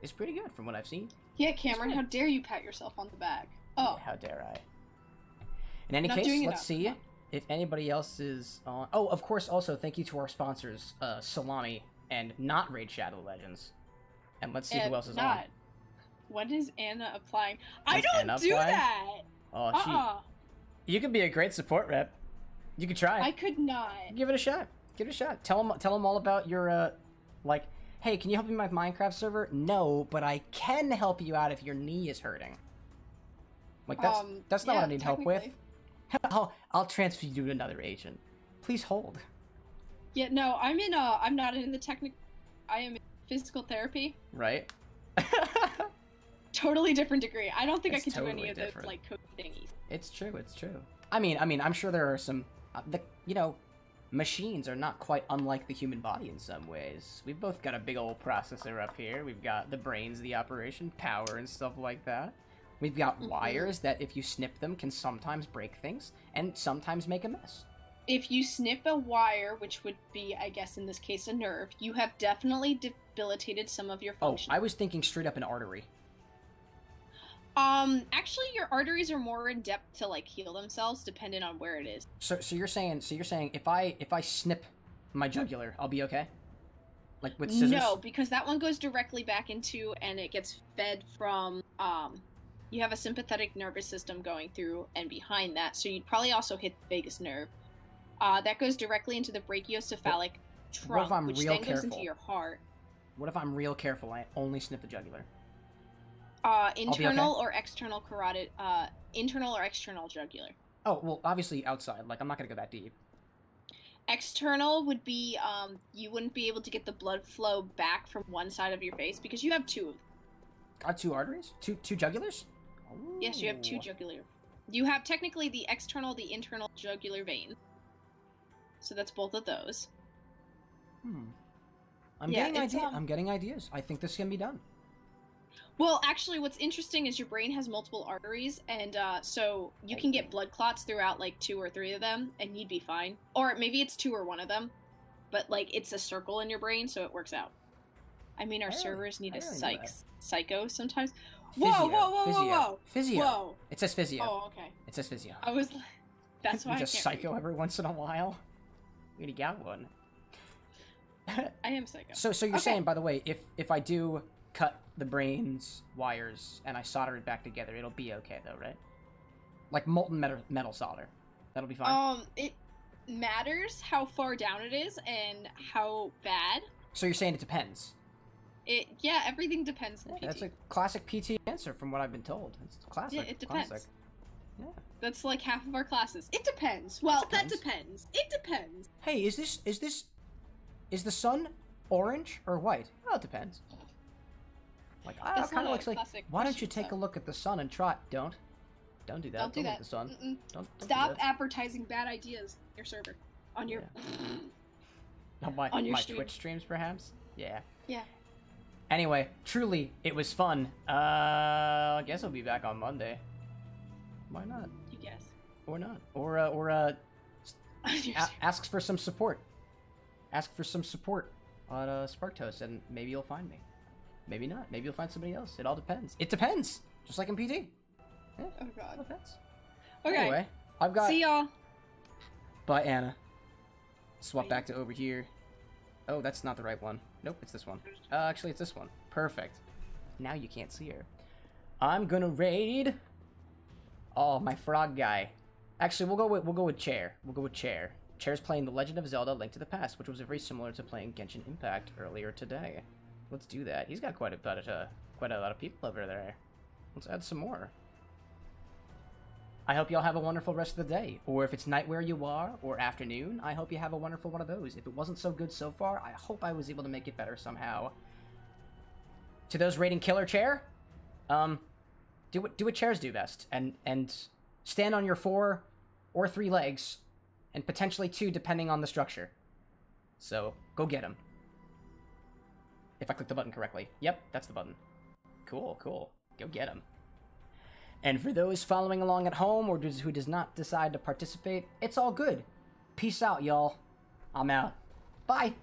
it's pretty good from what I've seen. Yeah, Cameron, how dare you pat yourself on the back? Oh. How dare I? In any Not case, let's see if anybody else is on... Oh, of course, also, thank you to our sponsors, uh, Salami and not Raid Shadow Legends. And let's see and who else is not. on. What is Anna applying? Is I don't Anna do applying? that! Oh, uh-uh. You could be a great support rep. You could try. I could not. Give it a shot. Give it a shot. Tell them, tell them all about your, uh, like, hey, can you help me with my Minecraft server? No, but I can help you out if your knee is hurting. Like, that's, um, that's not yeah, what I need help with. I'll, I'll transfer you to another agent. Please hold. Yeah, no, I'm in, uh, I'm not in the technical, I am in physical therapy. Right. Totally different degree. I don't think it's I could totally do any of different. those, like, code thingies. It's true, it's true. I mean, I mean, I'm sure there are some, uh, the, you know, machines are not quite unlike the human body in some ways. We've both got a big old processor up here. We've got the brains, the operation, power, and stuff like that. We've got mm-hmm. wires that, if you snip them, can sometimes break things and sometimes make a mess. If you snip a wire, which would be, I guess, in this case, a nerve, you have definitely debilitated some of your functions. Oh, I was thinking straight up an artery. Um, actually, your arteries are more in depth to, like, heal themselves, depending on where it is. So, so you're saying, so you're saying, if I, if I snip my jugular, I'll be okay? Like, with scissors? No, because that one goes directly back into, and it gets fed from, um, you have a sympathetic nervous system going through and behind that, so you'd probably also hit the vagus nerve. Uh, that goes directly into the brachiocephalic trunk, which then goes into your heart. What if I'm real careful and I only snip the jugular? Uh, internal okay. or external carotid, uh, internal or external jugular. Oh, well, obviously outside, like, I'm not gonna go that deep. External would be, um, you wouldn't be able to get the blood flow back from one side of your face, because you have two of them. Got two arteries? Two, two jugulars? Ooh. Yes, you have two jugular. You have technically the external, the internal jugular vein. So that's both of those. Hmm. I'm yeah, getting ideas. Um, I'm getting ideas. I think this can be done. Well, actually, what's interesting is your brain has multiple arteries, and uh, so you can get blood clots throughout, like, two or three of them, and you'd be fine. Or maybe it's two or one of them, but, like, it's a circle in your brain, so it works out. I mean, our I servers need I a psych psycho sometimes. Physio, whoa, whoa, whoa, physio, whoa, whoa. Physio. Whoa. It says physio. Oh, okay. It says physio. I was like, that's why I just psycho every once in a while. We already got one. I am psycho. So, so you're okay. saying, by the way, if, if I do cut the brains, wires, and I solder it back together, it'll be okay, though, right? Like molten metal, metal solder. That'll be fine? Um, it matters how far down it is and how bad. So you're saying it depends? It Yeah, everything depends on yeah, P T. That's a classic P T answer from what I've been told. It's classic. Yeah, it depends. Classic. Yeah. That's like half of our classes. It depends. Well, it depends. that depends. It depends. Hey, is this, is this, is the sun orange or white? Well, it depends. Like, I kind of looks like, why don't you take so. a look at the sun and try it? Don't. Don't do that. Don't do don't that. Look at the sun. Mm-mm. Don't, don't Stop do that. advertising bad ideas on your server. On your... Yeah. on my, on your my stream. Twitch streams, perhaps? Yeah. Yeah. Anyway, truly, it was fun. Uh, I guess I'll be back on Monday. Why not? You guess. Or not. Or, uh, or, uh, ask for some support. Ask for some support on, uh, SparkToast, and maybe you'll find me. Maybe not. Maybe you'll find somebody else. It all depends. It depends. Just like in P T. Yeah, oh, God. It depends. Okay. Anyway, I've got... See y'all. Bye, Anna. Swap Wait. back to over here. Oh, that's not the right one. Nope, it's this one. Uh, actually, it's this one. Perfect. Now you can't see her. I'm gonna raid... Oh, my frog guy. Actually, we'll go with we'll go with Chair. We'll go with Chair. Chair's playing The Legend of Zelda Link to the Past, which was very similar to playing Genshin Impact earlier today. Let's do that. He's got quite a lot of uh, quite a lot of people over there. Let's add some more. I hope y'all have a wonderful rest of the day, or if it's night where you are, or afternoon, I hope you have a wonderful one of those. If it wasn't so good so far, I hope I was able to make it better somehow. To those raiding Killer Chair, um, do what do what chairs do best, and and stand on your four or three legs, and potentially two depending on the structure. So go get them. If I click the button correctly. Yep, that's the button. Cool, cool. Go get him. And for those following along at home or who does not decide to participate, it's all good. Peace out, y'all. I'm out. Bye.